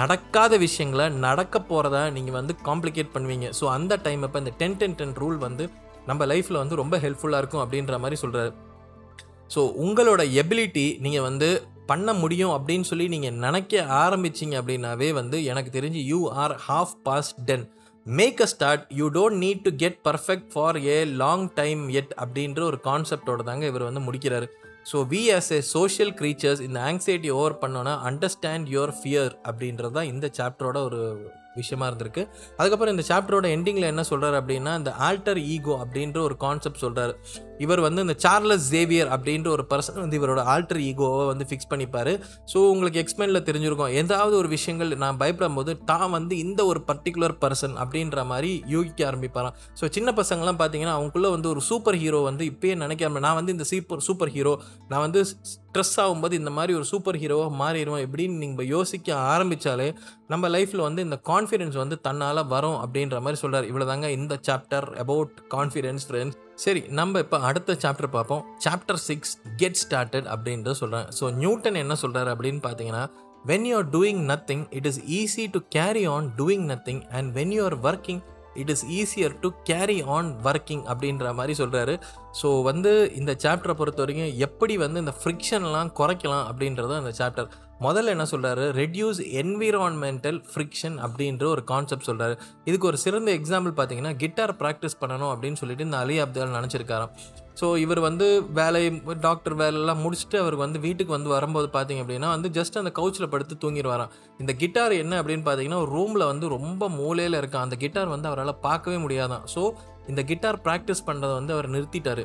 நடக்காத விஷயங்களை நடக்க போகிறதா நீங்கள் வந்து காம்ப்ளிகேட் பண்ணுவீங்க. ஸோ அந்த டைம் அப்போ இந்த டென் டென் டென் ரூல் வந்து நம்ம லைஃப்பில் வந்து ரொம்ப ஹெல்ப்ஃபுல்லாக இருக்கும் அப்படின்ற மாதிரி சொல்கிறாரு. ஸோ உங்களோட எபிலிட்டி நீங்கள் வந்து பண்ண முடியும் அப்படின்னு சொல்லி நீங்கள் நினைக்க ஆரம்பிச்சிங்க அப்படின்னாவே வந்து எனக்கு தெரிஞ்சு you are half past ten. Make a start, you don't need to get perfect for a long time எட் அப்படின்ற ஒரு கான்செப்டோட தாங்க இவர் வந்து முடிக்கிறாரு. So we as a social creatures இந்த ஆங்ஸைட்டி ஓவர் பண்ணோன்னா அண்டர்ஸ்டாண்ட் யுவர் ஃபியர் அப்படின்றது தான் இந்த சாப்டரோட ஒரு விஷயமா இருந்திருக்கு. அதுக்கப்புறம் இந்த சாப்டரோட எண்டிங்கில் என்ன சொல்கிறார் அப்படின்னா இந்த ஆல்டர் ஈகோ அப்படின்ற ஒரு கான்செப்ட் சொல்கிறார். இவர் வந்து இந்த சார்லஸ் ஜேவியர் அப்படின்ற ஒரு பர்சன் வந்து இவரோட ஆல்டர் ஈகோவை வந்து ஃபிக்ஸ் பண்ணிப்பார். ஸோ உங்களுக்கு எக்ஸ்மென்ல தெரிஞ்சிருக்கும், ஏதாவது ஒரு விஷயங்கள் நான் பயப்படும் போது தான் வந்து இந்த ஒரு பர்டிகுலர் பர்சன் அப்படின்ற மாதிரி யூகிக்க ஆரம்பிப்பாராம். ஸோ சின்ன பசங்கள்லாம் பார்த்தீங்கன்னா அவங்களுக்குள்ள வந்து ஒரு சூப்பர் ஹீரோ வந்து இப்பயே நினைக்காம நான் வந்து இந்த சூப்பர் சூப்பர் ஹீரோ, நான் வந்து ஸ்ட்ரெஸ் ஆகும்போது இந்த மாதிரி ஒரு சூப்பர் ஹீரோவாக மாறிடுவோம் இப்படின்னு நீங்கள் யோசிக்க ஆரம்பித்தாலே நம்ம லைஃப்பில் வந்து இந்த கான்ஃபிடென்ஸ் வந்து தன்னால் வரும் அப்படின்ற மாதிரி சொல்கிறார். இவ்வளோதாங்க இந்த சாப்டர் அபவுட் கான்ஃபிடென்ஸ் ஃப்ரெண்ட்ஸ். சரி, நம்ம இப்போ அடுத்த சாப்டர் பார்ப்போம். சாப்டர் சிக்ஸ், கெட் ஸ்டார்டட் அப்படின்ற சொல்கிறேன். ஸோ நியூட்டன் என்ன சொல்கிறார் அப்படின்னு பார்த்தீங்கன்னா when you are doing nothing it is easy to carry on doing nothing and when you are working it is easier to carry on working அப்படின்ற மாதிரி சொல்கிறாரு. ஸோ வந்து இந்த சாப்டரை பொறுத்த வரைக்கும் எப்படி வந்து இந்த ஃப்ரிக்ஷன்லாம் குறைக்கலாம் அப்படின்றது அந்த சாப்டர். முதல்ல என்ன சொல்கிறாரு, ரெடியூஸ் என்விரான்மெண்டல் ஃப்ரிக்ஷன் அப்படின்ற ஒரு கான்செப்ட் சொல்கிறாரு. இதுக்கு ஒரு சிறந்த எக்ஸாம்பிள் பார்த்தீங்கன்னா, கிட்டார் ப்ராக்டிஸ் பண்ணணும் அப்படின்னு சொல்லிட்டு இந்த அலி அப்தால் நினச்சிருக்காராம். ஸோ இவர் வந்து வேலை டாக்டர் வேலையெல்லாம் முடிச்சுட்டு அவருக்கு வந்து வீட்டுக்கு வந்து வரும்போது பார்த்திங்க அப்படின்னா வந்து ஜஸ்ட் அந்த கவுச்சில் படுத்து தூங்கிடுவாராம். இந்த கிட்டார் என்ன அப்படின்னு பார்த்தீங்கன்னா, ஒரு ரூமில் வந்து ரொம்ப மூலையில் இருக்கும், அந்த கிட்டார் வந்து அவரால் பார்க்கவே முடியாதான். ஸோ இந்த கிட்டார் ப்ராக்டிஸ் பண்ணுறதை வந்து அவர் நிறுத்திட்டார்.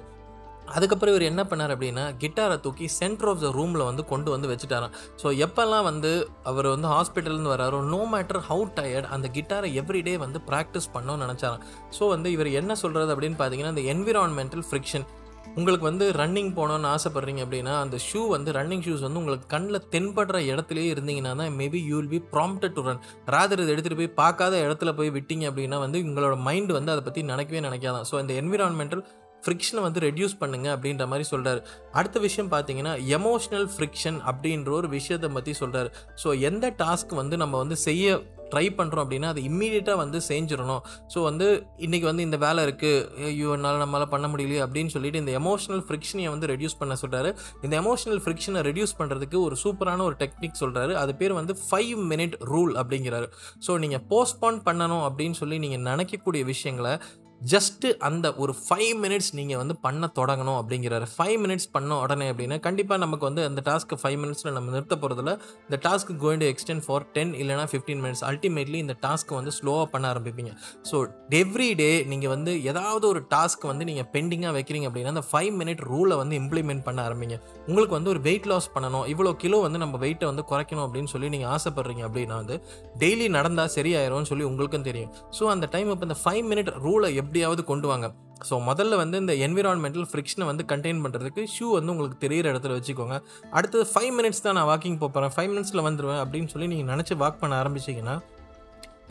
அதுக்கப்புறம் இவர் என்ன பண்ணார் அப்படின்னா, கிட்டாரை தூக்கி சென்டர் ஆஃப் த ரூமில் வந்து கொண்டு வந்து வச்சுட்டாராம். ஸோ எப்போல்லாம் வந்து அவர் வந்து ஹாஸ்பிட்டல்லேருந்து வராரோ, நோ மேட்டர் ஹவு டயர்ட், அந்த கிட்டாரை எவ்ரிடே வந்து ப்ராக்டிஸ் பண்ணணும்னு நினச்சாராம். ஸோ வந்து இவர் என்ன சொல்கிறது அப்படின்னு பார்த்தீங்கன்னா, இந்த என்விரான்மெண்டல் ஃப்ரிக்ஷன், உங்களுக்கு வந்து ரன்னிங் போகணுன்னு ஆசைப்பட்றீங்க அப்படின்னா, அந்த ஷூ வந்து ரன்னிங் ஷூஸ் வந்து உங்களுக்கு கண்ணில் தென்படுற இடத்துலேயே இருந்தீங்கன்னா தான் maybe you will be prompted to run. Rather இதை எடுத்துகிட்டு போய் பார்க்காத இடத்துல போய் விட்டிங்க அப்படின்னா வந்து உங்களோட மைண்டு வந்து அதை பற்றி நினைக்கவே நினைக்காதான். ஸோ இந்த என்விரான்மெண்டல் ஃப்ரிக்ஷனை வந்து ரெடியூஸ் பண்ணுங்கள் அப்படின்ற மாதிரி சொல்கிறார். அடுத்த விஷயம் பார்த்தீங்கன்னா, எமோஷ்னல் ஃப்ரிக்ஷன் அப்படின்ற ஒரு விஷயத்தை பற்றி சொல்கிறார். ஸோ எந்த டாஸ்க் வந்து நம்ம வந்து செய்ய ட்ரை பண்ணுறோம் அப்படின்னா அது இம்மீடியட்டாக வந்து செஞ்சிடணும். ஸோ வந்து இன்றைக்கி வந்து இந்த வேலை இருக்குது, ஐயோ என்னால் நம்மளால் பண்ண முடியலையே அப்படின்னு சொல்லிட்டு இந்த எமோஷனல் ஃப்ரிக்ஷனை வந்து ரெடியூஸ் பண்ண சொல்கிறாரு. இந்த எமோஷனல் ஃப்ரிக்ஷனை ரெடியூஸ் பண்ணுறதுக்கு ஒரு சூப்பரான ஒரு டெக்னிக் சொல்கிறாரு. அது பேர் வந்து ஃபைவ் மினிட் ரூல் அப்படிங்கிறாரு. ஸோ நீங்கள் போஸ்ட்போன் பண்ணணும் அப்படின்னு சொல்லி நீங்கள் நினைக்கக்கூடிய விஷயங்களை ஜஸ்ட்டு அந்த ஒரு ஃபைவ் மினிட்ஸ் நீங்கள் வந்து பண்ண தொடங்கணும் அப்படிங்கிறாரு. ஃபைவ் மினிட்ஸ் பண்ண உடனே அப்படின்னா கண்டிப்பாக நமக்கு வந்து அந்த டாஸ்க்கு ஃபைவ் மினிட்ஸில் நம்ம நிறுத்த போகிறதுல இந்த task going to extend for ten இல்லைனா ஃபிஃப்டீன் மினிட்ஸ் அல்டிமேட்லி இந்த டாஸ்க்கு வந்து ஸ்லோவாக பண்ண ஆரம்பிப்பீங்க. ஸோ எவ்ரி டே நீங்கள் வந்து ஏதாவது ஒரு டாஸ்க் வந்து நீங்கள் பெண்டிங்காக வைக்கிறீங்க அப்படின்னா அந்த ஃபைவ் மினிட் ரூலை வந்து இம்ப்ளிமெண்ட் பண்ண ஆரம்பிங்க. உங்களுக்கு வந்து ஒரு வெயிட் லாஸ் பண்ணணும், இவ்வளோ கிலோ வந்து நம்ம வெயிட்டை வந்து குறைக்கணும் அப்படின்னு சொல்லி நீங்கள் ஆசைப்படுறீங்க அப்படின்னா வந்து டெய்லி நடந்தால் சரியாயிரும்னு சொல்லி உங்களுக்கும் தெரியும். ஸோ அந்த டைம் இப்போ இந்த ஃபைவ் மினிட் ரூலை எப்படியாவது கொண்டு வாங்க. ஸோ முதல்ல வந்து இந்த என்விரான்மெண்டல் ஃப்ரிக்ஷனை வந்து கண்டெயின் பண்ணுறதுக்கு ஷூ வந்து உங்களுக்கு தெரிகிற இடத்துல வச்சுக்கோங்க. அடுத்தது ஃபைவ் மினிட்ஸ் தான் நான் வாக்கிங் போகிறேன், ஃபைவ் மினிட்ஸில் வந்துடுவேன் அப்படின்னு சொல்லி நீங்கள் நினச்சி வாக் பண்ண ஆரம்பிச்சிங்கன்னா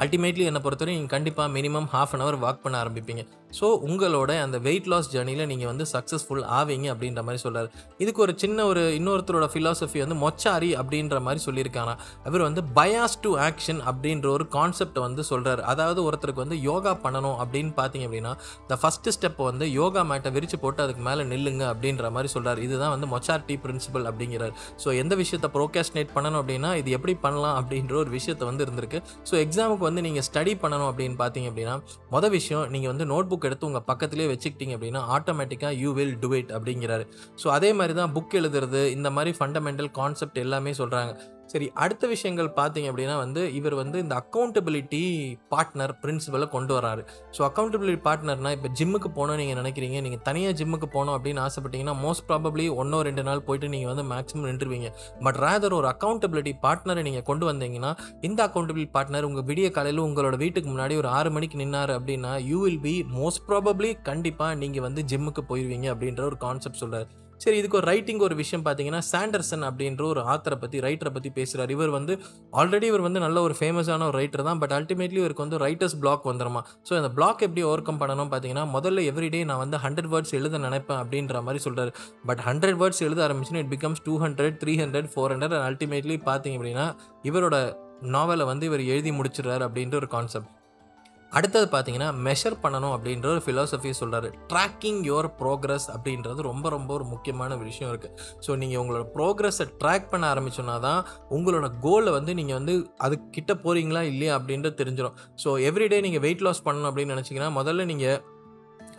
அல்டிமேட்லி என்னை பொறுத்தவரை நீங்கள் கண்டிப்பாக minimum half an hour walk பண்ண ஆரம்பிப்பீங்க. ஸோ உங்களோட அந்த வெயிட் லாஸ் ஜேர்னியில் நீங்கள் வந்து சக்ஸஸ்ஃபுல் ஆவீங்க அப்படின்ற மாதிரி சொல்கிறார். இதுக்கு ஒரு சின்ன ஒரு இன்னொருத்தரோட ஃபிலாசபி வந்து மொச்சாரி அப்படின்ற மாதிரி சொல்லியிருக்காங்க. அவர் வந்து பயாஸ் டு ஆக்ஷன் அப்படின்ற ஒரு கான்செப்டை வந்து சொல்கிறார். அதாவது ஒருத்தருக்கு வந்து யோகா பண்ணணும் அப்படின்னு பார்த்தீங்க அப்படின்னா இந்த ஃபஸ்ட்டு ஸ்டெப்பை வந்து யோகா மேட்டை விரிச்சு போட்டு அதுக்கு மேலே நில்லுங்க அப்படின்ற மாதிரி சொல்கிறார். இதுதான் வந்து மொச்சாரிட்டி பிரின்சிபல் அப்படிங்கிறார். ஸோ எந்த விஷயத்தை ப்ரோகாஸ்டினேட் பண்ணணும் அப்படின்னா இது எப்படி பண்ணலாம் அப்படின்ற ஒரு விஷயத்தை வந்து இருந்திருக்கு. ஸோ எக்ஸாமுக்கு வந்து நீங்கள் ஸ்டடி பண்ணணும் அப்படின்னு பார்த்தீங்க அப்படின்னா மொதல் விஷயம் நீங்கள் வந்து நோட் புக் எடுத்து உங்கள் பக்கத்திலே வச்சுக்கிட்டீங்க அப்படின்னா ஆட்டோமேட்டிக்காக யூ வில் டூ இட் அப்படிங்கிறாரு. ஸோ அதே மாதிரி தான் புக் எழுதுறது, இந்த மாதிரி ஃபண்டமெண்டல் கான்செப்ட் எல்லாமே சொல்கிறாங்க. சரி, அடுத்த விஷயங்கள் பார்த்தீங்க அப்படின்னா வந்து இவர் வந்து இந்த அக்கௌண்டபிலிட்டி பார்ட்னர் பிரின்சிபலை கொண்டு வராரு. ஸோ அக்கௌண்டபிலிட்டி பார்ட்னர்னால் இப்போ ஜிம்முக்கு போகணும்னு நீங்கள் நினைக்கிறீங்க, நீங்கள் தனியாக ஜிம்முக்கு போகணும் அப்படின்னு ஆசைப்பட்டீங்கன்னா மோஸ்ட் ப்ராபப்ளி ஒன்றோ ரெண்டு நாள் போயிட்டு நீங்கள் வந்து மேக்ஸிமம் நின்றுவீங்க. பட் ரேதர் ஒரு அக்கௌண்டபிலிட்டி பார்ட்னரை நீங்கள் கொண்டு வந்தீங்கன்னா இந்த அக்கௌண்டபிலிட்டி பார்ட்னர் உங்கள் விடிய காலையில் உங்களோட வீட்டுக்கு முன்னாடி ஒரு ஆறு மணிக்கு நின்னார் அப்படின்னா you will be most probably கண்டிப்பாக நீங்கள் வந்து ஜிம்முக்கு போயிடுவீங்க அப்படின்ற ஒரு கான்செப்ட் சொல்கிறார். சரி, இதுக்கு ஒரு ரைட்டிங் ஒரு விஷயம் பார்த்தீங்கன்னா சாண்டர்சன் அப்படின்ற ஒரு ஆத்தரை பற்றி ரைட்டரை பற்றி பேசுகிறார். இவர் வந்து ஆல்ரெடி இவர் வந்து நல்ல ஒரு ஃபேமஸான ஒரு ரைட்டர் தான். பட் அல்டிமேட்லி இவருக்கு வந்து ரைட்டர்ஸ் பிளாக் வந்துடுமா. ஸோ அந்த பிளாக் எப்படி ஓவர் கம் பண்ணணும் பார்த்தீங்கன்னா முதல்ல எவ்ரிடே நான் வந்து ஹண்ட்ரட் வேர்ட்ஸ் எழுத நினைப்பேன் அப்படின்ற மாதிரி சொல்கிறார். பட் ஹண்ட்ரட் வேர்ட்ஸ் எழுத ஆரம்பிச்சுன்னா it becomes two hundred three hundred four hundred and ultimately பார்த்தீங்க அப்படின்னா இவரோட நாவலை வந்து இவர் எழுதி முடிச்சிடுறாரு அப்படின்ற ஒரு கான்செப்ட். அடுத்தது பார்த்தீங்கன்னா மெஷர் பண்ணணும் அப்படின்ற ஒரு ஃபிலாசபி சொல்கிறாரு. ட்ராக்கிங் யுவர் ப்ரோக்ரஸ் அப்படின்றது ரொம்ப ரொம்ப ஒரு முக்கியமான விஷயம் இருக்குது. ஸோ நீங்கள் உங்களோட ப்ரோக்ரஸை ட்ராக் பண்ண ஆரம்பிச்சோன்னா தான் உங்களோட கோலை வந்து நீங்கள் வந்து அதுக்கிட்ட போகிறீங்களா இல்லையா அப்படின்றது தெரிஞ்சிடும். ஸோ எவ்ரிடே நீங்கள் வெயிட் லாஸ் பண்ணணும் அப்படின்னு நினச்சிங்கன்னா முதல்ல நீங்கள்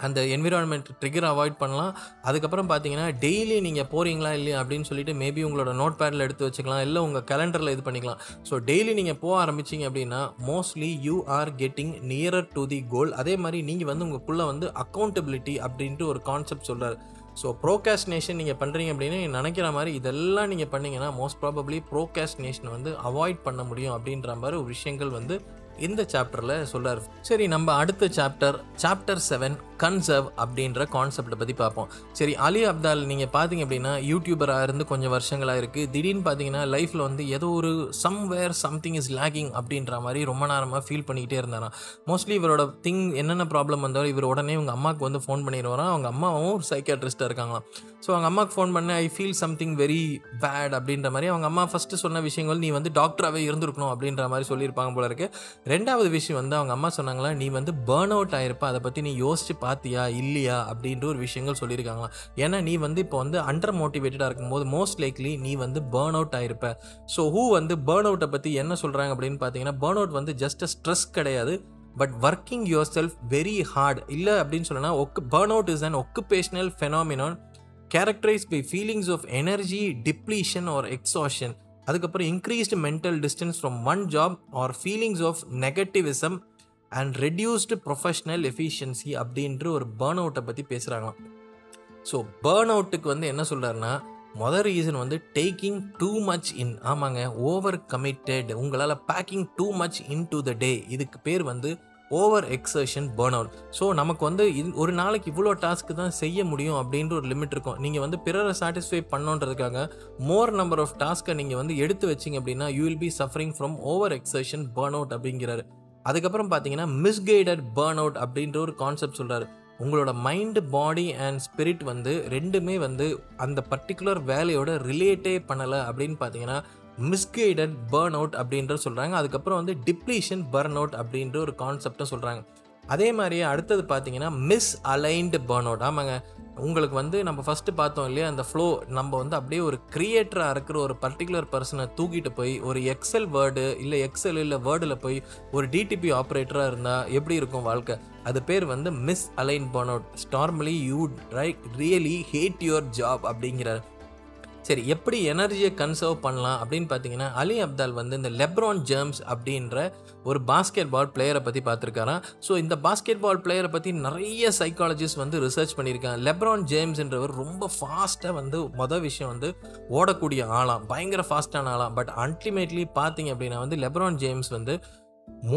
அந்த என்விரான்மெண்ட் ட்ரிகர் அவாய்ட் பண்ணலாம். அதுக்கப்புறம் பார்த்தீங்கன்னா டெய்லி நீங்கள் போகிறீங்களா இல்லையா அப்படின்னு சொல்லிட்டு மேபி உங்களோட நோட் பேடில் எடுத்து வச்சுக்கலாம், இல்லை உங்கள் கேலண்டரில் இது பண்ணிக்கலாம். ஸோ டெய்லி நீங்கள் போக ஆரம்பிச்சிங்க அப்படின்னா mostly you are getting nearer to the goal. அதே மாதிரி நீங்கள் வந்து உங்களுக்குள்ளே வந்து அக்கௌண்டபிலிட்டி அப்படின்ட்டு ஒரு கான்செப்ட் சொல்கிறார். ஸோ ப்ரோகாஸ்டினேஷன் நீங்கள் பண்ணுறீங்க அப்படின்னு நீங்கள் நினைக்கிற மாதிரி இதெல்லாம் நீங்கள் பண்ணிங்கன்னா மோஸ்ட் ப்ராபப்ளி ப்ரோகாஸ்டினேஷன் வந்து அவாய்ட் பண்ண முடியும் அப்படின்ற மாதிரி ஒரு விஷயங்கள் வந்து இந்த சாப்டரில் சொல்கிறார். சரி, நம்ம அடுத்த சாப்டர் சாப்டர் செவன் கன்சர்வ் அப்படின்ற கான்செப்டை பற்றி பார்ப்போம். சரி, அலி அப்தால் நீங்கள் பார்த்தீங்க அப்படின்னா யூடியூபராக இருந்து கொஞ்சம் வருஷங்களாக இருக்குது. திடீர்னு பார்த்தீங்கன்னா லைஃப்பில் வந்து ஏதோ ஒரு சம்வேர் சம்திங் இஸ் லேக்கிங் அப்படின்ற மாதிரி ரொம்ப நேரமாக ஃபீல் பண்ணிக்கிட்டே இருந்தாராம். மோஸ்ட்லி இவரோட திங் என்னென்ன ப்ராப்ளம் வந்தாலும் இவர் உடனே இவங்க அம்மாவுக்கு வந்து ஃபோன் பண்ணிடுவாராம். அவங்க அம்மாவும் ஒரு சைக்கியாட்ரிஸ்ட்டாக இருக்காங்களாம். ஸோ அவங்க அம்மாவுக்கு ஃபோன் பண்ண I feel something very bad அப்படின்ற மாதிரி அவங்க அம்மா ஃபஸ்ட்டு சொன்ன விஷயங்கள் நீ வந்து டாக்டராகவே இருந்திருக்கணும் அப்படின்ற மாதிரி சொல்லியிருப்பாங்க போல இருக்குது. ரெண்டாவது விஷயம் வந்து அவங்க அம்மா சொன்னாங்களா நீ வந்து பேர்ன் அவுட் ஆகிருப்பா, அதை பற்றி நீ யோசிச்சு பார்த்தியா இல்லையா அப்படின்ற ஒரு விஷயங்கள் சொல்லியிருக்காங்களாம். ஏன்னா நீ வந்து இப்போ வந்து அண்டர் மோட்டிவேட்டடாக இருக்கும்போது மோஸ்ட் லைக்லி நீ வந்து பேர்ன் அவுட் ஆகிருப்ப. ஸோ ஹூ வந்து பேர்ன் அவுட்டை பற்றி என்ன சொல்கிறாங்க அப்படின்னு பார்த்தீங்கன்னா, பேர்ன் அவுட் வந்து ஜஸ்ட் ஸ்ட்ரெஸ் கிடையாது, but working yourself very hard. இல்லை அப்படின்னு சொல்லனா burn out is an occupational phenomenon characterized by feelings of energy depletion or exhaustion, அதுக்கப்புறம் increased mental distance from one job or feelings of negativism and reduced professional efficiency அப்படின்ற ஒரு பேர்ன் அவுட்டை பற்றி பேசுகிறாங்களாம். ஸோ பேர்ன் அவுட்டுக்கு வந்து என்ன சொல்கிறாருன்னா, மொதல் ரீசன் வந்து டேக்கிங் டூ மச் இன். ஆமாங்க, ஓவர் கமிட்டட், உங்களால் packing too much in to the day, இதுக்கு பேர் வந்து over exertion burn out. So நமக்கு வந்து ஒரு நாளைக்கு இவ்வளோ டாஸ்க்கு தான் செய்ய முடியும் அப்படின்ற ஒரு லிமிட் இருக்கும். நீங்கள் வந்து பிறரை சாட்டிஸ்ஃபை பண்ணோன்றதுக்காக மோர் நம்பர் ஆஃப் டாஸ்க்கை நீங்கள் வந்து எடுத்து வச்சிங்க அப்படின்னா you will be suffering from over exertion burn out அப்படிங்கிறாரு. அதுக்கப்புறம் பார்த்தீங்கன்னா மிஸ்கைடட் பேர்ன் அவுட் அப்படின்ற ஒரு கான்செப்ட் சொல்கிறாரு. உங்களோட மைண்டு, பாடி அண்ட் ஸ்பிரிட் வந்து ரெண்டுமே வந்து அந்த பர்டிகுலர் வேலையோட ரிலேட்டே பண்ணலை அப்படின்னு பார்த்தீங்கன்னா மிஸ்கைடட் பேர்ன் அவுட் அப்படின்ற சொல்கிறாங்க. அதுக்கப்புறம் வந்து டிப்ளீஷன் பேர்ன் அவுட் அப்படின்ற ஒரு கான்செப்டும் சொல்கிறாங்க. அதே மாதிரியே அடுத்தது பார்த்தீங்கன்னா மிஸ் அலைன்டு பேர்ன் அவுட். ஆமாங்க, உங்களுக்கு வந்து நம்ம ஃபஸ்ட்டு பார்த்தோம் இல்லையா அந்த ஃப்ளோ, நம்ம வந்து அப்படியே ஒரு கிரியேட்டராக இருக்கிற ஒரு பர்டிகுலர் பர்சனை தூக்கிட்டு போய் ஒரு எக்ஸல் வேர்டு இல்லை எக்ஸல் இல்லை வேர்டில் போய் ஒரு டிடிபி ஆப்ரேட்டராக இருந்தால் எப்படி இருக்கும் வாழ்க்கை, அது பேர் வந்து miss align burn out. Normally you right really hate your job அப்படிங்கிறார். சரி, எப்படி எனர்ஜியை கன்சர்வ் பண்ணலாம் அப்படின்னு பார்த்தீங்கன்னா, அலி அப்தால் வந்து இந்த லெப்ரான் ஜேம்ஸ் அப்படின்ற ஒரு பாஸ்கெட் பால் பிளேயரை பற்றி பார்த்துருக்காராம். ஸோ இந்த பாஸ்கெட் பால் பிளேயரை பற்றி நிறைய சைக்காலஜிஸ்ட் வந்து ரிசர்ச் பண்ணியிருக்காங்க. லெப்ரான் ஜேம்ஸ்ன்றவர் ரொம்ப ஃபாஸ்ட்டாக வந்து மொதல் விஷயம் வந்து ஓடக்கூடிய ஆளாம், பயங்கர ஃபாஸ்ட்டான ஆளாம். பட் அல்டிமேட்லி பார்த்தீங்க அப்படின்னா வந்து லெப்ரான் ஜேம்ஸ் வந்து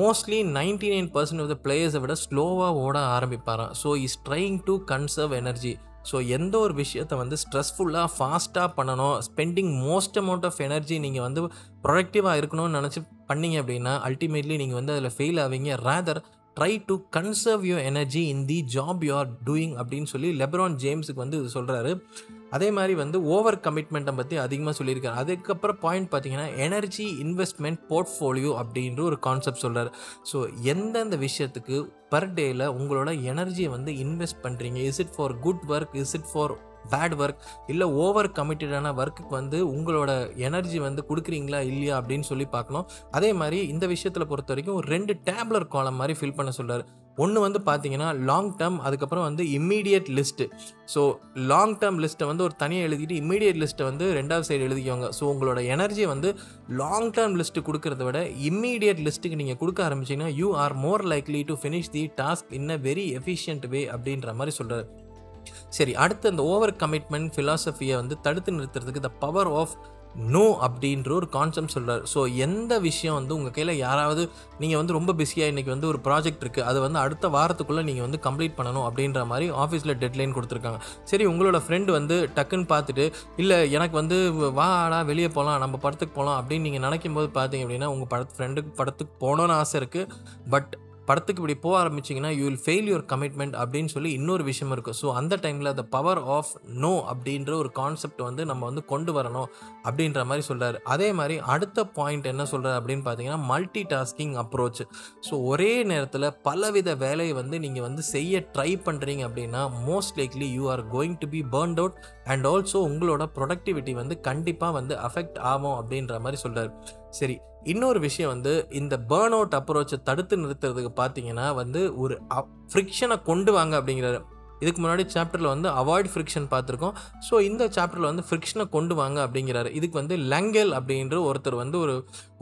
mostly ninety nine percent of the பிளேயர்ஸை விட ஸ்லோவாக ஓட ஆரம்பிப்பாராம். So is trying to conserve energy. So எந்த ஒரு விஷயத்தை வந்து ஸ்ட்ரெஸ்ஃபுல்லாக ஃபாஸ்ட்டாக பண்ணணும், spending most amount of energy நீங்கள் வந்து ப்ரொடக்டிவாக இருக்கணும்னு நினச்சி பண்ணிங்க அப்படின்னா அல்டிமேட்லி நீங்கள் வந்து அதில் ஃபெயில் ஆவீங்க. Rather try to conserve your energy in the job you are doing அப்படின்னு சொல்லி லெப்ரான் ஜேம்ஸுக்கு வந்து இது சொல்கிறாரு. அதே மாதிரி வந்து ஓவர் கமிட்மெண்ட்டை பற்றி அதிகமாக சொல்லியிருக்காரு. அதுக்கப்புறம் பாயிண்ட் பார்த்தீங்கன்னா எனர்ஜி இன்வெஸ்ட்மெண்ட் போர்ட்ஃபோலியோ அப்படின்ற ஒரு கான்செப்ட் சொல்கிறார். ஸோ எந்தெந்த விஷயத்துக்கு பர் டேயில் உங்களோட எனர்ஜியை வந்து இன்வெஸ்ட் பண்ணுறீங்க, is it for good work, is it for bad work, இல்லை ஓவர் கமிட்டடான ஒர்க்குக்கு வந்து உங்களோட எனர்ஜி வந்து கொடுக்குறீங்களா இல்லையா அப்படின்னு சொல்லி பார்க்கணும். அதே மாதிரி இந்த விஷயத்தில் பொறுத்த வரைக்கும் ஒரு ரெண்டு டேப்லர் காலம் மாதிரி ஃபில் பண்ண சொல்கிறார். ஒன்று வந்து பார்த்தீங்கன்னா லாங் டேர்ம், அதுக்கப்புறம் வந்து immediate list. So long term லிஸ்ட்டை வந்து ஒரு தனியாக எழுதிட்டு இம்மீடியட் லிஸ்ட்டை வந்து ரெண்டாவது சைடு எழுதிக்கோங்க. ஸோ உங்களோட எனர்ஜி வந்து லாங் டேர்ம் லிஸ்ட்டு கொடுக்கறத விட இம்மீடியட் லிஸ்ட்டுக்கு நீங்கள் கொடுக்க ஆரம்பிச்சிங்கன்னா you are more likely to finish the task in a very efficient way அப்படின்ற மாதிரி சொல்கிறார். சரி, அடுத்து அந்த ஓவர் கமிட்மெண்ட் ஃபிலாசபியை வந்து தடுத்து நிறுத்துறதுக்கு த பவர் ஆஃப் நோ அப்படின்ற ஒரு கான்செப்ட் சொல்கிறார். ஸோ எந்த விஷயம் வந்து உங்கள் கையில் யாராவது நீங்கள் வந்து ரொம்ப பிஸியாக இன்றைக்கி வந்து ஒரு ப்ராஜெக்ட் இருக்குது, அது வந்து அடுத்த வாரத்துக்குள்ளே நீங்கள் வந்து கம்ப்ளீட் பண்ணணும் அப்படின்ற மாதிரி ஆஃபீஸில் டெட்லைன் கொடுத்துருக்காங்க. சரி, உங்களோட ஃப்ரெண்டு வந்து டக்குன்னு பார்த்துட்டு இல்லை எனக்கு வந்து வா ஆடா வெளியே போகலாம், நம்ம படத்துக்கு போகலாம் அப்படின்னு நீங்கள் நினைக்கும் போது பார்த்தீங்க அப்படின்னா உங்கள் படத்து ஃப்ரெண்டுக்கு படத்துக்கு போகணுன்னு ஆசை இருக்குது, பட் படத்துக்கு இப்படி போக ஆரம்பிச்சிங்கன்னா you will fail your commitment அப்படின்னு சொல்லி இன்னொரு விஷயம் இருக்குது. ஸோ அந்த டைமில் த பவர் ஆஃப் நோ அப்படின்ற ஒரு கான்செப்ட் வந்து நம்ம வந்து கொண்டு வரணும் அப்படின்ற மாதிரி சொல்கிறார். அதே மாதிரி அடுத்த பாயிண்ட் என்ன சொல்கிறார் அப்படின்னு பார்த்தீங்கன்னா மல்டி டாஸ்கிங் அப்ரோச். ஸோ ஒரே நேரத்தில் பலவித வேலையை வந்து நீங்கள் வந்து செய்ய ட்ரை பண்ணுறீங்க அப்படின்னா most likely you are going to be burnt out and also உங்களோட ப்ரொடக்டிவிட்டி வந்து கண்டிப்பாக வந்து அஃபெக்ட் ஆகும் அப்படின்ற மாதிரி சொல்கிறார். சரி, இன்னொரு விஷயம் வந்து இந்த பேர்ன் அவுட் அப்ரோச்சை தடுத்து நிறுத்துறதுக்கு பார்த்தீங்கன்னா வந்து ஒரு ஃப்ரிக்ஷனை கொண்டு வாங்க அப்படிங்கிறாரு. இதுக்கு முன்னாடி சாப்டரில் வந்து அவாய்ட் ஃப்ரிக்ஷன் பார்த்துருக்கோம். ஸோ இந்த சாப்டரில் வந்து ஃப்ரிக்ஷனை கொண்டு வாங்க அப்படிங்கிறாரு. இதுக்கு வந்து லங்கேல் அப்படின்ற ஒருத்தர் வந்து ஒரு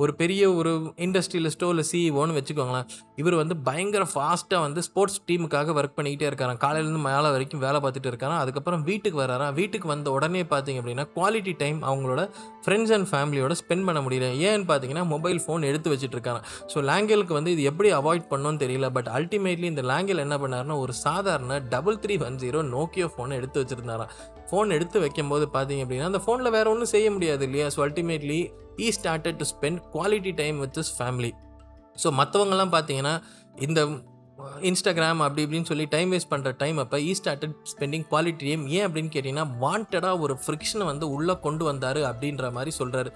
ஒரு பெரிய ஒரு இண்டஸ்ட்ரியலிஸ்ட்டோ இல்லை சிஇஓன்னு வச்சுக்கோங்களேன். இவர் வந்து பயங்கர ஃபாஸ்ட்டாக வந்து ஸ்போர்ட்ஸ் டீமுக்காக ஒர்க் பண்ணிக்கிட்டே இருக்காராம். காலையிலேருந்து மேலே வரைக்கும் வேலை பார்த்துட்டு இருக்காராம். அதுக்கப்புறம் வீட்டுக்கு வராராம். வீட்டுக்கு வந்த உடனே பார்த்திங்க அப்படின்னா குவாலிட்டி டைம் அவங்களோட ஃப்ரெண்ட்ஸ் அண்ட் ஃபேமிலியோட ஸ்பெண்ட் பண்ண முடியல. ஏன்னு பார்த்தீங்கன்னா மொபைல் ஃபோன் எடுத்து வச்சுட்டு இருக்காராம். ஸோ லங்கேலுக்கு வந்து இது எப்படி அவாய்ட் பண்ணணும்னு தெரியல. பட் அல்டிமேட்லி இந்த லங்கேல் என்ன பண்ணாருன்னா ஒரு சாதாரண double three one zero Nokia ஃபோனை எடுத்து வச்சுருந்தாராம். ஃபோன் எடுத்து வைக்கும்போது பார்த்தீங்க அப்படின்னா அந்த ஃபோனில் வேறு ஒன்றும் செய்ய முடியாது இல்லையா. So ultimately he started to spend quality time with his family. So மற்றவங்கலாம் பார்த்தீங்கன்னா இந்த Instagram அப்படி இப்படின்னு சொல்லி டைம் வேஸ்ட் பண்ணுற டைம் அப்போ he started spending quality time. ஏன் அப்படின்னு கேட்டிங்கன்னா வாண்டடாக ஒரு ஃப்ரிக்ஷனை வந்து உள்ளே கொண்டு வந்தார் அப்படின்ற மாதிரி சொல்கிறாரு.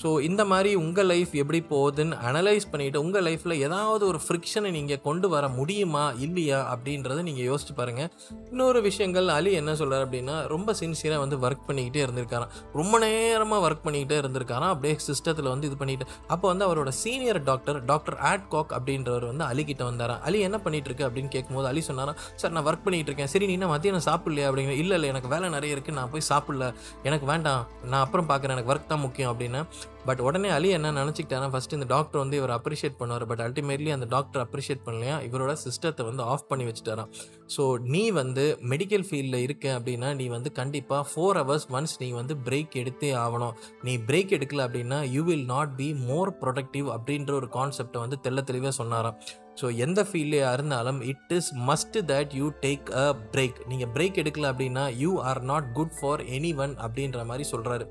ஸோ இந்த மாதிரி உங்கள் லைஃப் எப்படி போகுதுன்னு அனலைஸ் பண்ணிவிட்டு உங்கள் லைஃப்பில் ஏதாவது ஒரு ஃப்ரிக்ஷனை நீங்கள் கொண்டு வர முடியுமா இல்லையா அப்படின்றத நீங்கள் யோசிச்சு பாருங்கள். இன்னொரு விஷயங்கள் அலி என்ன சொல்கிறார் அப்படின்னா ரொம்ப சின்சியராக வந்து ஒர்க் பண்ணிக்கிட்டே இருந்திருக்காராம், ரொம்ப நேரமாக ஒர்க் பண்ணிக்கிட்டே இருந்திருக்காராம், அப்படியே சிஸ்டத்தில் வந்து இது பண்ணிட்டு அப்போ வந்து அவரோட சீனியர் டாக்டர் டாக்டர் ஆட்காக் அப்படின்றவர் வந்து அலிக்கிட்ட வந்தாராம். அலி என்ன பண்ணிட்டு இருக்கு அப்படின்னு கேட்கும்போது அலி சொன்னாராம், சார் நான் ஒர்க் பண்ணிட்டு இருக்கேன். சரி நீ என்ன மத்தியானம் சாப்பிடலையா அப்படிங்கிற. இல்லை இல்லை எனக்கு வேலை நிறைய இருக்குது, நான் போய் சாப்பிடல, எனக்கு வேண்டாம், நான் அப்புறம் பார்க்குறேன், எனக்கு ஒர்க் தான் முக்கியம் அப்படின்னு. பட் உடனே அலி என்ன நினச்சிக்கிட்டேன்னா ஃபஸ்ட்டு இந்த டாக்டர் வந்து இவர் அப்ரிஷியேட் பண்ணுவார், பட் அல்டிமேட்லி அந்த டாக்டர் அப்ரிஷியேட் பண்ணலையா, இவரோட சிஸ்டத்தை வந்து ஆஃப் பண்ணி வச்சுட்டாராம். ஸோ நீ வந்து மெடிக்கல் ஃபீல்டில் இருக்க அப்படின்னா நீ வந்து கண்டிப்பாக ஃபோர் ஹவர்ஸ் ஒன்ஸ் நீ வந்து பிரேக் எடுத்தே ஆகணும். நீ பிரேக் எடுக்கல அப்படின்னா you will not be more productive அப்படின்ற ஒரு கான்செப்டை வந்து தெள்ள தெளிவாக சொன்னாராம். ஸோ எந்த ஃபீல்டாக இருந்தாலும் it is must that you take a break. நீங்கள் பிரேக் எடுக்கல அப்படின்னா you are not good for any one அப்படின்ற மாதிரி சொல்கிறாரு.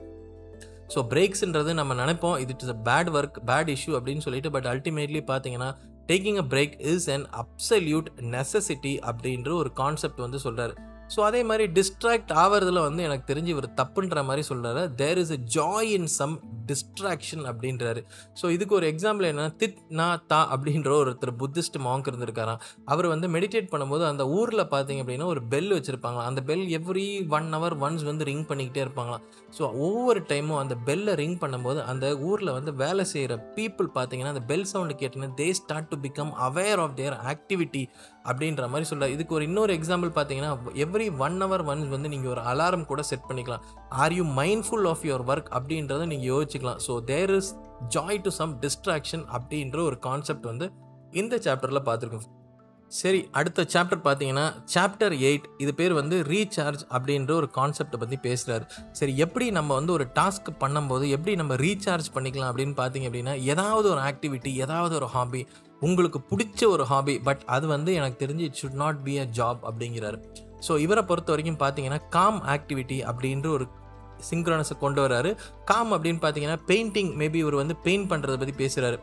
ஸோ பிரேக்ஸ்ன்றது நம்ம நினைப்போம் இது it's a bad work bad issue அப்படின்னு சொல்லிட்டு, பட் அல்டிமேட்லி பார்த்தீங்கன்னா taking a break is an absolute necessity அப்படின்ற ஒரு கான்செப்ட் வந்து சொல்கிறாரு. ஸோ அதே மாதிரி டிஸ்ட்ராக்ட் ஆகிறதுல வந்து எனக்கு தெரிஞ்சு ஒரு தப்புன்ற மாதிரி சொல்கிறாரு. There is a joy in some distraction அப்படின்றாரு. ஸோ இதுக்கு ஒரு எக்ஸாம்பிள் என்னென்னா தித் நா தா அப்படின்ற ஒருத்தர் புத்திஸ்ட் மாங்க் இருந்திருக்காராம். அவர் வந்து மெடிடேட் பண்ணும்போது அந்த ஊரில் பார்த்தீங்க அப்படின்னா ஒரு பெல் வச்சுருப்பாங்களாம். அந்த bell every one hour once வந்து ரிங் பண்ணிக்கிட்டே இருப்பாங்களாம். ஸோ ஒவ்வொரு டைமும் அந்த பெல்லை ரிங் பண்ணும்போது அந்த ஊரில் வந்து வேலை செய்கிற பீப்புள் பார்த்தீங்கன்னா அந்த பெல் சவுண்டு கேட்டோன்னா they start to become aware of their activity அப்படின்ற மாதிரி சொல்கிறார். இதுக்கு ஒரு இன்னொரு எக்ஸாம்பிள் பார்த்தீங்கன்னா எவ்ரி ஒன் ஹவர் ஒன்ஸ் வந்து நீங்கள் ஒரு அலாரம் கூட செட் பண்ணிக்கலாம். Are you mindful of your work அப்படின்றத நீங்கள் யோசிச்சுக்கலாம். So there is joy to some distraction அப்படின்ற ஒரு கான்செப்ட் வந்து இந்த சாப்டரில் பார்த்துருக்கோம். சரி, அடுத்த சாப்டர் பார்த்தீங்கன்னா சாப்டர் எயிட், இது பேர் வந்து ரீசார்ஜ் அப்படின்ற ஒரு கான்செப்டை பற்றி பேசுகிறாரு. சரி, எப்படி நம்ம வந்து ஒரு டாஸ்க் பண்ணும்போது எப்படி நம்ம ரீசார்ஜ் பண்ணிக்கலாம் அப்படின்னு பார்த்தீங்க அப்படின்னா ஏதாவது ஒரு ஆக்டிவிட்டி, ஏதாவது ஒரு ஹாபி, உங்களுக்கு பிடிச்ச ஒரு ஹாபி, பட் அது வந்து எனக்கு தெரிஞ்சு it should not be a job அப்படிங்கிறாரு. ஸோ இவரை பொறுத்த வரைக்கும் பார்த்தீங்கன்னா காம் ஆக்டிவிட்டி அப்படின்ற ஒரு சிங்க்ரனஸை கொண்டு வர்றாரு. காம் அப்படின்னு பார்த்தீங்கன்னா பெயிண்டிங், மேபி இவர் வந்து பெயிண்ட் பண்ணுறதை பற்றி பேசுகிறாரு.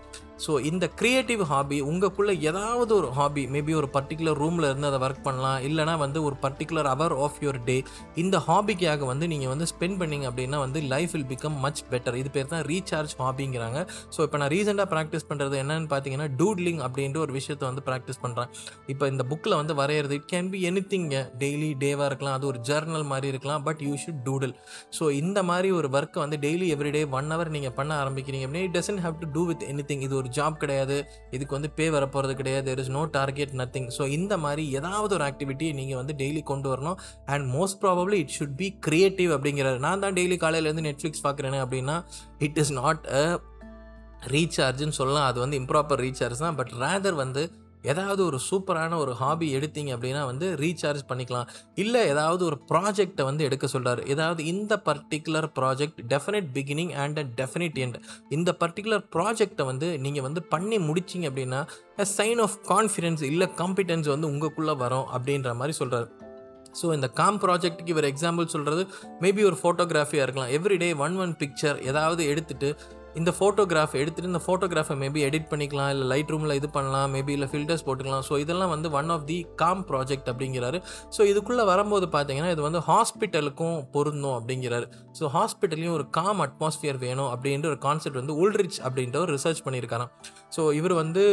ஸோ இந்த க்ரியேட்டிவ் ஹாபி உங்களுக்குள்ளே ஏதாவது ஒரு ஹாபி, மேபி ஒரு பர்டிகுலர் ரூமில் இருந்து அதை ஒர்க் பண்ணலாம், இல்லைனா வந்து ஒரு particular hour of your day இந்த ஹாபிக்காக வந்து நீங்கள் வந்து ஸ்பெண்ட் பண்ணிங்க அப்படின்னா வந்து life will become much better. இது பேர் தான் ரீசார்ஜ் ஹாபிங்கிறாங்க. ஸோ இப்போ நான் ரீசெண்டாக ப்ராக்டிஸ் பண்ணுறது என்னென்னு பார்த்தீங்கன்னா டூட்லிங் அப்படின்ற ஒரு விஷயத்தை வந்து ப்ராக்டிஸ் பண்ணுறேன். இப்போ இந்த புக்கில் வந்து வரைகிறது it can be anything, daily டேவாக இருக்கலாம், அது ஒரு ஜேர்னல் மாதிரி இருக்கலாம், but you should doodle. So இந்த மாதிரி ஒரு ஒர்க்கை வந்து டெய்லி எவ்ரிடே ஒன் ஹவர் நீங்கள் பண்ண ஆரம்பிக்கிறீங்க அப்படின்னா it doesn't have to do with anything. இது ஒரு ஜாப் கிடையாது, இதுக்கு வந்து பே வர போகிறது கிடையாது, there is no target nothing. So இந்த மாதிரி ஏதாவது ஒரு ஆக்டிவிட்டியை நீங்கள் வந்து டெய்லி கொண்டு வரணும். And most probably it should be creative அப்படிங்கிறாரு. நான் தான் டெய்லி காலையிலேருந்து நெட்ஃப்ளிக்ஸ் பார்க்குறேன்னு அப்படின்னா இட் இஸ் நாட் அ ரீசார்ஜுன்னு சொல்லலாம், அது வந்து இம்ப்ராப்பர் ரீசார்ஜ் தான். பட் ரேதர் வந்து ஏதாவது ஒரு சூப்பரான ஒரு ஹாபி எடுத்தீங்க அப்படின்னா வந்து ரீசார்ஜ் பண்ணிக்கலாம். இல்லை ஏதாவது ஒரு ப்ராஜெக்டை வந்து எடுக்க சொல்கிறார். ஏதாவது இந்த particular project definite beginning and a definite end, இந்த பர்டிகுலர் ப்ராஜெக்டை வந்து நீங்கள் வந்து பண்ணி முடிச்சிங்க அப்படின்னா அ சைன் ஆஃப் கான்ஃபிடென்ஸ் இல்லை காம்பிடென்ஸ் வந்து உங்களுக்குள்ளே வரும் அப்படின்ற மாதிரி சொல்கிறார். ஸோ இந்த காம் ப்ராஜெக்ட்டுக்கு இவர் எக்ஸாம்பிள் சொல்கிறது மேபி ஒரு ஃபோட்டோகிராஃபியாக இருக்கலாம். எவ்ரிடே ஒன் ஒன் பிக்சர் ஏதாவது எடுத்துகிட்டு இந்த ஃபோட்டோகிராஃப் எடுத்துகிட்டு இந்த ஃபோட்டோகிராஃபை மேபி எடிட் பண்ணிக்கலாம், இல்லை லைட் ரூமில் இது பண்ணலாம், மேபி இல்லை ஃபில்டர்ஸ் போட்டுக்கலாம். ஸோ இதெல்லாம் வந்து one of the calm project அப்படிங்கிறாரு. ஸோ இதுக்குள்ளே வரும்போது பார்த்தீங்கன்னா இது வந்து ஹாஸ்பிட்டலுக்கும் பொருந்தும் அப்படிங்கிறாரு. ஸோ ஹாஸ்பிட்டல்லையும் ஒரு காம் அட்மாஸ்ஃபியர் வேணும் அப்படின்ற ஒரு கான்செப்ட் வந்து உல்ரிச் அப்படின்ற ஒரு ரிசர்ச் பண்ணியிருக்காராம். ஸோ இவர் வந்து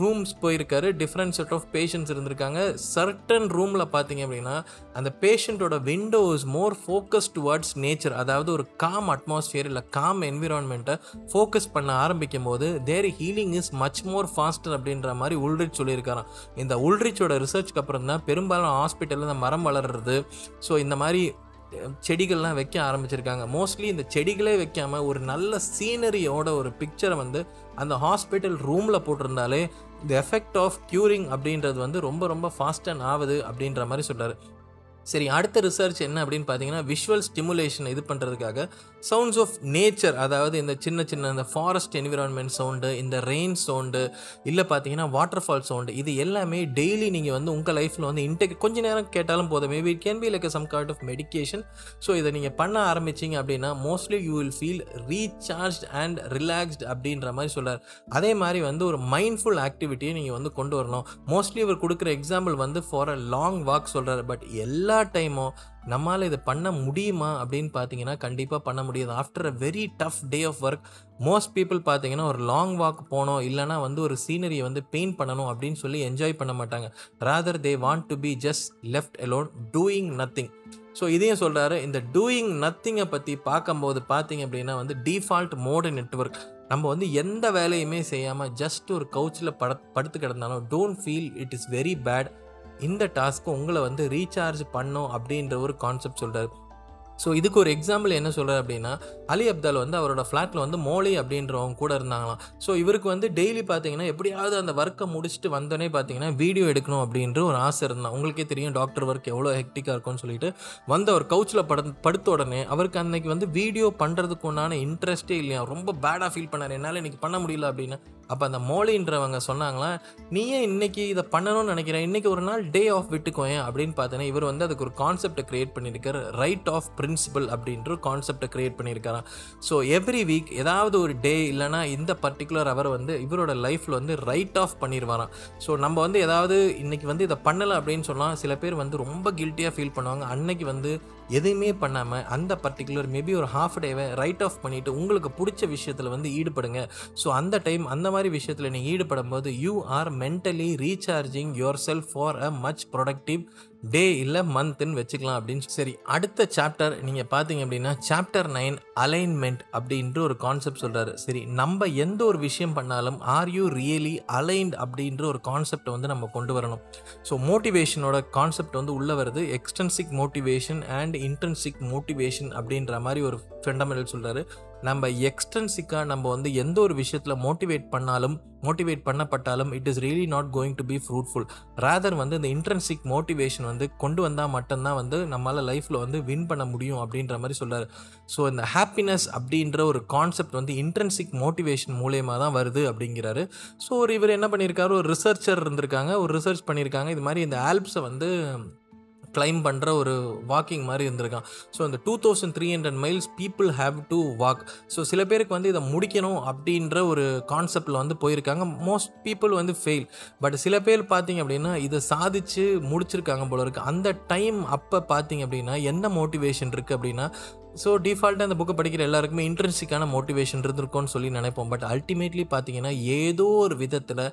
ரூம்ஸ் போயிருக்காரு, டிஃப்ரெண்ட் செட் ஆஃப் பேஷண்ட்ஸ் இருந்திருக்காங்க. சர்டன் ரூமில் பார்த்தீங்க அப்படின்னா அந்த பேஷண்ட்டோட window is more focus towards nature, அதாவது ஒரு காம் அட்மாஸ்ஃபியர் இல்லை காம் என்விரான்மெண்ட்டை ஃபோக்கஸ் பண்ண ஆரம்பிக்கும் போது their healing is much more faster அப்படின்ற மாதிரி உல்ரிச் சொல்லியிருக்காராம். இந்த உல்ரிச்சோட ரிசர்ச்க்கு அப்புறம் தான் பெரும்பாலும் ஹாஸ்பிட்டலில் இந்த மரம் வளர்றது, ஸோ இந்த மாதிரி செடிகள்லாம் வைக்க ஆரம்பிச்சிருக்காங்க. மோஸ்ட்லி இந்த செடிகளே வைக்காமல் ஒரு நல்ல சீனரியோட ஒரு பிக்சரை வந்து அந்த ஹாஸ்பிட்டல் ரூமில் போட்டிருந்தாலே தி எஃபெக்ட் ஆஃப் க்யூரிங் அப்படின்றது வந்து ரொம்ப ரொம்ப ஃபாஸ்ட் அண்ட் ஆகுது அப்படின்ற மாதிரி சொல்கிறார். சரி, அடுத்த ரிசர்ச் என்ன அப்படின்னு பார்த்தீங்கன்னா, விஷுவல் ஸ்டிமுலேஷன் இது பண்ணுறதுக்காக சவுண்ட்ஸ் ஆஃப் நேச்சர், அதாவது இந்த சின்ன சின்ன இந்த ஃபாரஸ்ட் என்விரான்மெண்ட் சவுண்டு, இந்த ரெயின் சவுண்டு, இல்லை பார்த்தீங்கன்னா வாட்டர் ஃபால் சவுண்டு, இது எல்லாமே டெய்லி நீங்கள் வந்து உங்கள் லைஃப்பில் வந்து இன்டெக் கொஞ்சம் நேரம் கேட்டாலும் போதும். Maybe it can be like some kind of medication. So இதை நீங்கள் பண்ண ஆரம்பிச்சிங்க அப்படின்னா mostly you will feel recharge and relaxed அப்படின்ற மாதிரி சொல்கிறார். அதே மாதிரி வந்து ஒரு மைண்ட்ஃபுல் ஆக்டிவிட்டியை நீங்கள் வந்து கொண்டு வரணும். மோஸ்ட்லி இவர் கொடுக்குற எக்ஸாம்பிள் வந்து ஃபார் அ லாங் வாக் சொல்கிறார். பட் எல்லா டைமும் நம்மளால் இதை பண்ண முடியுமா அப்படின்னு பார்த்தீங்கன்னா கண்டிப்பாக பண்ண முடியாது. After a very tough day of work most people பார்த்தீங்கன்னா ஒரு லாங் வாக் போனோம், இல்லைனா வந்து ஒரு சீனரியை வந்து பெயிண்ட் பண்ணணும் அப்படின்னு சொல்லி என்ஜாய் பண்ண மாட்டாங்க. Rather they want to be just left alone doing nothing. So இதையும் சொல்கிறாரு. இந்த டூயிங் நத்திங்கை பற்றி பார்க்கும்போது பார்த்தீங்க அப்படின்னா வந்து டிஃபால்ட் மோடு நெட்வொர்க், நம்ம வந்து எந்த வேலையுமே செய்யாமல் ஜஸ்ட் ஒரு கவுச்சில் பட படுத்து கிடந்தாலும் don't feel it is very bad. இந்த டாஸ்க்கு உங்களை வந்து ரீசார்ஜ் பண்ணோம் அப்படின்ற ஒரு கான்செப்ட் சொல்கிறார். ஸோ இதுக்கு ஒரு எக்ஸாம்பிள் என்ன சொல்கிறார் அப்படின்னா, அலி அப்தால் வந்து அவரோட ஃப்ளாட்டில் வந்து மோலி அப்படின்றவங்க கூட இருந்தாங்களாம். ஸோ இவருக்கு வந்து டெய்லி பார்த்தீங்கன்னா எப்படியாவது அந்த ஒர்க்கை முடிச்சுட்டு வந்தோடனே பார்த்தீங்கன்னா வீடியோ எடுக்கணும் அப்படின்ற ஒரு ஆசை இருந்தால். உங்களுக்கே தெரியும் டாக்டர் ஒர்க் எவ்வளோ ஹெக்டிக்காக இருக்கும்னு சொல்லிட்டு வந்து அவர் கவுச்சில் படு படுத்த உடனே அவருக்கு அன்னைக்கு வந்து வீடியோ பண்ணுறதுக்கு உண்டான இன்ட்ரெஸ்ட்டே இல்லையா, ரொம்ப பேடாக ஃபீல் பண்ணார், என்னால் இன்றைக்கி பண்ண முடியல அப்படின்னு. அப்போ அந்த மோலின்றவங்க சொன்னாங்களா, நீ ஏன் இன்றைக்கி இதை பண்ணணும்னு நினைக்கிறேன், இன்றைக்கி ஒரு நாள் டே ஆஃப் விட்டுக்கோங்க அப்படின்னு பார்த்தோன்னா இவர் வந்து அதுக்கு ஒரு கான்செப்டை க்ரியேட் பண்ணியிருக்காரு, ரைட் ஆஃப் பிரின்சிபல் அப்படின்ற ஒரு கான்செப்டை க்ரியேட் பண்ணியிருக்காராம். ஸோ எவ்ரி வீக் ஏதாவது ஒரு டே இல்லைனா இந்த பர்டிகுலர் அவர் வந்து இவரோட லைஃப்பில் வந்து ரைட் ஆஃப் பண்ணிடுவாராம். ஸோ நம்ம வந்து ஏதாவது இன்றைக்கி வந்து இதை பண்ணலை அப்படின்னு சொன்னால் சில பேர் வந்து ரொம்ப கில்ட்டியாக ஃபீல் பண்ணுவாங்க. அன்னைக்கு வந்து எதுவுமே பண்ணாமல் அந்த பர்டிகுலர் மேபி ஒரு ஹாஃப் டேவை ரைட் ஆஃப் பண்ணிவிட்டு உங்களுக்கு பிடிச்ச விஷயத்தில் வந்து ஈடுபடுங்க. ஸோ அந்த டைம் அந்த மாதிரி விஷயத்தில் நீங்கள் ஈடுபடும் போது you are mentally recharging yourself for a much productive day இல்லை மந்த்ன்னு வச்சுக்கலாம் அப்படின்னு. சரி, அடுத்த சாப்டர் நீங்கள் பார்த்தீங்க அப்படின்னா சாப்டர் நைன் அலைன்மெண்ட் அப்படின்ற ஒரு கான்செப்ட் சொல்கிறாரு. சரி, நம்ம எந்த ஒரு விஷயம் பண்ணாலும் ஆர் யூ ரியலி அலைன்ட் அப்படின்ற ஒரு கான்செப்டை வந்து நம்ம கொண்டு வரணும். ஸோ மோட்டிவேஷனோட கான்செப்ட் வந்து உள்ளே வருது. Extrinsic motivation and intrinsic motivation அப்படின்ற மாதிரி ஒரு ஃபண்டமெண்டல் சொல்கிறாரு. நம்ம எக்ஸ்டென்சிக்காக நம்ம வந்து எந்த ஒரு விஷயத்தில் மோட்டிவேட் பண்ணாலும் மோட்டிவேட் பண்ணப்பட்டாலும் it is really not going to be fruitful. Rather வந்து இந்த இன்ட்ரென்சிக் மோட்டிவேஷன் வந்து கொண்டு வந்தால் மட்டும்தான் வந்து நம்மளால் லைஃப்பில் வந்து வின் பண்ண முடியும் அப்படின்ற மாதிரி சொல்கிறார். ஸோ இந்த ஹாப்பினஸ் அப்படின்ற ஒரு கான்செப்ட் வந்து இன்ட்ரென்சிக் மோட்டிவேஷன் மூலயமா தான் வருது அப்படிங்கிறாரு. ஸோ ஒரு இவர் என்ன பண்ணியிருக்காரு, ஒரு ரிசர்ச்சர் இருந்திருக்காங்க, ஒரு ரிசர்ச் பண்ணியிருக்காங்க. இது மாதிரி இந்த ஆல்ப்ஸை வந்து கிளைம் பண்ணுற ஒரு வாக்கிங் மாதிரி இருந்திருக்கான். ஸோ இந்த two thousand three hundred miles people have to walk. So சில பேருக்கு வந்து இதை முடிக்கணும் அப்படின்ற ஒரு கான்செப்டில் வந்து போயிருக்காங்க. மோஸ்ட் பீப்புள் வந்து ஃபெயில். பட் சில பேர் பார்த்திங்க அப்படின்னா இதை சாதித்து முடிச்சிருக்காங்க போல இருக்குது. அந்த டைம் அப்போ பார்த்திங்க அப்படின்னா என்ன மோட்டிவேஷன் இருக்குது அப்படின்னா, ஸோ டிஃபால்ட்டாக அந்த புக்கை படிக்கிற எல்லாருக்குமே இன்ட்ரென்சிக்கான மோட்டிவேஷன் இருந்திருக்கும்னு சொல்லி நினைப்போம். பட் அல்டிமேட்லி பார்த்தீங்கன்னா ஏதோ ஒரு விதத்தில்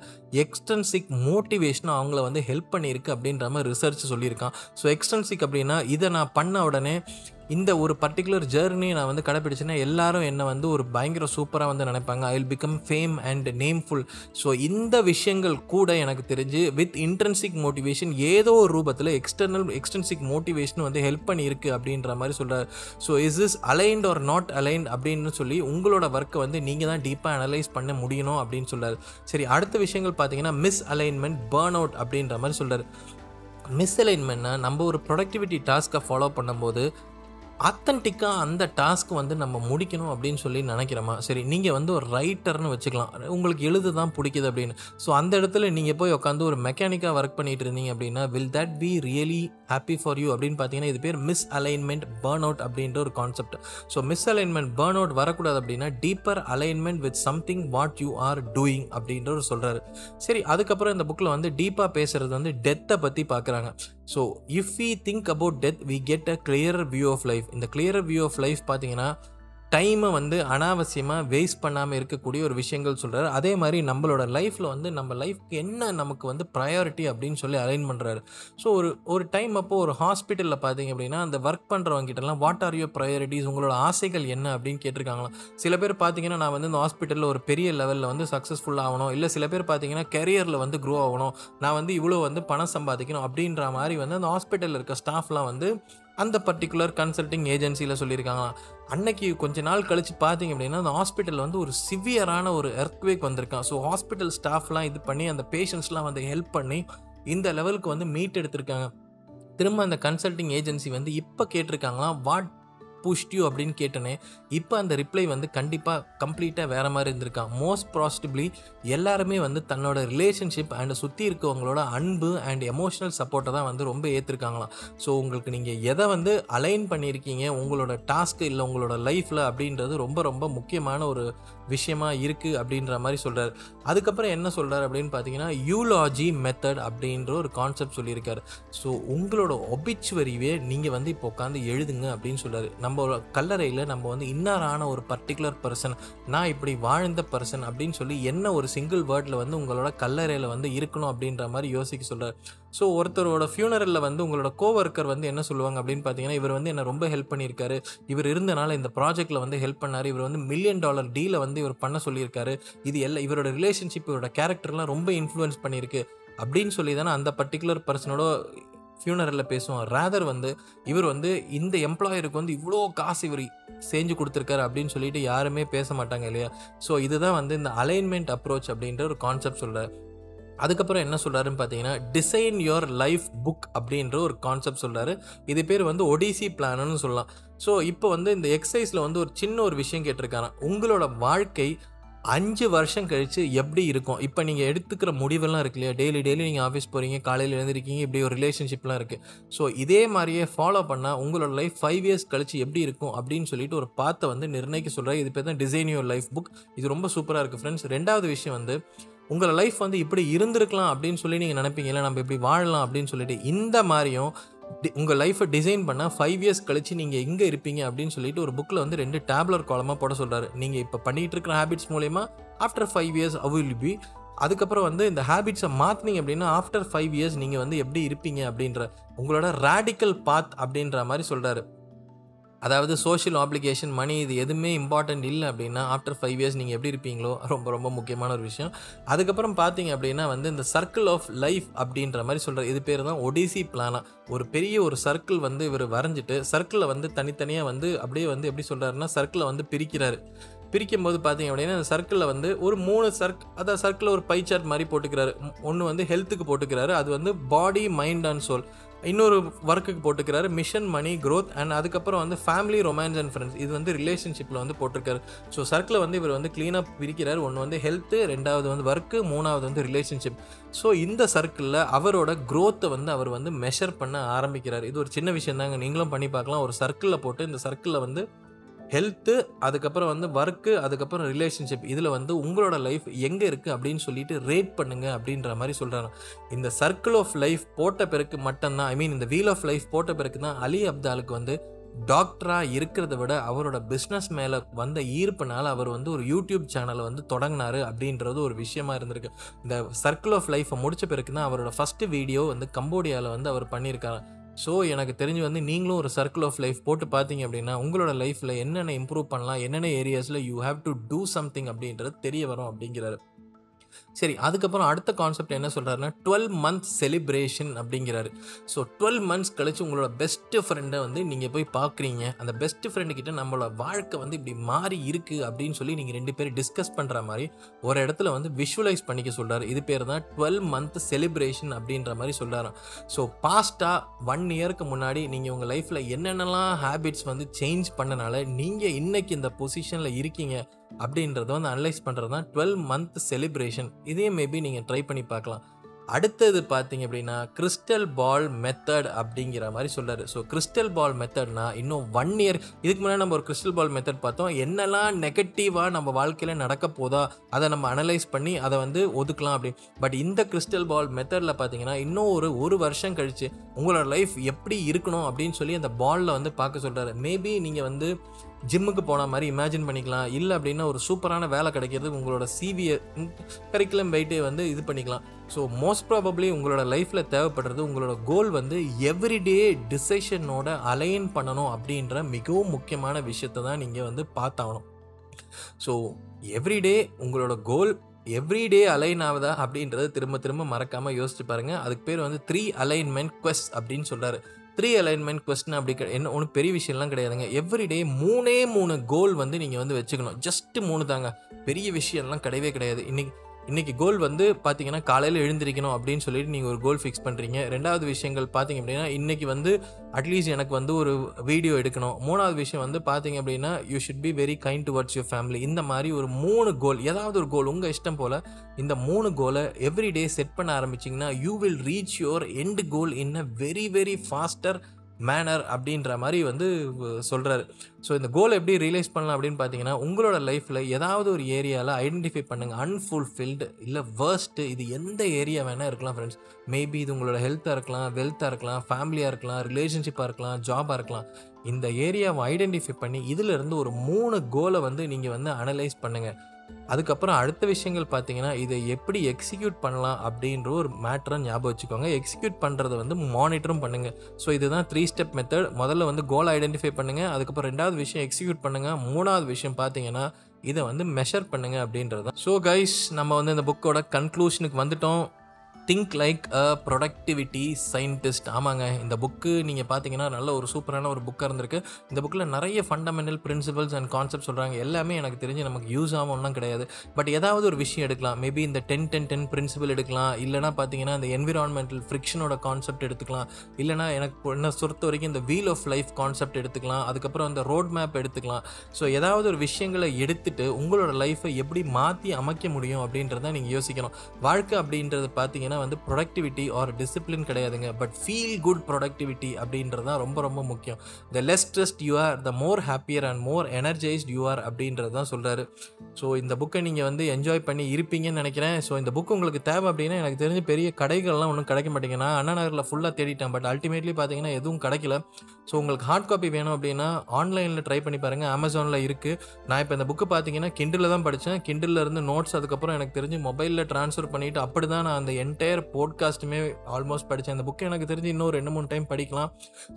எக்ஸ்டென்சிக் மோட்டிவேஷன் அவங்கள வந்து ஹெல்ப் பண்ணியிருக்கு அப்படின்ற மாதிரி ரிசர்ச் சொல்லியிருக்கான். ஸோ எக்ஸ்டென்சிக் அப்படின்னா இதை நான் பண்ண உடனே இந்த ஒரு பர்டிகுலர் ஜேர்னியை நான் வந்து கடைப்பிடிச்சேன்னா எல்லாரும் என்னை வந்து ஒரு பயங்கர சூப்பராக வந்து நினைப்பாங்க, I will become fame and nameful. So இந்த விஷயங்கள் கூட எனக்கு தெரிஞ்சு வித் இன்ட்ரென்சிக் மோட்டிவேஷன் ஏதோ ஒரு ரூபத்தில் எக்ஸ்டர்னல் எக்ஸ்டென்சிக் மோட்டிவேஷன் வந்து ஹெல்ப் பண்ணியிருக்கு அப்படின்ற மாதிரி சொல்கிறார். So is is aligned or not aligned அப்படின்னு சொல்லி உங்களோட ஒர்க்கை வந்து நீங்கள் தான் டீப்பாக அனலைஸ் பண்ண முடியணும் அப்படின்னு சொல்கிறார். சரி, அடுத்த விஷயங்கள் பார்த்தீங்கன்னா மிஸ் அலைன்மெண்ட், பேர்ன் அவுட் அப்படின்ற மாதிரி சொல்கிறார். மிஸ் அலைன்மெண்ட்னா நம்ம ஒரு ப்ரொடக்டிவிட்டி டாஸ்க்கை ஃபாலோ பண்ணும்போது ஆத்தன்டிக்காக அந்த டாஸ்க் வந்து நம்ம முடிக்கணும் அப்படின்னு சொல்லி நினைக்கிறோமா. சரி, நீங்கள் வந்து ஒரு ரைட்டர்னு வச்சுக்கலாம், உங்களுக்கு எழுது தான் பிடிக்குது அப்படின்னு. ஸோ அந்த இடத்துல நீங்கள் போய் உட்காந்து ஒரு மெக்கானிக்காக ஒர்க் பண்ணிகிட்டு இருந்தீங்க அப்படின்னா will that be really happy for you அப்படின்னு பார்த்தீங்கன்னா இது பேர் மிஸ் அலைன்மெண்ட் பேர்ன் அவுட் அப்படின்ற ஒரு concept. So miss alignment burn out வரக்கூடாது அப்படின்னா deeper alignment with something what you are doing அப்படின்ற ஒரு சொல்கிறாரு. சரி, அதுக்கப்புறம் இந்த புக்கில் வந்து டீப்பாக பேசுகிறது வந்து டெத்தை பற்றி பார்க்குறாங்க. So if we think about death we get a clear view of life. இந்த கிளியர் வியூ ஆஃப் லைஃப் பார்த்தீங்கன்னா டைமை வந்து அனாவசியமாக வேஸ்ட் பண்ணாமல் இருக்கக்கூடிய ஒரு விஷயங்கள் சொல்கிறார். அதே மாதிரி நம்மளோட லைஃப்பில் வந்து நம்ம லைஃப்க்கு என்ன நமக்கு வந்து ப்ரையாரிட்டி அப்படின்னு சொல்லி அலைன் பண்ணுறாரு. ஸோ ஒரு ஒரு டைம் அப்போது ஒரு ஹாஸ்பிட்டலில் பார்த்தீங்க அப்படின்னா அந்த ஒர்க் பண்ணுறவங்ககிட்டலாம் வாட் ஆர் யுவர் ப்ரையாரிட்டிஸ், உங்களோட ஆசைகள் என்ன அப்படின்னு கேட்டிருக்காங்களாம். சில பேர் பார்த்தீங்கன்னா நான் வந்து இந்த ஹாஸ்பிட்டலில் ஒரு பெரிய லெவலில் வந்து சக்ஸஸ்ஃபுல் ஆகணும், இல்லை சில பேர் பார்த்தீங்கன்னா கெரியரில் வந்து க்ரோ ஆகணும், நான் வந்து இவ்வளோ வந்து பணம் சம்பாதிக்கணும் அப்படின்ற மாதிரி வந்து அந்த ஹாஸ்பிட்டலில் இருக்க ஸ்டாஃப்லாம் வந்து அந்த பர்டிகுலர் கன்சல்டிங் ஏஜென்சியில் சொல்லியிருக்காங்களா. அன்னைக்கு கொஞ்ச நாள் கழித்து பார்த்தீங்க அப்படின்னா அந்த ஹாஸ்பிட்டலில் வந்து ஒரு சிவியரான ஒரு எர்த்வேக் வந்திருக்கான். ஸோ ஹாஸ்பிட்டல் ஸ்டாஃப்லாம் இது பண்ணி அந்த பேஷண்ட்ஸ்லாம் வந்து ஹெல்ப் பண்ணி இந்த லெவலுக்கு வந்து மீட் எடுத்திருக்காங்க. திரும்ப அந்த கன்சல்டிங் ஏஜென்சி வந்து இப்போ கேட்டிருக்காங்களாம் வாட் புஷ்ட் யூ அப்படின்னு கேட்டேனே. இப்போ அந்த ரிப்ளை வந்து கண்டிப்பாக கம்ப்ளீட்டாக வேறு மாதிரி இருந்திருக்காங்க. மோஸ்ட் ப்ராசிபிளி எல்லாருமே வந்து தன்னோட ரிலேஷன்ஷிப் அண்ட் சுற்றி இருக்கவங்களோட அன்பு அண்ட் எமோஷனல் சப்போர்ட்டை தான் வந்து ரொம்ப ஏற்றிருக்காங்களாம். ஸோ உங்களுக்கு நீங்கள் எதை வந்து அலைன் பண்ணியிருக்கீங்க உங்களோட டாஸ்க் இல்லை உங்களோட லைஃப்பில் அப்படின்றது ரொம்ப ரொம்ப முக்கியமான ஒரு விஷயமாக இருக்குது அப்படின்ற மாதிரி சொல்கிறார். அதுக்கப்புறம் என்ன சொல்கிறார் அப்படின்னு பார்த்தீங்கன்னா யூலாஜி மெத்தட் அப்படின்ற ஒரு கான்செப்ட் சொல்லியிருக்காரு. ஸோ உங்களோட ஒபிச்சுவரிவே நீங்கள் வந்து இப்போ உட்காந்து எழுதுங்க அப்படின்னு சொல்கிறார். நம்ம கல்லறையில் நம்ம வந்து இன்னாரான ஒரு பர்டிகுலர் பர்சன், நான் இப்படி வாழ்ந்த பர்சன் அப்படின்னு சொல்லி என்ன ஒரு சிங்கிள் வேர்டில் வந்து உங்களோட கல்லறையில் வந்து இருக்கணும் அப்படின்ற மாதிரி யோசிக்க சொல்கிறார். ஸோ ஒருத்தரோட ஃபியூனரலில் வந்து உங்களோட கோவர்க்கர் வந்து என்ன சொல்லுவாங்க அப்படின்னு பார்த்தீங்கன்னா இவர் வந்து என்னை ரொம்ப ஹெல்ப் பண்ணியிருக்காரு, இவர் இருந்தனால இந்த ப்ராஜெக்டில் வந்து ஹெல்ப் பண்ணார், இவர் வந்து மில்லியன் டாலர் டீலை வந்து இவர் பண்ண சொல்லியிருக்காரு, இது எல்லா இவரோட ரிலேஷன்ஷிப் இவரோட கேரக்டர்லாம் ரொம்ப இன்ஃப்ளூயன்ஸ் பண்ணியிருக்கு அப்படின்னு சொல்லி தானே அந்த பர்டிகுலர் பர்சனோட ஃபியூனரில் பேசுவோம். ரேதர் வந்து இவர் வந்து இந்த எம்ப்ளாயருக்கு வந்து இவ்வளோ காசு இவர் செஞ்சு கொடுத்துருக்காரு அப்படின்னு சொல்லிட்டு யாருமே பேச மாட்டாங்க இல்லையா. ஸோ இதுதான் வந்து இந்த அலைன்மெண்ட் அப்ரோச் அப்படின்ற ஒரு கான்செப்ட் சொல்கிறார். அதுக்கப்புறம் என்ன சொல்கிறாருன்னு பார்த்தீங்கன்னா டிசைன் யோர் லைஃப் புக் அப்படின்ற ஒரு கான்செப்ட் சொல்கிறாரு. இது பேர் வந்து ஒடிசி பிளான்னு சொல்லலாம். ஸோ இப்போ வந்து இந்த எக்ஸசைஸில் வந்து ஒரு சின்ன ஒரு விஷயம் கேட்டிருக்காங்க, உங்களோட வாழ்க்கை அஞ்சு வருஷம் கழித்து எப்படி இருக்கும், இப்போ நீங்கள் எடுத்துக்கிற முடிவெல்லாம் இருக்கு இல்லையா, டெய்லி டெய்லி நீங்கள் ஆஃபீஸ் போகிறீங்க, காலையில் எழுந்திருக்கீங்க, இப்படி ஒரு ரிலேஷன்ஷிப்லாம் இருக்குது. ஸோ இதே மாதிரியே ஃபாலோ பண்ணால் உங்களோட லைஃப் ஃபைவ் இயர்ஸ் கழித்து எப்படி இருக்கும் அப்படின்னு சொல்லிட்டு ஒரு பாத்தை வந்து நிர்ணயிக்க சொல்கிறாங்க. இது பேர் தான் டிசைன் யுவர் லைஃப் புக். இது ரொம்ப சூப்பராக இருக்குது ஃப்ரெண்ட்ஸ். ரெண்டாவது விஷயம் வந்து உங்களோட லைஃப் வந்து இப்படி இருந்திருக்கலாம் அப்படின்னு சொல்லி நீங்கள் நினைப்பீங்க இல்லை, நம்ம இப்படி வாழலாம் அப்படின்னு சொல்லிட்டு இந்த மாதிரியும் உங்கள் லைஃப்பை டிசைன் பண்ணால் ஃபைவ் இயர்ஸ் கழிச்சு நீங்கள் எங்கே இருப்பீங்க அப்படின்னு சொல்லிட்டு ஒரு புக்கில் வந்து ரெண்டு டேப்லர் காலமாக போட சொல்கிறாரு. நீங்கள் இப்போ பண்ணிகிட்டு இருக்கிற ஹேபிட்ஸ் மூலயமா after five years how will be, அதுக்கப்புறம் வந்து இந்த ஹேபிட்ஸை மாற்றினீங்க அப்படின்னா ஆஃப்டர் ஃபைவ் இயர்ஸ் நீங்கள் வந்து எப்படி இருப்பீங்க அப்படின்ற உங்களோட ரேடிக்கல் பாத் அப்படின்ற மாதிரி சொல்கிறாரு. அதாவது சோஷியல் ஆப்ளிகேஷன், மணி, இது எதுவுமே இம்பார்ட்டண்ட் இல்லை அப்படின்னா ஆஃப்டர் ஃபைவ் இயர்ஸ் நீங்கள் எப்படி இருப்பீங்களோ ரொம்ப ரொம்ப முக்கியமான ஒரு விஷயம். அதுக்கப்புறம் பார்த்தீங்க அப்படின்னா வந்து இந்த சர்க்கிள் ஆஃப் லைஃப் அப்படின்ற மாதிரி சொல்கிறார். இது பேர் தான் ஒடிசி பிளானா. ஒரு பெரிய ஒரு சர்க்கிள் வந்து இவர் வரைஞ்சிட்டு சர்க்கிளில் வந்து தனித்தனியாக வந்து அப்படியே வந்து எப்படி சொல்கிறாருன்னா சர்க்கிளை வந்து பிரிக்கிறாரு. பிரிக்கும் போது பார்த்தீங்க அப்படின்னா அந்த சர்க்கிளில் வந்து ஒரு மூணு சர்க் அதாவது சர்க்கிளில் ஒரு பை சார்ட் மாதிரி போட்டுக்கிறாரு. ஒன்று வந்து ஹெல்த்துக்கு போட்டுக்கிறாரு, அது வந்து பாடி மைண்ட் அண்ட் சோல். இன்னொரு ஒர்க்குக்கு போட்டுக்கிறாரு மிஷன் மணி க்ரோத் அண்ட் அதுக்கப்புறம் வந்து ஃபேமிலி ரொமான்ஸ் அண்ட் ஃப்ரெண்ட்ஸ், இது வந்து ரிலேஷன்ஷிப்பில் வந்து போட்டிருக்காரு. ஸோ சர்க்கிளில் வந்து இவர் வந்து க்ளீனாக பிரிக்கிறார். ஒன்று வந்து ஹெல்த்து, ரெண்டாவது வந்து ஒர்க்கு, மூணாவது வந்து ரிலேஷன்ஷிப். ஸோ இந்த சர்க்கிளில் அவரோட க்ரோத்தை வந்து அவர் வந்து மெஷர் பண்ண ஆரம்பிக்கிறார். இது ஒரு சின்ன விஷயம் தாங்க, நீங்களும் பண்ணி பார்க்கலாம். ஒரு சர்க்கிளில் போட்டு இந்த சர்க்கிளில் வந்து ஹெல்த்து, அதுக்கப்புறம் வந்து ஒர்க்கு, அதுக்கப்புறம் ரிலேஷன்ஷிப், இதில் வந்து உங்களோட லைஃப் எங்கே இருக்குது அப்படின்னு சொல்லிட்டு ரேட் பண்ணுங்கள் அப்படின்ற மாதிரி சொல்கிறாங்க. இந்த சர்க்கிள் ஆஃப் லைஃப் போட்ட பிறகு மட்டும்தான் ஐ மீன் இந்த வீல் ஆஃப் லைஃப் போட்ட பிறகு தான் அலி அப்தாலுக்கு வந்து டாக்டராக இருக்கிறத விட அவரோட பிஸ்னஸ் மேலே வந்த ஈர்ப்புனால் அவர் வந்து ஒரு யூடியூப் சேனலை வந்து தொடங்கினார் அப்படின்றது ஒரு விஷயமா இருந்திருக்கு. இந்த சர்க்கிள் ஆஃப் லைஃப்பை முடித்த பிறகு தான் அவரோட ஃபஸ்ட்டு வீடியோ வந்து கம்போடியாவில் வந்து அவர் பண்ணியிருக்காரு. ஸோ எனக்கு தெரிஞ்சு வந்து நீங்களும் ஒரு சர்க்கிள் ஆஃப் லைஃப் போட்டு பார்த்தீங்க அப்படின்னா உங்களோட லைஃப்பில் என்னென்ன இம்ப்ரூவ் பண்ணலாம், என்னென்ன ஏரியாஸில் you have to do something அப்படின்றது தெரிய வரும் அப்படிங்கிறாரு. சரி, அதுக்கப்புறம் அடுத்த கான்செப்ட் என்ன சொல்கிறாருன்னா டுவெல் மந்த்ஸ் செலிப்ரேஷன் அப்படிங்கிறாரு. ஸோ டுவெல் மந்த்ஸ் கழிச்சு உங்களோட பெஸ்ட்டு ஃப்ரெண்டை வந்து நீங்கள் போய் பார்க்குறீங்க. அந்த பெஸ்ட்டு ஃப்ரெண்டுக்கிட்ட நம்மளோட வாழ்க்கை வந்து இப்படி மாறி இருக்குது அப்படின்னு சொல்லி நீங்கள் ரெண்டு பேரும் டிஸ்கஸ் பண்ணுற மாதிரி ஒரு இடத்துல வந்து விஷுவலைஸ் பண்ணிக்க சொல்கிறாரு. இது பேர் தான் டுவெல் மந்த் செலிப்ரேஷன் அப்படின்ற மாதிரி சொல்கிறாராம். ஸோ பாஸ்ட்டாக ஒன் இயருக்கு முன்னாடி நீங்கள் உங்கள் லைஃப்பில் என்னென்னலாம் ஹேபிட்ஸ் வந்து சேஞ்ச் பண்ணனால நீங்கள் இன்றைக்கி இந்த பொசிஷனில் இருக்கீங்க அப்படின்றத வந்து அனலைஸ் பண்ணுறது தான் டுவெல் மந்த் செலிப்ரேஷன். இதே மேபி நீங்கள் ட்ரை பண்ணி பார்க்கலாம். அடுத்தது பார்த்தீங்க அப்படின்னா கிறிஸ்டல் பால் மெத்தட் அப்படிங்கிற மாதிரி சொல்கிறாரு. ஸோ கிறிஸ்டல் பால் மெத்தட்னா இன்னும் ஒன் இயர் இதுக்கு முன்னாடி நம்ம ஒரு கிறிஸ்டல் பால் மெத்தட் பார்த்தோம். என்னெல்லாம் நெகட்டிவாக நம்ம வாழ்க்கையில் நடக்க போதா அதை நம்ம அனலைஸ் பண்ணி அதை வந்து ஒதுக்கலாம் அப்படி. பட் இந்த கிறிஸ்டல் பால் மெத்தடில் பார்த்தீங்கன்னா இன்னும் ஒரு ஒரு வருஷம் கழித்து உங்களோட லைஃப் எப்படி இருக்கணும் அப்படின்னு சொல்லி அந்த பாலில் வந்து பார்க்க சொல்கிறாரு. மேபி நீங்கள் வந்து ஜிம்முக்கு போன மாதிரி இமேஜின் பண்ணிக்கலாம், இல்லை அப்படின்னா ஒரு சூப்பரான வேலை கிடைக்கிறதுக்கு உங்களோட சிவியை கரிக்குலம் வெயிட்டே வந்து இது பண்ணிக்கலாம். ஸோ மோஸ்ட் ப்ராபப்ளி உங்களோட லைஃப்பில் தேவைப்படுறது உங்களோட கோல் வந்து எவ்ரிடே டிசிஷனோட அலைன் பண்ணணும் அப்படின்ற மிகவும் முக்கியமான விஷயத்தை தான் நீங்கள் வந்து பார்த்தாகணும். ஸோ எவ்ரிடே உங்களோட கோல் எவ்ரிடே அலைன் ஆகுதா அப்படின்றத திரும்ப திரும்ப மறக்காமல் யோசிச்சு பாருங்கள். அதுக்கு பேர் வந்து த்ரீ அலைன்மெண்ட் குவெஸ்ட் அப்படின்னு சொல்கிறாரு. த்ரீ அலைன்மெண்ட் கொஸ்டின் அப்படி என்ன ஒன்றும் பெரிய விஷயம்லாம் கிடையாதுங்க. எவ்ரிடே மூணே மூணு கோல் வந்து நீங்கள் வந்து வச்சுக்கணும். ஜஸ்ட்டு மூணு தாங்க, பெரிய விஷயம்லாம் கிடையவே கிடையாது. இன்றைக்கி இன்றைக்கி கோல் வந்து பார்த்தீங்கன்னா காலையில் எழுந்திருக்கணும் அப்படின்னு சொல்லிட்டு நீங்கள் ஒரு கோல் ஃபிக்ஸ் பண்ணுறீங்க. ரெண்டாவது விஷயங்கள் பார்த்திங்க அப்படின்னா இன்றைக்கி வந்து அட்லீஸ்ட் எனக்கு வந்து ஒரு வீடியோ எடுக்கணும். மூணாவது விஷயம் வந்து பார்த்திங்க அப்படின்னா you should be very kind towards your family. இந்த மாதிரி ஒரு மூணு கோல், ஏதாவது ஒரு கோல் உங்கள் இஷ்டம் போல், இந்த மூணு கோலை எவ்ரி டே செட் பண்ண ஆரம்பிச்சிங்கன்னா you will reach your end goal in a very very faster manner அப்படின்ற மாதிரி வந்து சொல்கிறாரு. ஸோ இந்த கோலை எப்படி ரியலைஸ் பண்ணலாம் அப்படின்னு பார்த்தீங்கன்னா உங்களோட லைஃப்பில் ஏதாவது ஒரு ஏரியாவில் ஐடென்டிஃபை பண்ணுங்கள் அன்ஃபுல்ஃபில்டு இல்லை வேர்ஸ்ட்டு. இது எந்த ஏரியா வேணால் இருக்கலாம் ஃப்ரெண்ட்ஸ். மேபி இது உங்களோட ஹெல்த்தாக இருக்கலாம், வெல்த்தாக இருக்கலாம், ஃபேமிலியாக இருக்கலாம், ரிலேஷன்ஷிப்பாக இருக்கலாம், ஜாபாக இருக்கலாம். இந்த ஏரியாவை ஐடென்டிஃபை பண்ணி இதிலிருந்து ஒரு மூணு கோலை வந்து நீங்கள் வந்து அனலைஸ் பண்ணுங்கள். அதுக்கப்புறம் அடுத்த விஷயங்கள் பார்த்தீங்கன்னா இதை எப்படி எக்ஸிக்யூட் பண்ணலாம் அப்படின்ற ஒரு மேட்டரை ஞாபகம் வச்சுக்கோங்க. எக்ஸிக்யூட் பண்ணுறதை வந்து மானிட்டரும் பண்ணுங்கள். ஸோ இதுதான் த்ரீ ஸ்டெப் மெத்தட். முதல்ல வந்து கோலை ஐடென்டிஃபை பண்ணுங்கள், அதுக்கப்புறம் ரெண்டாவது விஷயம் எக்ஸிக்யூட் பண்ணுங்கள், மூணாவது விஷயம் பார்த்தீங்கன்னா இதை வந்து மெஷர் பண்ணுங்கள் அப்படின்றது. ஸோ கைஸ், நம்ம வந்து இந்த புக்கோட கன்க்ளூஷனுக்கு வந்துட்டோம். Think like a productivity scientist. ஆமாங்க, இந்த புக்கு நீங்கள் பார்த்தீங்கன்னா நல்ல ஒரு சூப்பரான ஒரு புக்காக இருந்திருக்கு. இந்த புக்கில் நிறைய ஃபண்டமெண்டல் பிரின்சிபல்ஸ் அண்ட் கான்செப்ட் சொல்கிறாங்க. எல்லாமே எனக்கு தெரிஞ்சு நமக்கு யூஸ் ஆகும்லாம் கிடையாது, பட் ஏதாவது ஒரு விஷயம் எடுக்கலாம். மேபி இந்த டென் டென் டென் பிரின்சிபல் எடுக்கலாம், இல்லைனா பார்த்தீங்கன்னா இந்த என்விரான்மெண்டல் ஃப்ரிக்ஷனோட கான்செப்ட் எடுத்துக்கலாம், இல்லைனா எனக்கு என்ன பொறுத்த வரைக்கும் இந்த வீல் ஆஃப் லைஃப் கான்செப்ட் எடுத்துக்கலாம், அதுக்கப்புறம் இந்த ரோட் மேப் எடுத்துக்கலாம். ஸோ ஏதாவது ஒரு விஷயங்களை எடுத்துகிட்டு உங்களோட லைஃப்பை எப்படி மாற்றி அமைக்க முடியும் அப்படின்றத நீங்கள் யோசிக்கணும். வாழ்க்கை அப்படின்றது பார்த்தீங்கன்னா வந்து ப்ரொடக்டிவிட்டி ஆர் டிசிப்ளின் கிடையாதுங்க, பட் ஃபீல் குட் ப்ரொடக்டிவிட்டி அப்படின்றது தான் ரொம்ப ரொம்ப முக்கியம். The less stressed you are, the more happier and more energised you are அப்படின்றது தான் சொல்கிறாரு. ஸோ இந்த புக்கை நீங்கள் வந்து என்ஜாய் பண்ணி இருப்பீங்கன்னு நினைக்கிறேன். ஸோ இந்த புக் உங்களுக்கு தேவை அப்படின்னா எனக்கு தெரிஞ்ச பெரிய கடைகள்லாம் ஒன்றும் கிடைக்க மாட்டேங்குது. நான் அண்ணா நகரில் ஃபுல்லாக தேடிட்டேன், பட் அல்டிமேட்லி பார்த்தீங்கன்னா எதுவும் கிடைக்கல. ஸோ உங்களுக்கு ஹார்ட் காப்பி வேணும் அப்படின்னா ஆன்லைனில் ட்ரை பண்ணி பாருங்கள், அமேசானில் இருக்குது. நான் இப்போ இந்த புக்கு பார்த்தீங்கன்னா கிண்டில் தான் படித்தேன். கிண்டில் இருந்து நோட்ஸ், அதுக்கப்புறம் எனக்கு தெரிஞ்சு மொபைலில் ட்ரான்ஸ்ஃபர் பண்ணிவிட்டு அப்படி தான் நான் அந்த என்டையர் போட்காஸ்ட்டுமே ஆல்மோஸ்ட் படித்தேன். இந்த புக்கு எனக்கு தெரிஞ்சு இன்னும் ரெண்டு மூணு டைம் படிக்கலாம்.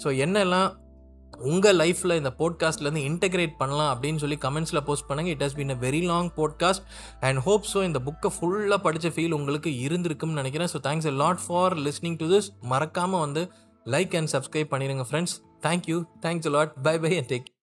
ஸோ என்னெல்லாம் உங்கள் லைஃப்பில் இந்த போட்காஸ்ட்லேருந்து இன்டெகிரேட் பண்ணலாம் அப்படின்னு சொல்லி கமெண்ட்ஸில் போஸ்ட் பண்ணுங்கள். It has been a very long podcast and hope so இந்த புக்கை ஃபுல்லாக படித்த ஃபீல் உங்களுக்கு இருந்திருக்கும்னு நினைக்கிறேன். So thanks a lot for listening to this. மறக்காமல் வந்து லைக் அண்ட் சப்ஸ்கிரைப் பண்ணிடுங்க friends. Thank you, thanks a lot, bye bye and take.